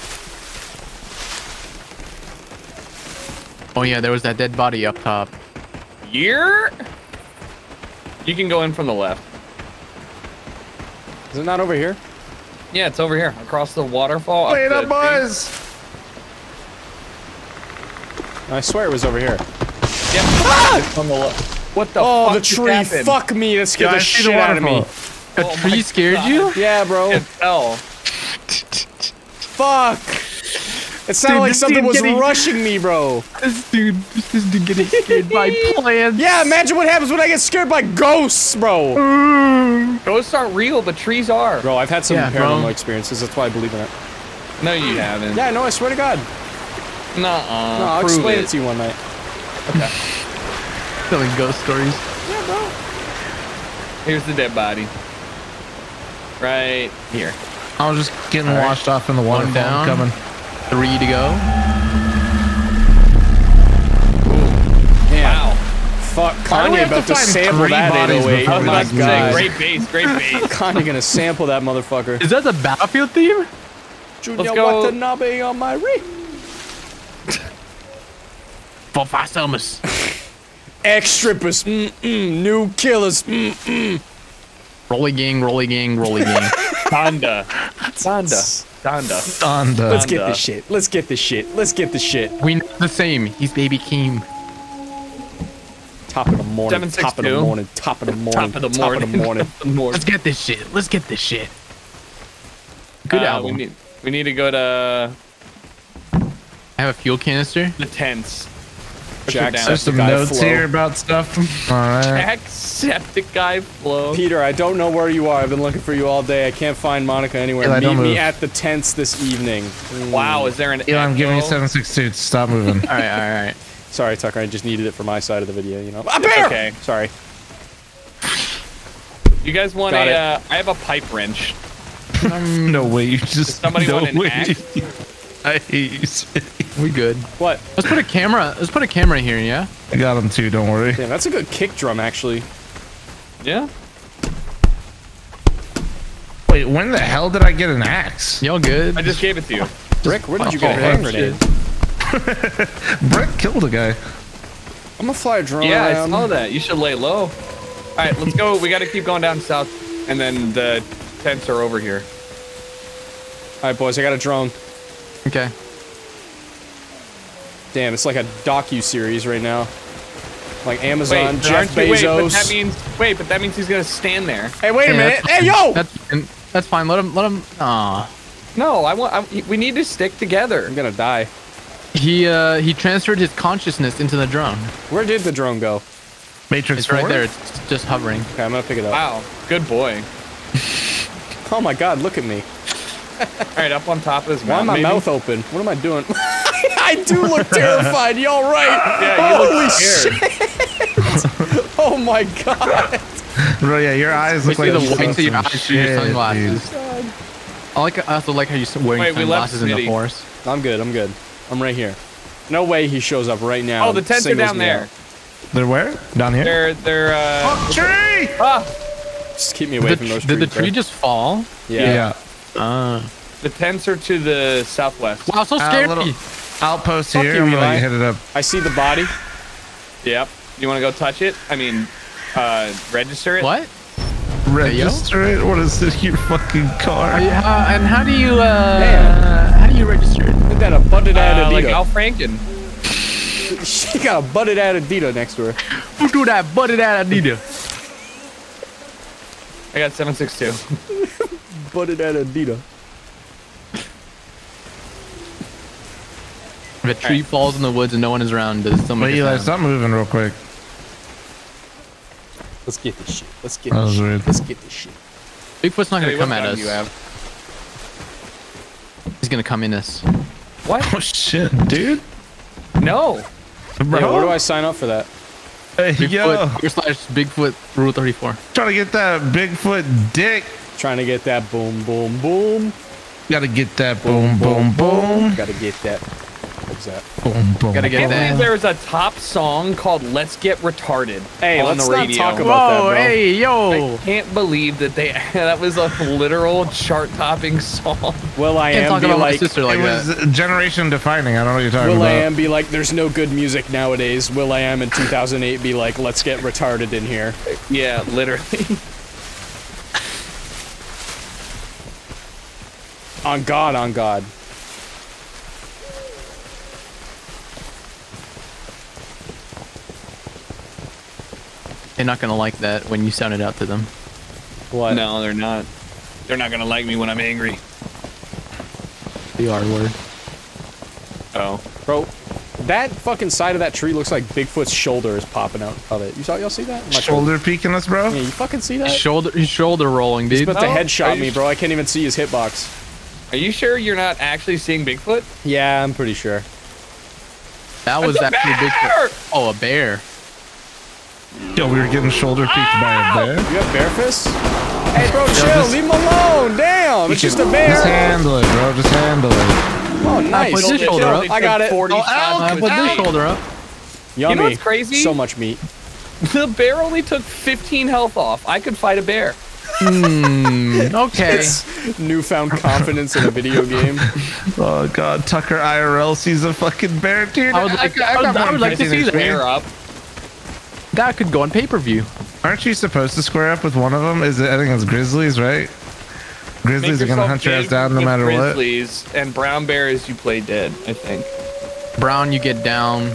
Oh yeah, there was that dead body up top. Here? You can go in from the left. Is it not over here? Yeah, it's over here. Across the waterfall. Wait up, boys! I swear it was over here. Yep. Ah! It's on the left. What the fuck? Oh, the tree. Fuck me. That scared the shit out of me. A tree scared you? Yeah, bro. It fell. Fuck. It sounded like something was rushing me, bro. This dude getting scared by plants. Yeah, imagine what happens when I get scared by ghosts, bro. Ghosts aren't real, but trees are. Bro, I've had some paranormal experiences. That's why I believe in it. No, you haven't. Yeah, no, I swear to God. Nuh-uh. No, I'll explain it to you one night. Okay. Telling ghost stories. Yeah, bro. Here's the dead body. Right here. I was just getting washed off in the water. One down. Coming. 3 to go. Wow. Fuck, Kanye about to sample that 808. I was about to say, great bass, great bass. Kanye gonna sample that motherfucker. Is that the Battlefield theme? Junior Watanabe on my wrist. For Thomas. Ex-strippers. New killers. Rolly gang, rolly gang, rolly gang. Donda. Donda. Donda. Donda. Let's get this shit. Let's get this shit. Let's get this shit. We know the same. He's Baby Keem. Top of the morning. 7, 6, top of the morning. Top of the morning. Top of the morning. Top of the morning. Top of the morning. Let's get this shit. Let's get this shit. Good album. We need to go to... I have a fuel canister. The tents. There's some notes here about stuff. All right. Jacksepticeye Flom. Peter, I don't know where you are. I've been looking for you all day. I can't find Monica anywhere. Eli, meet me at the tents this evening. Wow, is there an Eli, I'm giving you 762. Stop moving. All right, all right. Sorry, Tucker. I just needed it for my side of the video, you know. Up here! Okay. Sorry. You guys want a... I have a pipe wrench. No way. You just... Does somebody want an axe? I hate you, Smitty. We good. What? Let's put a camera. Let's put a camera here, yeah? I got him too, don't worry. Damn, that's a good kick drum, actually. Yeah? Wait, when the hell did I get an axe? Y'all good? I just gave it to you. Rick, where did you get a hand grenade? Brett killed a guy. I'm gonna fly a drone. Yeah, I saw that. You should lay low. Alright, let's go. We gotta keep going down south, and then the tents are over here. Alright, boys, I got a drone. Okay. Damn, it's like a docu-series right now. Like Amazon, Jeff Bezos. Wait, but that means he's gonna stand there. Hey, wait a minute. Hey, yo! That's fine. Let him. Aw. No, we need to stick together. I'm gonna die. He transferred his consciousness into the drone. Where did the drone go? Matrix 4? It's right there. It's just hovering. Okay, I'm gonna pick it up. Wow. Good boy. Oh my God, look at me. Alright, up on top of this mountain. Why is my mouth open? What am I doing? I do look terrified, y'all right? Yeah, you look scared. Oh my God. Bro, yeah, your eyes look like... the whites of your eyes through your sunglasses. God. I also like how you're wearing sunglasses in the forest. I'm good. I'm right here. No way he shows up right now. Oh, the tents are down there. They're where? Down here? They're Fuck tree! Ah! Just keep me away from those trees. Did the tree just fall? Yeah. The tents are to the southwest. Wow, so scary. Outpost here. I'm gonna hit it up. I see the body. Yep. You want to go touch it? I mean, register it. What? Register it? What is this? Your fucking car? And how do you register it? Look at that, a butted out Adidas. Like Al Franken. She got a butted out Adidas next to her. Who do that butted out Adidas? I got 762. Butted at Adidas. If a tree falls in the woods and no one is around, does somebody... Wait, Eli, stop moving real quick. Let's get this shit. Let's get this shit. Bigfoot's not gonna come at us. He's gonna come in us. What? Oh shit, dude. No. Bro, hey, where do I sign up for that? Hey, Bigfoot Rule 34. Trying to get that Bigfoot dick. Trying to get that boom, boom, boom. Gotta get that. Boom, boom, boom. Gotta get that. What's that? Boom, boom. Gotta get that. I can't believe there's a top song called "Let's Get Retarded" on the radio. Hey, let's not talk about that, bro. Hey, yo! I can't believe that they. That was a literal chart-topping song. Will I Am be like? It was generation defining. I don't know what you're talking about. Will I Am be like? There's no good music nowadays. Will I Am in 2008 be like? Let's get retarded in here. Yeah, literally. On God, on God. They're not gonna like that when you sound it out to them. What? No, they're not. They're not gonna like me when I'm angry. The R-word. Oh. Bro, that fucking side of that tree looks like Bigfoot's shoulder is popping out of it. Y'all see that? My shoulder peeking us, bro? Yeah, you fucking see that? His shoulder rolling, dude. He's about to headshot me, bro. I can't even see his hitbox. Are you sure you're not actually seeing Bigfoot? Yeah, I'm pretty sure. That was actually Bigfoot. Oh, a bear. Yo, we were getting shoulder peeked by a bear. You have bear fists? Hey, bro, chill. Leave him alone. Damn, it's just a bear. Just handle it, bro. Just handle it. Oh, nice. I put this shoulder up. I got it. I put this shoulder up. Yummy. You know what's crazy? So much meat. The bear only took 15 health off. I could fight a bear. Okay. It's newfound confidence in a video game. Oh god, Tucker IRL sees a fucking bear, dude. I would like to see the bear up. That could go on pay-per-view. Aren't you supposed to square up with one of them? Is it? I think it's grizzlies, right? Grizzlies are gonna hunt your ass down no matter what. Grizzlies and brown bears, you play dead. I think. Brown, you get down.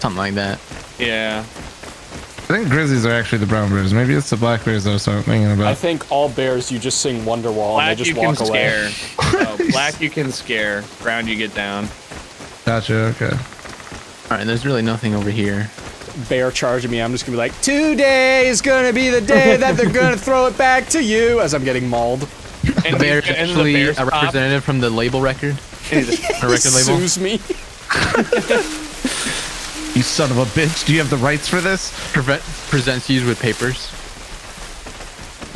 Something like that. Yeah. I think grizzlies are actually the brown bears. Maybe it's the black bears though, so I'm thinking about. I think all bears, you just sing Wonderwall and they just walk away. Black you can scare. Brown you get down. Gotcha, okay. Alright, there's really nothing over here. Bear charging me, I'm just gonna be like, today is gonna be the day that they're gonna throw it back to you as I'm getting mauled. And bear's actually a representative from the label record. He sues me. You son of a bitch! Do you have the rights for this? Presents you with papers.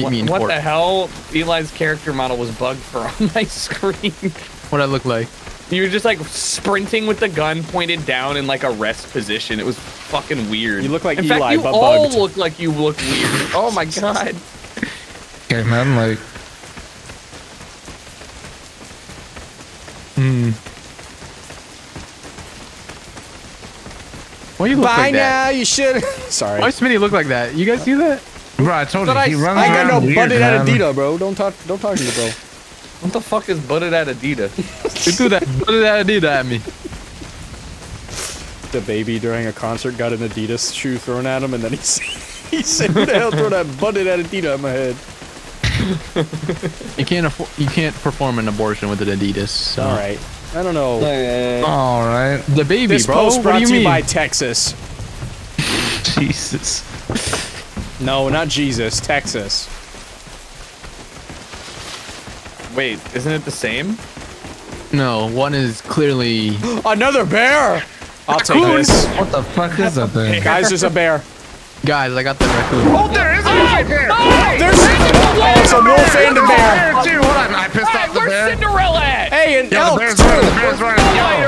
What the hell? Eli's character model was bugged for on my screen. What'd I look like? You were just like sprinting with the gun pointed down in like a rest position. It was fucking weird. You look like Eli, but bugged. In fact, you all look like you look weird. Oh my god. Okay, man, like. Hmm. Why you look like that? By now, you should. Sorry. Why does Smitty look like that? You guys see that? Bro, I told you, he runs around weird, man. I got no butted at Adidas, bro. Don't talk to me, bro. What the fuck is butted at Adidas? You threw that butted at Adidas at me. DaBaby during a concert got an Adidas shoe thrown at him, and then he said, "Who the hell threw that butted at Adidas at my head?" You can't perform an abortion with an Adidas. So. All right. I don't know. All right. The baby, this bro. Post brought what do you to mean? You by Texas. Jesus. No, not Jesus. Texas. Wait, isn't it the same? No, one is clearly another bear. I'll take this. What the fuck is that thing? Guys, there's a bear. Guys, I got the raccoon. Oh, there is a bear! Oh, there's a wolf and a bear! Hold on, I pissed off the bear. Where's Cinderella at? Hey, and elk, too! Or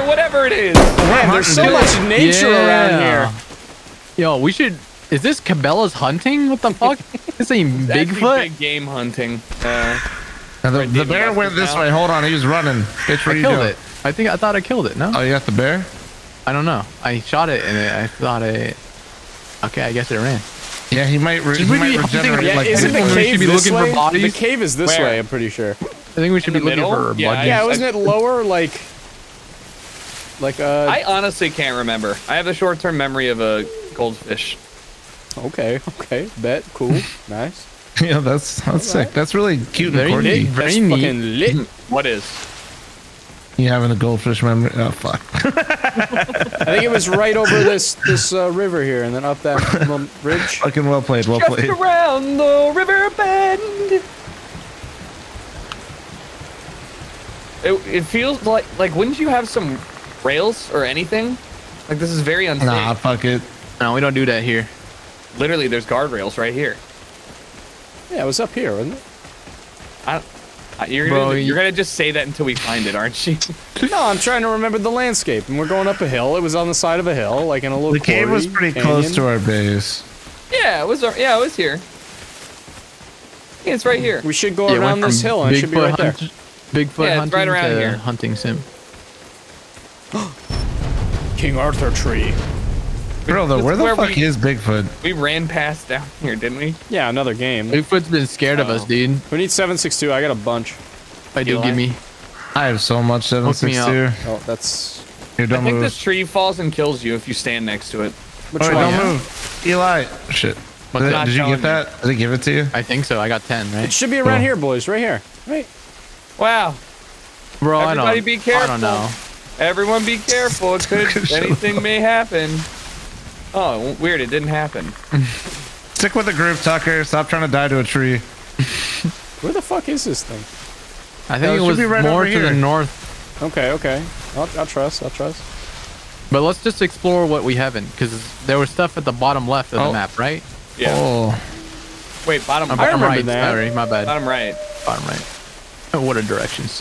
whatever it is. Man, there's so much nature around here. Yo, we should... Is this Cabela's hunting? What the fuck? This ain't Bigfoot? Big game hunting. The bear went this way. Hold on, he was running. Bitch, what are you doing? I killed it. I thought I killed it, no? Oh, you got the bear? I don't know. I shot it, and I thought I... Okay, I guess it ran. Yeah, he might regenerate. Yeah, like isn't the cave this way? The cave is this way, I'm pretty sure. I think we should be looking for bodies. Yeah, wasn't it lower? Like I honestly can't remember. I have a short-term memory of a goldfish. Okay, bet, cool, nice. Yeah, that's sick. That's really cute and quirky. Very neat. What is? You having a goldfish memory? Oh fuck! I think it was right over this river here, and then up that ridge. Fucking well played, well played. Just around the river bend. It feels like wouldn't you have some rails or anything? Like this is very unsafe. Nah, fuck it. No, we don't do that here. Literally, there's guardrails right here. Yeah, it was up here, wasn't it? I You're gonna just say that until we find it, aren't you? No, I'm trying to remember the landscape, and we're going up a hill. It was on the side of a hill, like in a little. The cave was pretty close to our base. Yeah, it was. Yeah, it was here. Yeah, it's right here. We should go around this hill, and it should be right there. Bigfoot hunting. Yeah, it's right around here. Hunting sim. King Arthur tree. Bro, though, where the fuck is Bigfoot? We ran past down here, didn't we? Yeah, another game. Bigfoot's been scared of us, dude. We need 7.62. I got a bunch. I have so much 7.62. Oh, that's... Here, don't move. I think this tree falls and kills you if you stand next to it. Which one? Don't move. Eli. Shit. Did you get that? Did they give it to you? I think so. I got 10, right? It should be around here, boys. Right here. Right. Wow. Bro, everybody be careful. I don't know. Everyone be careful. It could... anything may happen. Oh, weird. It didn't happen. Stick with the group, Tucker. Stop trying to die to a tree. Where the fuck is this thing? I think it was right more to the north. Okay, okay. I'll trust. But let's just explore what we haven't, because there was stuff at the bottom left of the map, right? Yeah. Oh. Wait, bottom right. Sorry, my bad. Bottom right. Bottom right. What are directions?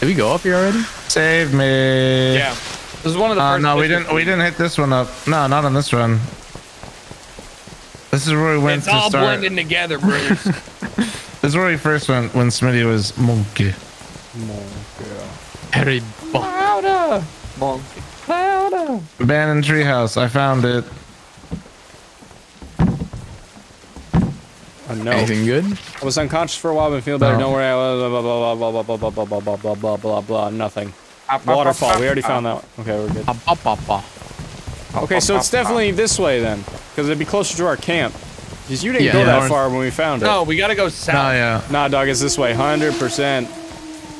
Did we go up here already? Save me. Yeah. This is one of the first no, we didn't hit this one up. No, not on this run. This is where we went to start. It's all blending together, brothers. This is where we first went when Smitty was monkey. Harry Powder. Monkey powder. Abandoned treehouse. I found it. Oh, no. Anything good? I was unconscious for a while, but feel better. Don't worry. Blah blah blah. Nothing. Waterfall. We already found that one. Okay, we're good. Okay, so it's definitely this way then, because it'd be closer to our camp. Because you didn't go that far when we found it. No, we gotta go south. Nah, nah, dog, it's this way, 100%.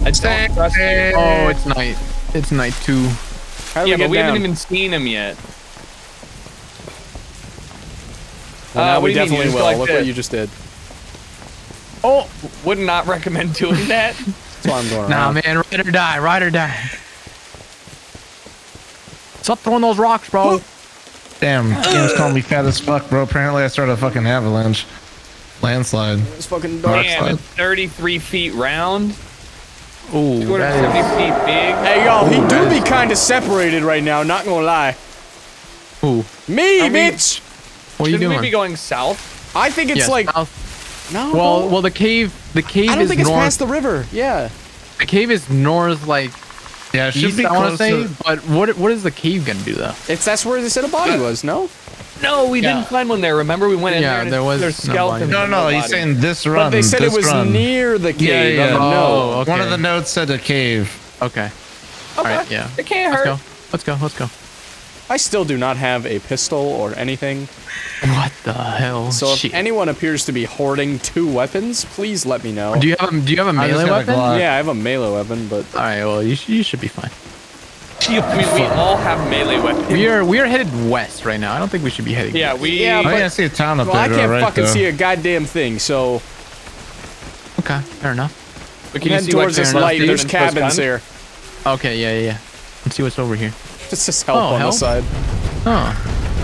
It's night. Oh, it's night. It's night two. Yeah, but we haven't even seen him yet. Well, now we definitely will. Look what you just did. Oh, would not recommend doing that. I'm going man, ride or die, ride or die. Stop throwing those rocks, bro. Damn, game's calling me fat as fuck, bro. Apparently I started a fucking avalanche. Landslide. It's fucking dark. Damn, it's 33 feet round. Ooh, 270 feet big. Hey, y'all, he do be kind of separated right now, not gonna lie. Who? Me, bitch! What are you doing? Shouldn't we be going south? I think it's like... South. No. Well, the cave is north. I don't think it's past the river. Yeah. The cave is north, like. Yeah, it should be close. I want to say, but what is the cave gonna do though? That's where they said a body was. No. No, we didn't find one there. Remember, we went in there. Yeah, there was. There's skeleton. No, he's saying this run. But they said it was near the cave. Yeah, yeah. Oh, okay. One of the notes said a cave. Okay. All right. Yeah. It can't hurt. Let's go. I still do not have a pistol or anything. What the hell? So if anyone appears to be hoarding two weapons, please let me know. Do you have a melee weapon? Yeah, I have a melee weapon, but all right, well, you should be fine. We all have melee weapons. We are headed west right now. I don't think we should be heading. Yeah, Yeah, but I can't see a town up there. I can't fucking see a goddamn thing. So. Okay, fair enough. But can you see towards this light? There's cabins here. Okay, yeah. Let's see what's over here. It's just help on the side. Oh.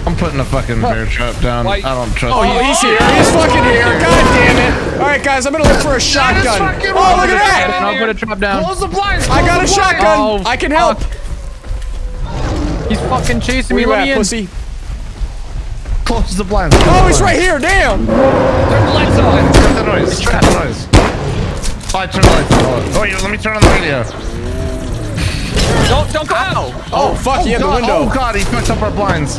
I'm putting a fucking bear trap down. Why? I don't trust him. Oh, he's here. He's fucking here. God damn it. All right, guys, I'm going to look for a shotgun. Oh, look at that. I'll put a trap down. Close the blinds. I got a shotgun. Oh, I can help. Fuck. He's fucking chasing me. Let me in. Pussy? Close the blinds. Oh, he's right here. Damn. Turn the lights on. Turn the noise. Turn the noise. I turn the lights on. Oh, let me turn on the radio. Don't go out! Oh, fuck, he had the window. Oh god, he fucked up our blinds. I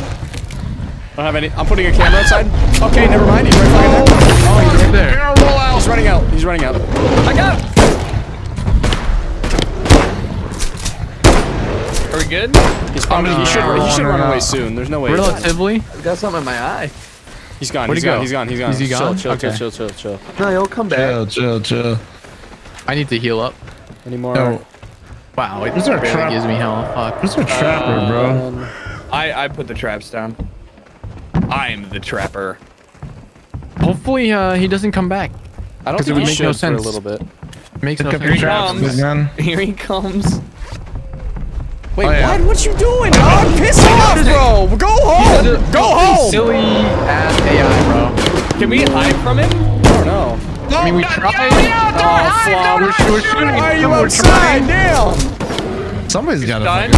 don't have any. I'm putting a camera outside. Okay, never mind. He's right fucking there. Oh, he's right there. Roll out. He's running out. He's running out. I got him! Are we good? He should run away soon. There's no way. Relatively? I've got something in my eye. He's gone. He's gone. Is he gone? Chill. No, he'll come back. Chill. I need to heal up. Any more? No. Wow, it barely gives me hell. Fuck. There's a trapper, bro. I put the traps down. I'm the trapper. Hopefully, he doesn't come back. I don't think it would make no sense. For a little bit. Makes no sense. Here he comes. Wait, what? What you doing? I'm pissed off, bro. Go home. Go home. Silly ass AI, bro. Can we hide from him? I don't know. No, I mean, we tried. No, Flom, we're shooting. Why are you outside? Damn! Somebody's got it.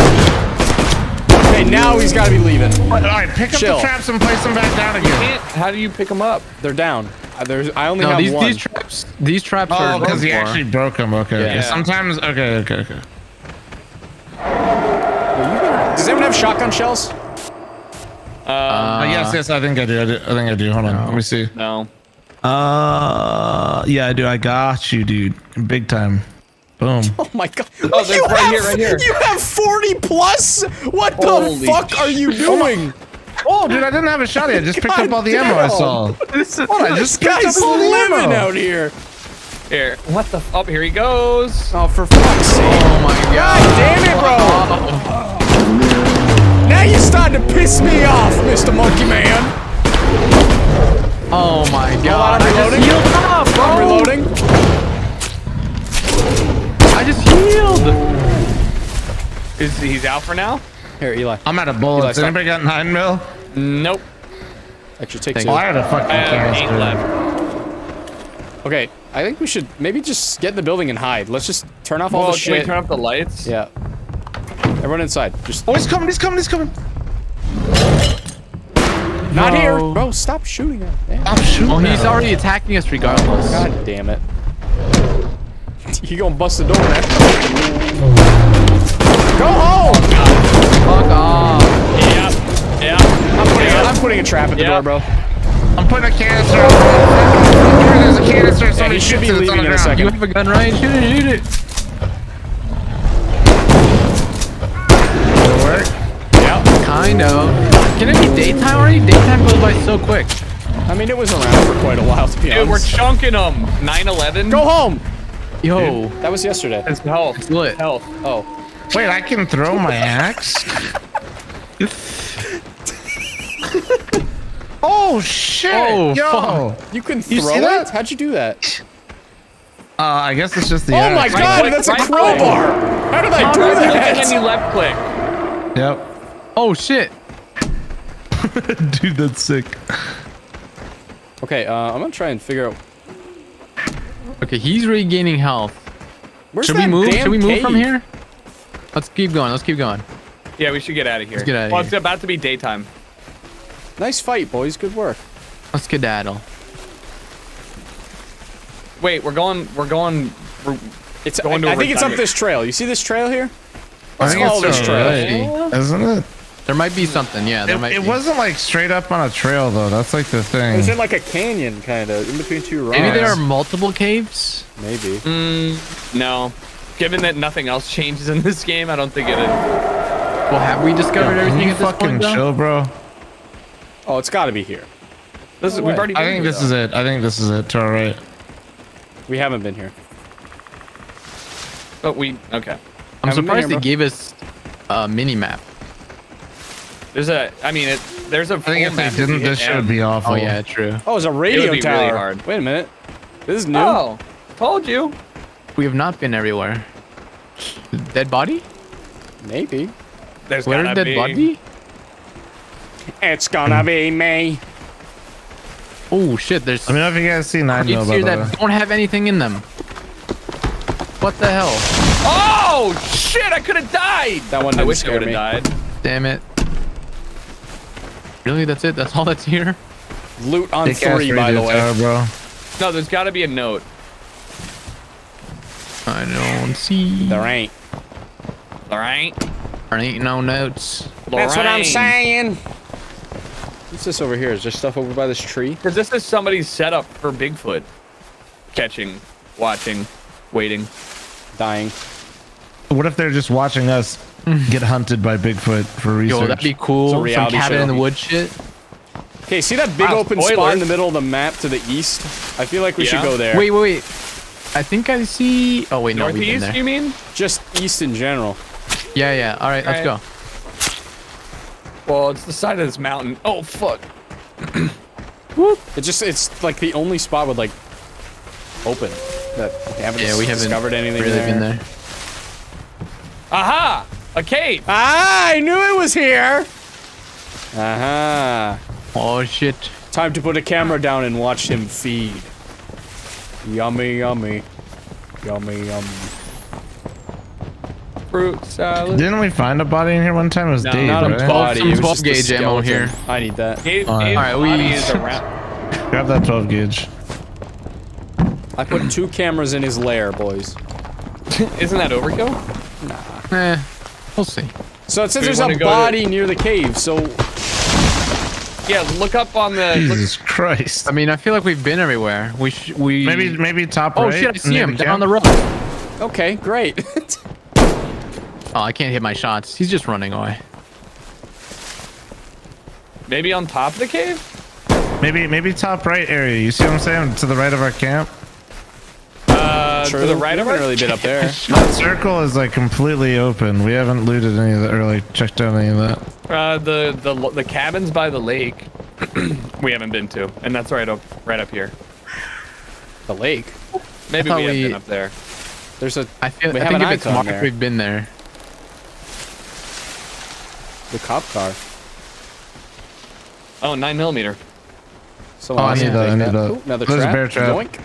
Okay, now he's got to be leaving. All right, pick up the traps and place them back down again. You can't, how do you pick them up? They're down. I only have one. These traps are... Oh, because he actually broke them. Okay, yeah. Sometimes... Okay, okay, okay. Does anyone have shotgun shells? Yes, yes, I think I do. I think I do. Hold on. Let me see. No. Yeah, I do. I got you, dude. Big time. Boom. Oh my god. Oh, they're right here. You have 40 plus? What the fuck are you doing? Oh, dude, I didn't have a shotty. I just picked up all the ammo I saw. This guy's living out here. Here. What the? Oh, here he goes. Oh, for fuck's sake. Oh my god. God damn it, bro. Now you're starting to piss me off, Mr. Monkey Man. Oh my god. I'm reloading. I just healed! He's out for now? Here, Eli. I'm out of bullets. Anybody got 9mm? Nope. Actually, take two. Oh, I had a fucking eight left. Okay, I think we should maybe just get in the building and hide. Let's just turn off all the shit. Should we turn off the lights? Yeah. Everyone inside. Just. Oh, he's coming, he's coming, he's coming! Not here! Bro, stop shooting him. Stop shooting him. Oh, he's already attacking us regardless. God damn it. You gonna bust the door now. Go home! Fuck off. Yeah, yeah. I'm putting a trap at the door, bro. I'm putting a canister. There's a canister. So he should be leaving in a second. You have a gun, Ryan? Shoot it, shoot it. Did it work? Yeah. Kind of. Can it be daytime already? Daytime goes by so quick. I mean, it was around for quite a while, to be honest. Dude, we're chunking them. 9-11. Go home! Yo, dude, that was yesterday. It's health. It's lit. Health. Oh. Wait, I can throw my axe? Oh, shit. Oh, yo. Fuck. You can throw it? That? How'd you do that? I guess it's just the axe. Oh, my God. Right, that's a crowbar. How did I do that? And you left click. Yep. Oh, shit. Dude, that's sick. Okay, I'm going to try and figure out. Okay, he's regaining health. Should we move from here? Let's keep going. Let's keep going. Yeah, we should get out of here. Let's get out of here. It's about to be daytime. Nice fight, boys. Good work. Let's skedaddle. Wait, I think it's up this trail. You see this trail here? Let's follow this trail. Isn't it? There might be something, yeah. It wasn't like straight up on a trail though. That's like the thing. It was in like a canyon, kind of, in between two rocks. Maybe there are multiple caves. Maybe. No. Given that nothing else changes in this game, I don't think it is. Well, have we discovered everything at this point? Fucking chill, bro. Oh, it's got to be here. This is. We've already. I think this is it. I think this is it. To our right. We haven't been here. But we I'm surprised they gave us a mini map. There's a, there's a. I think if they didn't, this should be awful. Oh yeah, true. Oh, it's a radio tower. Really hard. Wait a minute, this is new. Oh, told you. We have not been everywhere. Dead body? Maybe. There's gonna be. Dead body? It's gonna be me. Oh shit, there's. I mean, I don't know if you guys see 9mm. You that don't have anything in them. What the hell? Oh shit! I could have died. That one. I wish I would have died. Damn it. Really? That's it? That's all that's here? Loot on three, by the way. Bro. No, there's got to be a note. I don't see. There ain't. There ain't. There ain't no notes. That's what I'm saying. What's this over here? Is there stuff over by this tree? Because this is somebody's setup for Bigfoot. Catching, watching, waiting, dying. What if they're just watching us? Get hunted by Bigfoot for research. Yo, that'd be cool. Some cabin in the wood shit. Okay, see that big open spot in the middle of the map to the east? I feel like we should go there. Wait, wait, wait. I think I see... Oh, wait, no, we've been there. Northeast, you mean? Just east in general. Yeah, yeah. All right, let's go. Well, it's the side of this mountain. Oh, fuck. Whoop. It's like the only spot with, like, open. That we haven't discovered anything really there. Been there. Aha! A cave! Ah, I knew it was here! Aha. Oh, shit. Time to put a camera down and watch him feed. Yummy, yummy. Yummy, yummy. Fruit salad. Didn't we find a body in here one time? It was Dave, not right? A body. It was 12 gauge ammo here. I need that. Alright, we need to grab that 12 gauge. I put 2 cameras in his lair, boys. Isn't that overkill? Nah. Eh, we'll see. So it says there's a body near the cave, so... Yeah, look up on the... Jesus Christ. I mean, I feel like we've been everywhere. We Maybe top right. Oh shit, I see him down the road. Okay, great. Oh, I can't hit my shots. He's just running away. Maybe on top of the cave? Maybe top right area. You see what I'm saying? To the right of our camp. True. To the right of our camp? Really been up there. That circle is like completely open. We haven't looted any of that or like checked out any of that. The cabins by the lake we haven't been to, and that's right up here. The lake. Maybe we have been up there. There's a. I think if it's marked, we've been there. The cop car. Oh, 9mm. So I need that. Ooh, another trap. A bear trap. Doink.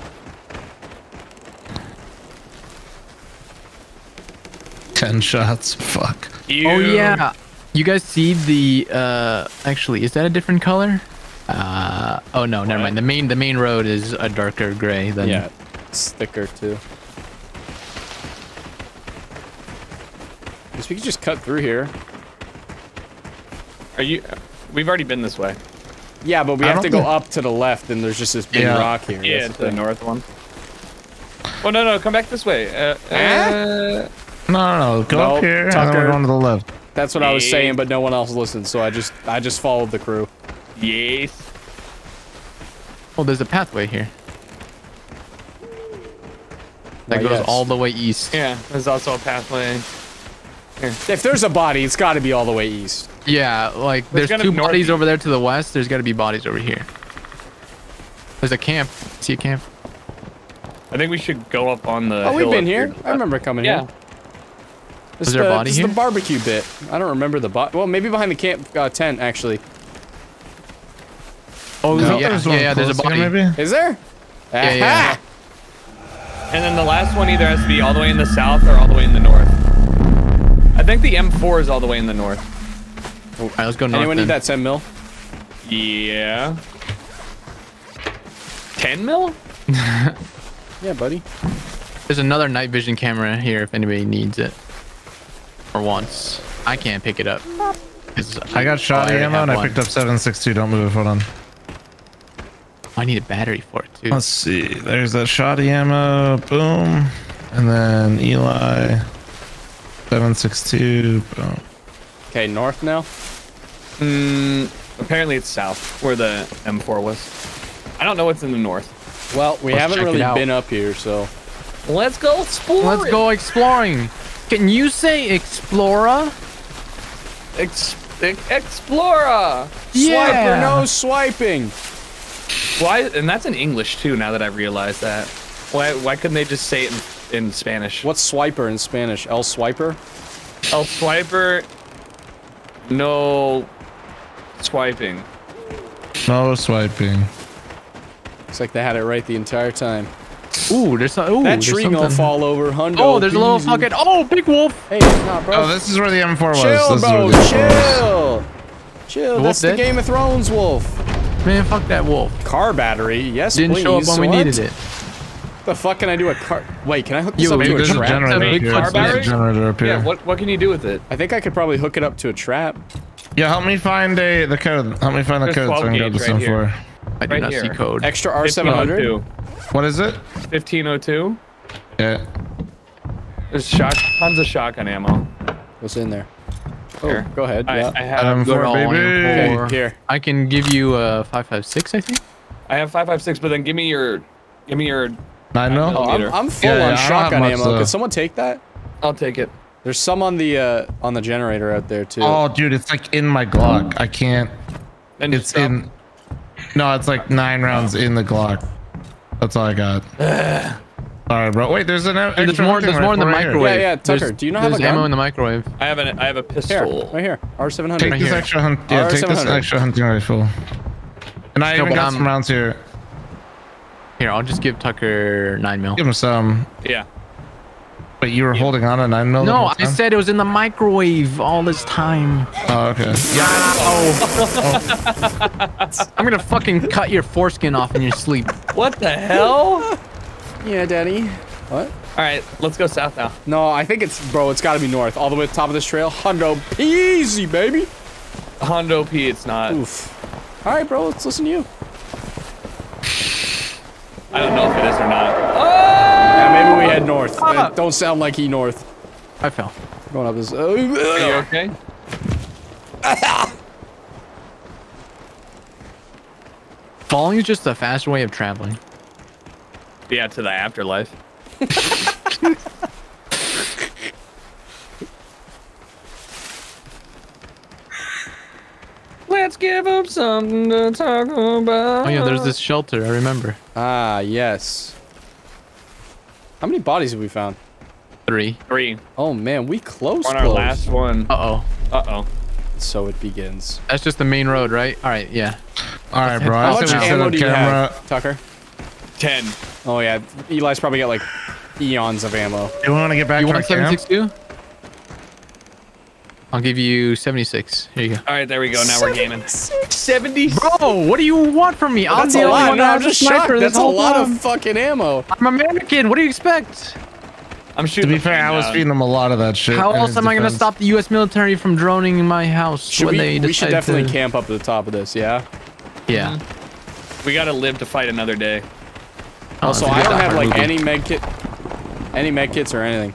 Ten shots. Fuck. Ew. Oh yeah. You guys see the? Actually, is that a different color? Oh no, never mind. The main road is a darker gray than. Yeah. It's thicker too. Guess we could just cut through here. Are you? We've already been this way. Yeah, but we have to go up to the left, and there's just this big rock here. Yeah, to the north one. Oh no, come back this way. No, go up here. Tucker, we're going to the left. That's what I was saying, but no one else listened, so I just followed the crew. Yes. Oh, there's a pathway here. That goes all the way east. Yeah, there's also a pathway. If there's a body, it's got to be all the way east. Yeah, like there's 2 bodies over there to the west. There's got to be bodies over here. There's a camp. See a camp? I think we should go up on the. Oh, we've been here. I remember coming here. Is there a body here? This is the barbecue bit. I don't remember the bot. Well, maybe behind the camp tent actually. Oh no. Yeah, there's a body. Maybe? Is there? Yeah, yeah. And then the last one either has to be all the way in the south or all the way in the north. I think the M4 is all the way in the north. All right, let's go north. Anyone need that 10 mil? Yeah. 10 mil? Yeah, buddy. There's another night vision camera here if anybody needs it. Or wants. I can't pick it up. I got shotty ammo and I picked up 7.62. Don't move it. Hold on. I need a battery for it, too. Let's see. There's that shotty ammo. Boom. And then Eli. 7.62. Boom. Okay, north now? Apparently it's south, where the M4 was. I don't know what's in the north. Well, we haven't really been up here, so... Let's go exploring! Let's go exploring! Can you say Explorer? Explorer! Yeah! Swiper, no swiping! Why? And that's in English, too, now that I realize that. Why couldn't they just say it in Spanish? What's swiper in Spanish? El Swiper? El Swiper... No swiping. No swiping. Looks like they had it right the entire time. Ooh, there's some. Ooh, that tree gonna fall over, hundo. Oh, there's a little fucking. Oh, big wolf. Hey, nah, bro. Oh, this is where the M4 was. Chill, bro. Chill. Chill. That's the Game of Thrones wolf. Man, fuck that wolf. Car battery. Yes, please. Didn't show up when we needed it. The fuck can I do a car? Wait, can I hook this up to a trap? Yeah, what can you do with it? I think I could probably hook it up to a trap. Yeah, help me find the code. Help me find the code so I can go to some floor. I do not see code. Extra R700. What is it? 1502. Yeah. There's tons of shotgun ammo. What's in there? Oh, go ahead. I have M4, baby. Here. I can give you 5.56, I think. I have 5.56, but then give me your. I know. I'm full on shotgun ammo. Could someone take that? I'll take it. There's some on the generator out there too. Oh, dude, it's like in my Glock. I can't. And it's in. No, it's like 9 rounds in the Glock. That's all I got. All right, bro. Wait, there's an extra. There's more. There's more in the microwave. Yeah, yeah. Tucker, do you not have a gun? There's ammo in the microwave. I have a pistol. Here, right here. R700. Take this extra hunt. Yeah, take this extra hunting rifle. And I even got some rounds here. Here, I'll just give Tucker 9 mil. Give him some. Yeah. But you were holding on to 9 mil? No, I said it was in the microwave all this time. Oh, okay. Yeah. Oh. I'm gonna fucking cut your foreskin off in your sleep. What the hell? Yeah, Daddy. What? All right, let's go south now. No, I think it's, bro, it's gotta be north. All the way to the top of this trail. Hundo peasy, baby. Hundo P, it's not. Oof. All right, bro, let's listen to you. I don't know if it is or not. Oh! Yeah, maybe we head north. It don't sound like he north. I fell. Going up this. Are you okay? Falling is just a fast way of traveling. Yeah, to the afterlife. Let's give him something to talk about. Oh yeah, there's this shelter, I remember. Ah, yes. How many bodies have we found? 3. 3. Oh man, we close. On our last one. Uh-oh. Uh-oh. So it begins. That's just the main road, right? All right, yeah. All right, bro. How much ammo do you have, Tucker? 10. Oh yeah, Eli's probably got like eons of ammo. You want to get back to our camp? 762? I'll give you 76. Here you go. All right, there we go. Now we're gaming. 76. Bro, what do you want from me? I'm the only one that's a sniper. That's a lot of fucking ammo. I'm a mannequin. What do you expect? I'm shooting. To be fair, I was feeding them a lot of that shit. How else am I going to stop the U.S. military from droning my house when they decide to? We should definitely camp up at the top of this. Yeah. Yeah. We gotta live to fight another day. Also, I don't have like any med kits or anything.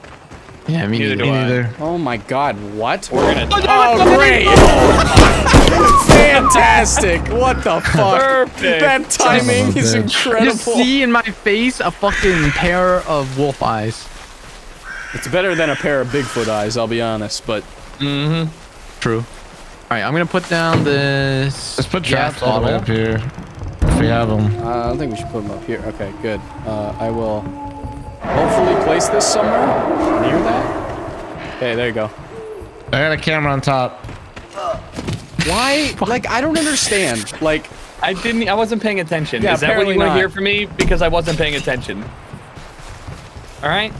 Yeah, me neither. Me neither. Oh my god, what? We're gonna great! Oh. Fantastic! What the fuck? Perfect. That timing is incredible. You see in my face a fucking pair of wolf eyes. It's better than a pair of Bigfoot eyes, I'll be honest, but... Mm-hmm. True. Alright, I'm gonna put down this... Let's put traps all the way up here. If we have them. I don't think we should put them up here. Okay, good. I will... hopefully place this somewhere near that. Okay, there you go. I got a camera on top. Why? Like, I don't understand. Like, I wasn't paying attention. Yeah, is that what you want to hear from me? Because I wasn't paying attention. All right.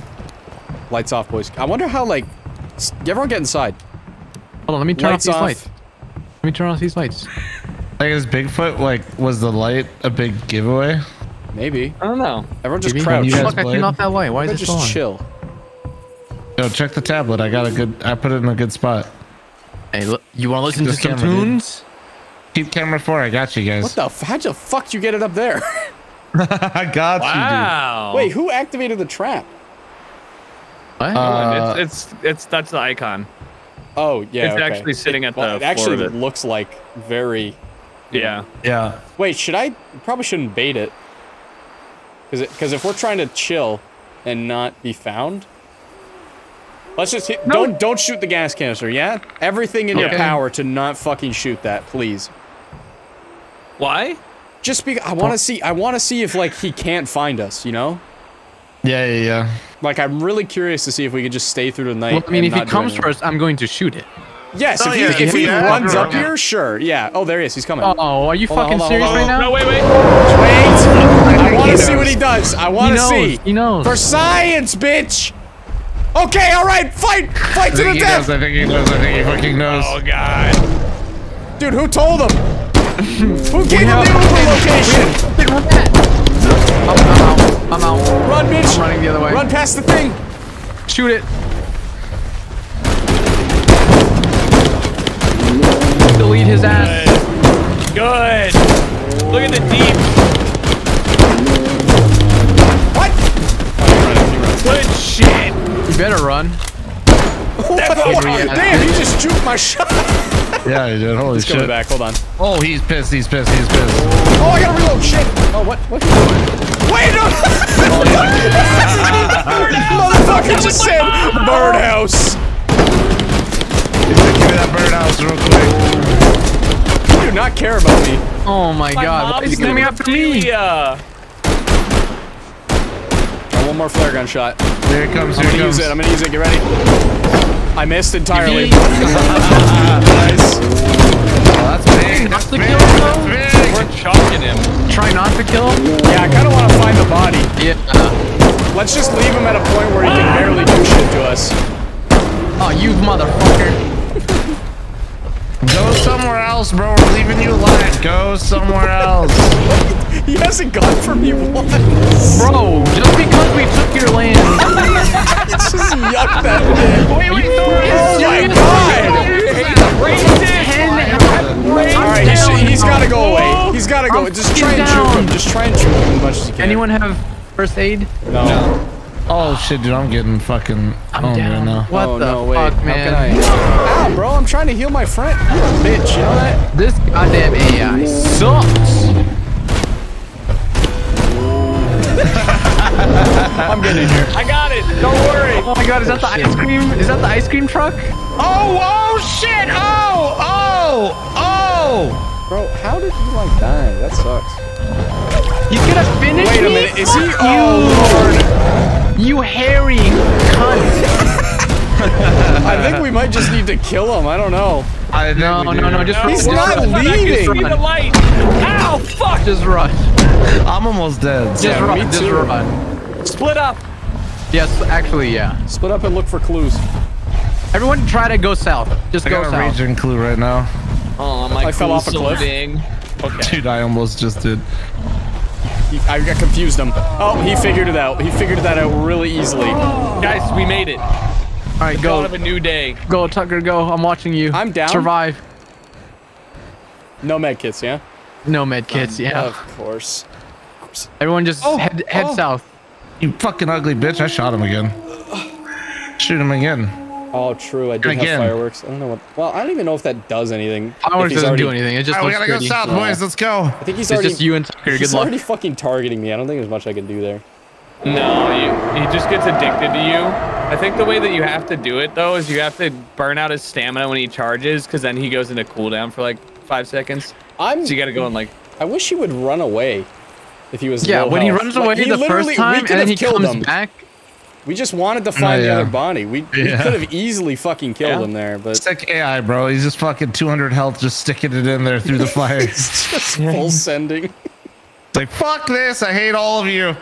Lights off, boys. I wonder how, like, everyone get inside. Hold on, let me turn off these lights. Let me turn off these lights. Like, is Bigfoot, like, was the light a big giveaway? Maybe. I don't know. Everyone just crouched. Look, I came off that way. Why is it just chill? Yo, check the tablet. I got a good. I put it in a good spot. Hey, look. You want to listen to some tunes? Keep camera 4. I got you guys. What the? How the fuck you get it up there? I got you, dude. Wait, who activated the trap? What? That's the icon. Oh yeah. It's actually sitting at the. It actually looks like very. Yeah. Yeah. Wait, should I? Probably shouldn't bait it. Because if we're trying to chill and not be found, let's just hit, don't shoot the gas canister. Yeah, everything in your power to not fucking shoot that, please. Why? Just because I want to see if like he can't find us, you know? Yeah, yeah, yeah. Like I'm really curious to see if we could just stay through the night. Well, I mean, if he comes for us, I'm going to shoot it. Yes, oh, if he runs up here, sure. Yeah. Oh, there he is. He's coming. Oh, are you fucking serious right now? No, wait. I want to see what he does. I want to see. He knows. For science, bitch. Okay, all right, fight. Fight to the death. I think he knows. I think he fucking knows. Oh, God. Dude, who told him? Who gave him the location? I'm out. Run, bitch. I'm running the other way. Run past the thing. Shoot it. Delete his ass. Good. Look at the deep. Good shit! You better run. Damn, you just juked my shot! Yeah, he did. Holy shit. He's coming back, hold on. Oh, he's pissed, he's pissed, he's pissed. Oh, I gotta reload, shit! Oh, what are you doing? Wait, no! Motherfucker just said, birdhouse! He said, give me that birdhouse real quick. You do not care about me. Oh my god, why is he coming after me? One more flare gun shot. Here it comes. I'm gonna use it. I'm gonna use it. Get ready. I missed entirely. Nice. Oh, that's big. That's big. We're choking him. Try not to kill him. Yeah, I kind of want to find the Let's just leave him at a point where he can barely do shit to us. Oh, you motherfucker. Go somewhere else, bro. We're leaving you alive. Go somewhere else. He hasn't gone for me once. Bro, just because we took your land. It's just yuck that man. Wait, wait, no. Oh my god. Alright, he's gotta go away. He's gotta go. Just try and shoot him. Just try and shoot him as much as you can. Anyone have first aid? No. No. Oh shit, dude, I'm getting fucking. I'm down. Right now. What oh, the no, fuck, man? Ow, bro, I'm trying to heal my friend. Bitch, you know that? This goddamn AI sucks. I'm getting in here. I got it. Don't worry. Oh my god, is that the ice cream? Is that the ice cream truck? Oh, oh shit. Oh, oh, oh. Bro, how did you like die? That sucks. He's gonna finish me? Wait a minute, is he? Oh, Lord. You hairy cunt. I think we might just need to kill him. I don't know. No, just run. He's not leaving. See the light. Ow, fuck. Just run. I'm almost dead. Just run. Just run. Split up. Yes, actually, yeah. Split up and look for clues. Everyone try to go south. Just go south. I got a region clue right now. Oh, my I fell off a cliff. Okay. Dude, I almost just did. I got confused him. Oh, he figured it out. He figured that out really easily. Guys, we made it. All right, go. Of a new day. Go, Tucker, go. I'm watching you. I'm down. Survive. No med kits, yeah? No med kits, yeah. Of course. Everyone just head south. You fucking ugly bitch. I shot him again. Shoot him again. Oh, true. I did have fireworks. I don't know what. Well, I don't even know if that does anything. Fireworks doesn't do anything. It just. Right, we gotta go south, boys. Let's go. I think he's already. It's just you and Tucker. Good luck. He's already fucking targeting me. I don't think there's much I can do there. No, he just gets addicted to you. I think the way that you have to do it though is you have to burn out his stamina when he charges, because then he goes into cooldown for like 5 seconds. So you gotta go and like. I wish he would run away. If he was. Yeah, when he runs away the first time and then he comes back. We just wanted to find the other body. We could have easily fucking killed him there, but... It's like AI, bro. He's just fucking 200 health, just sticking it in there through the fire. It's just full sending. It's like, fuck this, I hate all of you.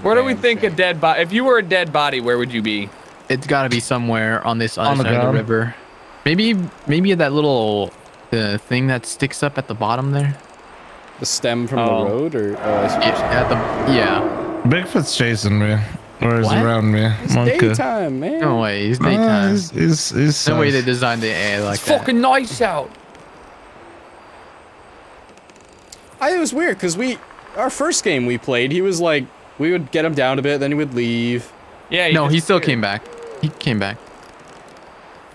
Where do we think a dead body... If you were a dead body, where would you be? It's gotta be somewhere on this other side of the river. Maybe that little thing that sticks up at the bottom there. The stem from the road, or yeah. Bigfoot's chasing me, or is around me. It's daytime, man. No way, it's daytime. It's no way they designed the air like that. It's fucking nice out. It was weird because our first game we played, he was like, we would get him down a bit, then he would leave. Yeah. No, he still came back. He came back.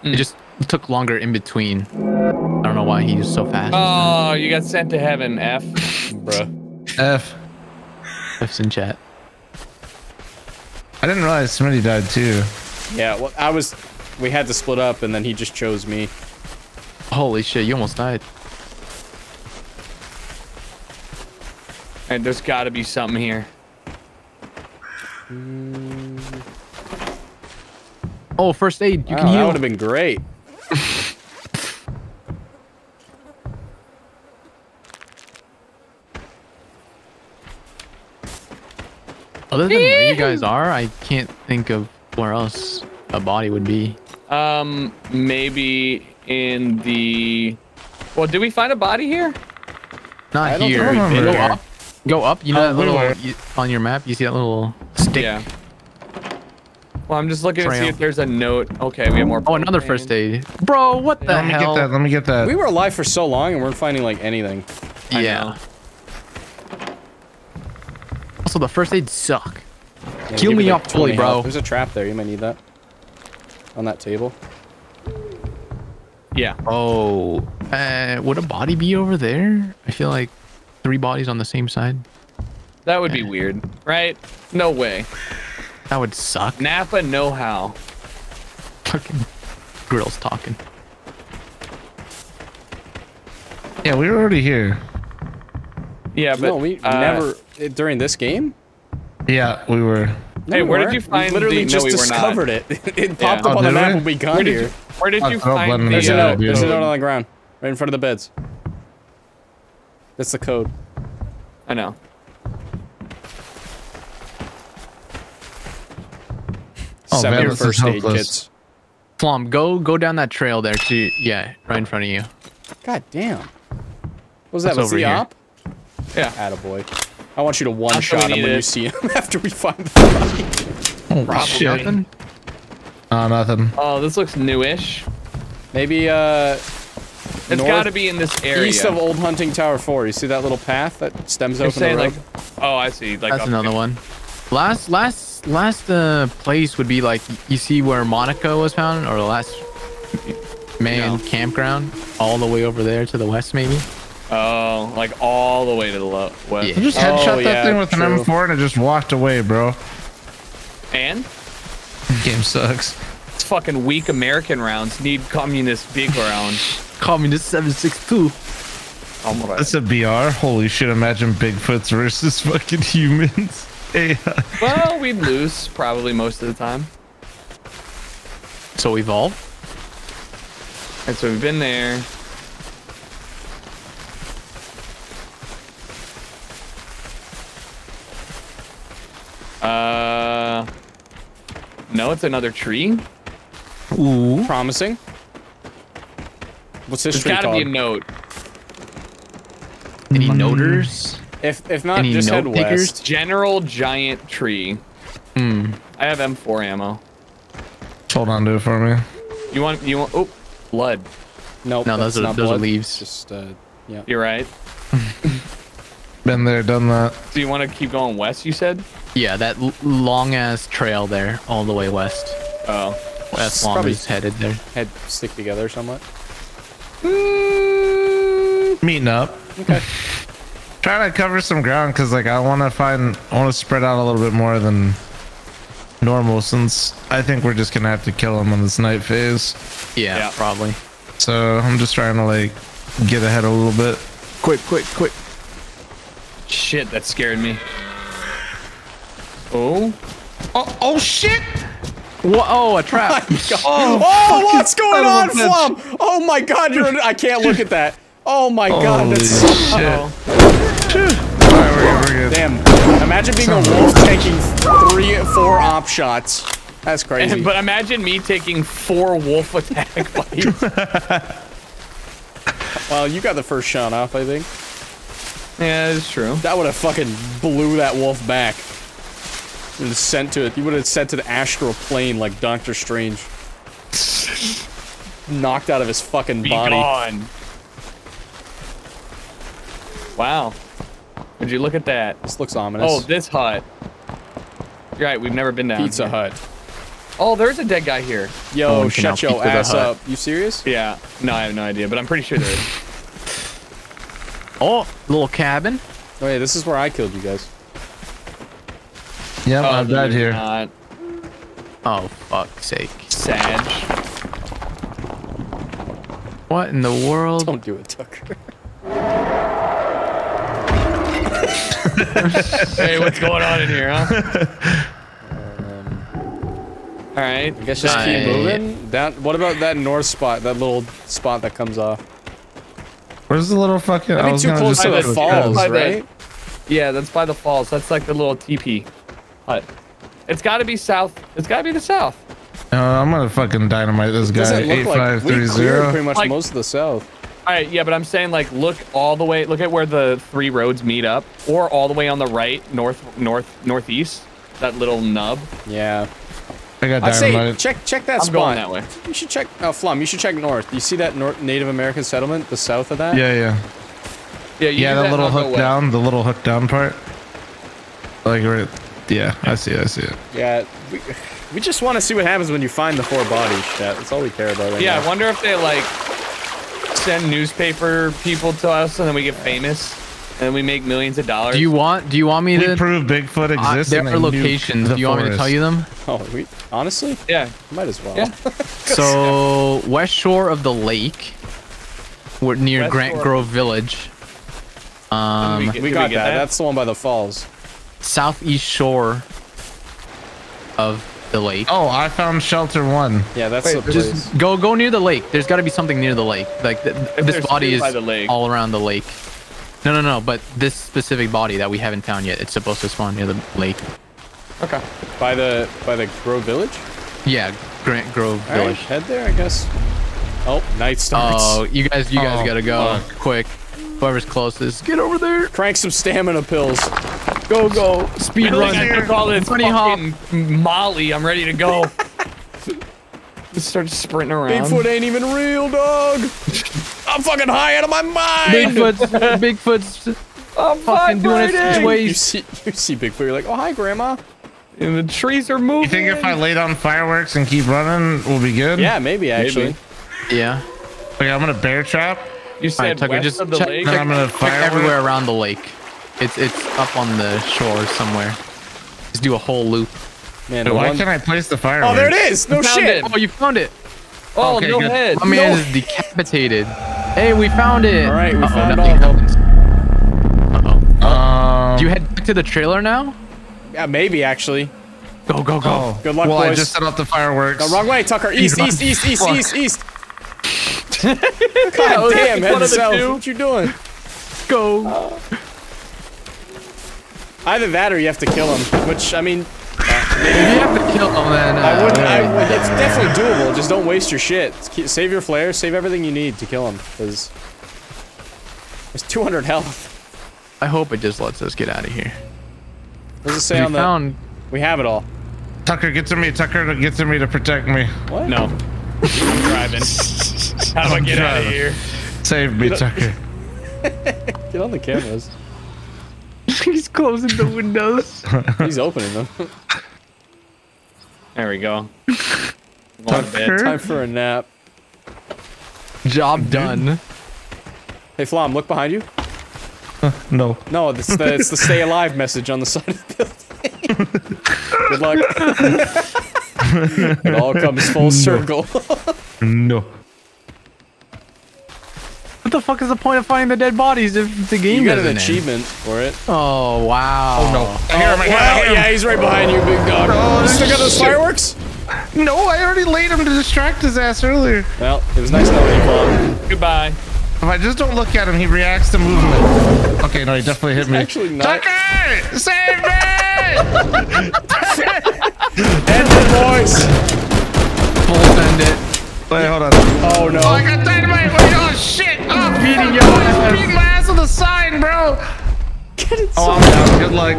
It just took longer in between. I don't know why he's so fast. Oh, you got sent to heaven, F. Bruh. F. F's in chat. I didn't realize somebody died too. Yeah, well, we had to split up and then he just chose me. Holy shit, you almost died. And there's gotta be something here. Oh, first aid. You can heal. That would have been great. Other than where you guys are, I can't think of where else a body would be. Maybe in the... Well, did we find a body here? Not here. Go up. You know that little... on your map, you see that little stick? Yeah. Well, I'm just looking to see if there's a note. Okay, we have more... Oh, another first aid. Bro, what the hell? Let me get that. We were alive for so long and we're finding, like, anything. Yeah. Also, the first aid suck. Yeah, kill me up fully, bro. There's a trap there. You might need that. On that table. Yeah. Oh. Would a body be over there? I feel like 3 bodies on the same side. That would be weird, right? No way. That would suck. Napa know-how. Fucking Grill's talking. Yeah, we were already here. Yeah, but... No, we never... During this game? Yeah, we were. Hey, where did you find the... literally just discovered it. It popped up on the map when we got here. Where did you find the... There's a note. There's a note on the ground. Right in front of the beds. That's the code. I know. Oh, man, your first aid kits. Flom, go down that trail there. To, yeah, right in front of you. God damn. What was that? Was the op? Yeah. Attaboy. I want you to one-shot him when you see him after we find the body. Oh, shit. Nothing? Oh, nothing. Oh, this looks newish. Maybe, it's got to be in this area. East of Old Hunting Tower 4. You see that little path that stems open the road? Like, oh, I see. Like, that's another one. Last place would be like, you see where Monica was found, or the last man campground, all the way over there to the west, maybe. Oh, like all the way to the west. Yeah. You just headshot that thing with an M4 and it just walked away, bro. And game sucks. It's fucking weak. American rounds need communist big rounds. Communist 762. Right. That's a BR. Holy shit! Imagine Bigfoots versus fucking humans. Well, we'd lose probably most of the time. So evolve. And so we've been there. No, it's another tree. Ooh, promising. What's this? There's tree gotta called? Be a note. Any noters? If not, any just head west. General giant tree. I have M4 ammo. Hold on to it for me. You want? Oh, blood. Nope, no, those are leaves. Just yeah. You're right. Been there, done that. So you want to keep going west? You said. Yeah, that long ass trail there, all the way west. Oh, that's probably headed there. Head stick together somewhat. Meeting up. Okay. Trying to cover some ground because, like, I want to spread out a little bit more than normal, since I think we're just gonna have to kill him on this night phase. Yeah, probably. So I'm just trying to like get ahead a little bit. Quick! Shit, that scared me. Oh shit! What? Oh, a trap! Oh, what's going on, Flom? Oh my God, I can't look at that. Oh my God, that's shit. Alright, we're good. Damn. Imagine being a wolf taking 3 or 4 op shots. That's crazy. But imagine me taking 4 wolf attack bites. Well, you got the first shot off, I think. Yeah, that's true. That would have fucking blew that wolf back. You would have sent to it. You would have sent to the astral plane like Doctor Strange. Knocked out of his fucking body. Be gone. Wow. Would you look at that? This looks ominous. Oh, this hut. You're right, we've never been down Pizza Hut. Oh, there's a dead guy here. Yo, shut your ass up. You serious? Yeah. No, I have no idea, but I'm pretty sure there is. Oh, little cabin. Oh, yeah, this is where I killed you guys. Yeah, I'm dead here. Not. Oh, fuck's sake. Sag. What in the world? Don't do it, Tucker. Hey, what's going on in here, huh? All right, I guess just keep moving. Down. What about that north spot? That little spot that comes off. Where's the little fucking? I think too close to the falls, right? Yeah, that's by the falls. That's like the little teepee hut. It's got to be south. It's got to be the south. I'm gonna fucking dynamite this guy. 8530. Pretty much like, most of the south. All right, yeah, but I'm saying, like, look all the way, look at where the 3 roads meet up, or all the way on the right, northeast, that little nub. Yeah. I got dynamite. I say, check that spot. I'm going that way. You should check, Flom, you should check north. You see that Native American settlement, the south of that? Yeah. Yeah, that little hook down, the little hook down part. Like, right, yeah, I see it. Yeah, we just want to see what happens when you find the 4 bodies. That's all we care about right now. Yeah, I wonder if they, like, send newspaper people to us, and then we get famous, and we make millions of dollars. Do you want me to prove Bigfoot exists? There are locations. Do you want me to tell you them? Oh, honestly, yeah, might as well. Yeah. So west shore of the lake, we're near Grant Grove Village. We got that. That's the one by the falls. Southeast shore of the lake. Oh, I found shelter 1. Yeah, that's the place. Just go near the lake. There's got to be something near the lake. Like this body is all around the lake. No. But this specific body that we haven't found yet, it's supposed to spawn near the lake. Okay. By the Grove Village. Yeah, Grant Grove Village. Right, head there, I guess. Oh, night starts. Oh, you guys gotta go quick. Whoever's closest, get over there. Crank some stamina pills. Go, go. Speed run. I took all this fucking molly. I'm ready to go. Just start sprinting around. Bigfoot ain't even real, dog. I'm fucking high out of my mind. Bigfoot's I'm fucking doing its ways. You see Bigfoot, you're like, oh, hi, Grandma. And the trees are moving. You think if I lay down fireworks and keep running, we'll be good? Yeah, maybe, actually. Maybe. Yeah. Okay, I'm gonna bear trap. You said right, Tucker, just of the check, lake? No, I'm gonna fire everywhere around the lake. It's up on the shore somewhere. Just do a whole loop. Man, why can't I place the fireworks? Oh, there it is! No shit! Oh, you found it! Oh, okay, no good. Head! My man is decapitated. Hey, we found it! Alright, we found all happens. Do you head back to the trailer now? Yeah, maybe, actually. Go, go, go. Oh. Good luck, boys. I just set up the fireworks. The wrong way, Tucker. East, east, east, east, east, east. God damn, head south. What you doing? Go. Either that or you have to kill him, which, I mean... you have to kill him, then... I would, it's definitely doable. Just don't waste your shit. Save your flare. Save everything you need to kill him, because... There's 200 health. I hope it just lets us get out of here. What does it say on the... Found... We have it all. Tucker, get to me. Tucker, get to me to protect me. What? No. I'm driving. How do I get out of here? Save me, Tucker. Get on the cameras. He's closing the windows. He's opening them. There we go. Tucker. Time for a nap. Job done. Hey, Flom, look behind you. No. No, it's the stay alive message on the side of the building. Good luck. It all comes full circle. No. What the fuck is the point of finding the dead bodies if the game doesn't end? You got an achievement for it. Oh, wow. Oh, no. I hear him. Yeah, he's right behind you, big dog. Oh, you still got those fireworks? No, I already laid him to distract his ass earlier. Well, it was nice knowing you, Bob. Goodbye. If I just don't look at him, he reacts to movement. Okay, no, he definitely hit me. Actually not. Tucker! Save me! End the voice! Full send it. Wait, hold on. Oh, no. Oh, I got dynamite! Wait, oh, shit! Oh, beating your ass. Beating my ass with a sign, bro! Oh, I'm down. Good luck.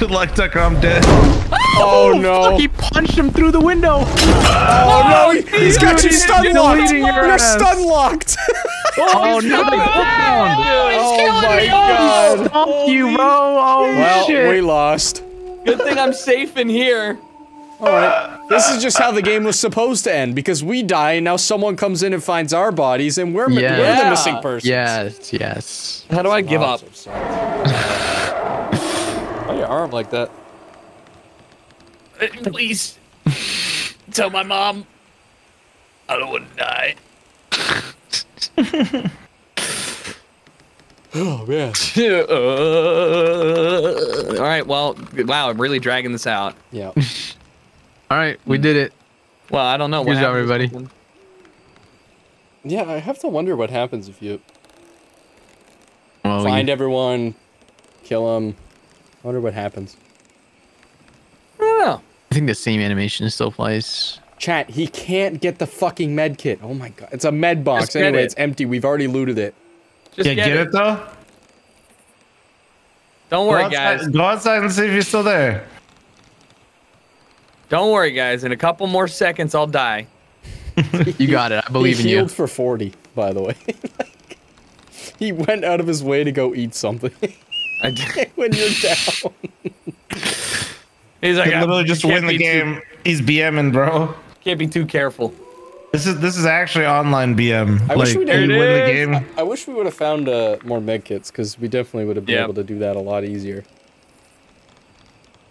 Good luck, Tucker. I'm dead. Oh, oh no. Fuck, he punched him through the window. Oh, no. He's got you stun locked. You're stun locked. Oh, no. Oh, my God. He stomped you, bro. Oh, shit. Well, we lost. Good thing I'm safe in here. Alright, this is just how the game was supposed to end, because we die and now someone comes in and finds our bodies and we're the missing persons. Yes, yes. How do I give up? Why your arm like that? Please, tell my mom I don't want to die. Oh, man. Alright, well, wow, I'm really dragging this out. Yeah. All right, we did it. Well, I don't know. Good job, everybody. Yeah, I have to wonder what happens if you find everyone, kill them. I wonder what happens. I don't know. I think the same animation still plays. Chat, he can't get the fucking med kit. Oh my god, it's a med box. Anyway, it's empty. We've already looted it. Just get it though. Don't worry, guys. Go outside and see if you're still there. Don't worry, guys. In a couple more seconds, I'll die. You got it. I believe in you. He healed for 40, by the way. Like, he went out of his way to go eat something. I did. When you're down. He's like, I literally just win the game. He's BMing, bro. Can't be too careful. This is actually online BM. I wish we didn't win the game. I wish we would have found more med kits, because we definitely would have been able to do that a lot easier.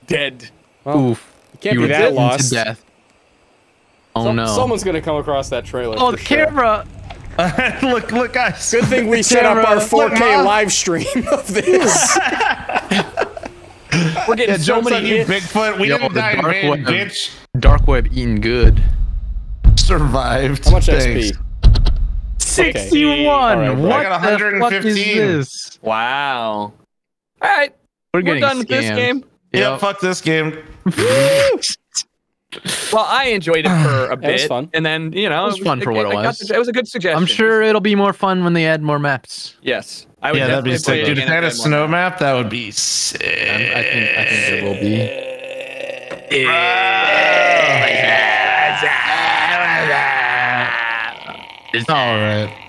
Dead. Oh. Oof. Can't be that lost. To death. Oh no! Someone's gonna come across that trailer. Oh, the camera! Look, look, guys! Good thing we set up our 4K live stream of this. We're getting so many hits. Bigfoot, we didn't die, man, bitch. Dark web eating good. Survived. How much XP? 61. Okay. Right, what I got 115. The fuck is this? Wow. All right, we're done with this game. Yep, fuck this game. Well, I enjoyed it for a bit. It was fun. And then, you know, it was fun for what it was. It was a good suggestion. I'm sure it'll be more fun when they add more maps. Yes. I would that'd be sick. Dude, if they had a snow map, that would be sick. I think it will be. It's all right.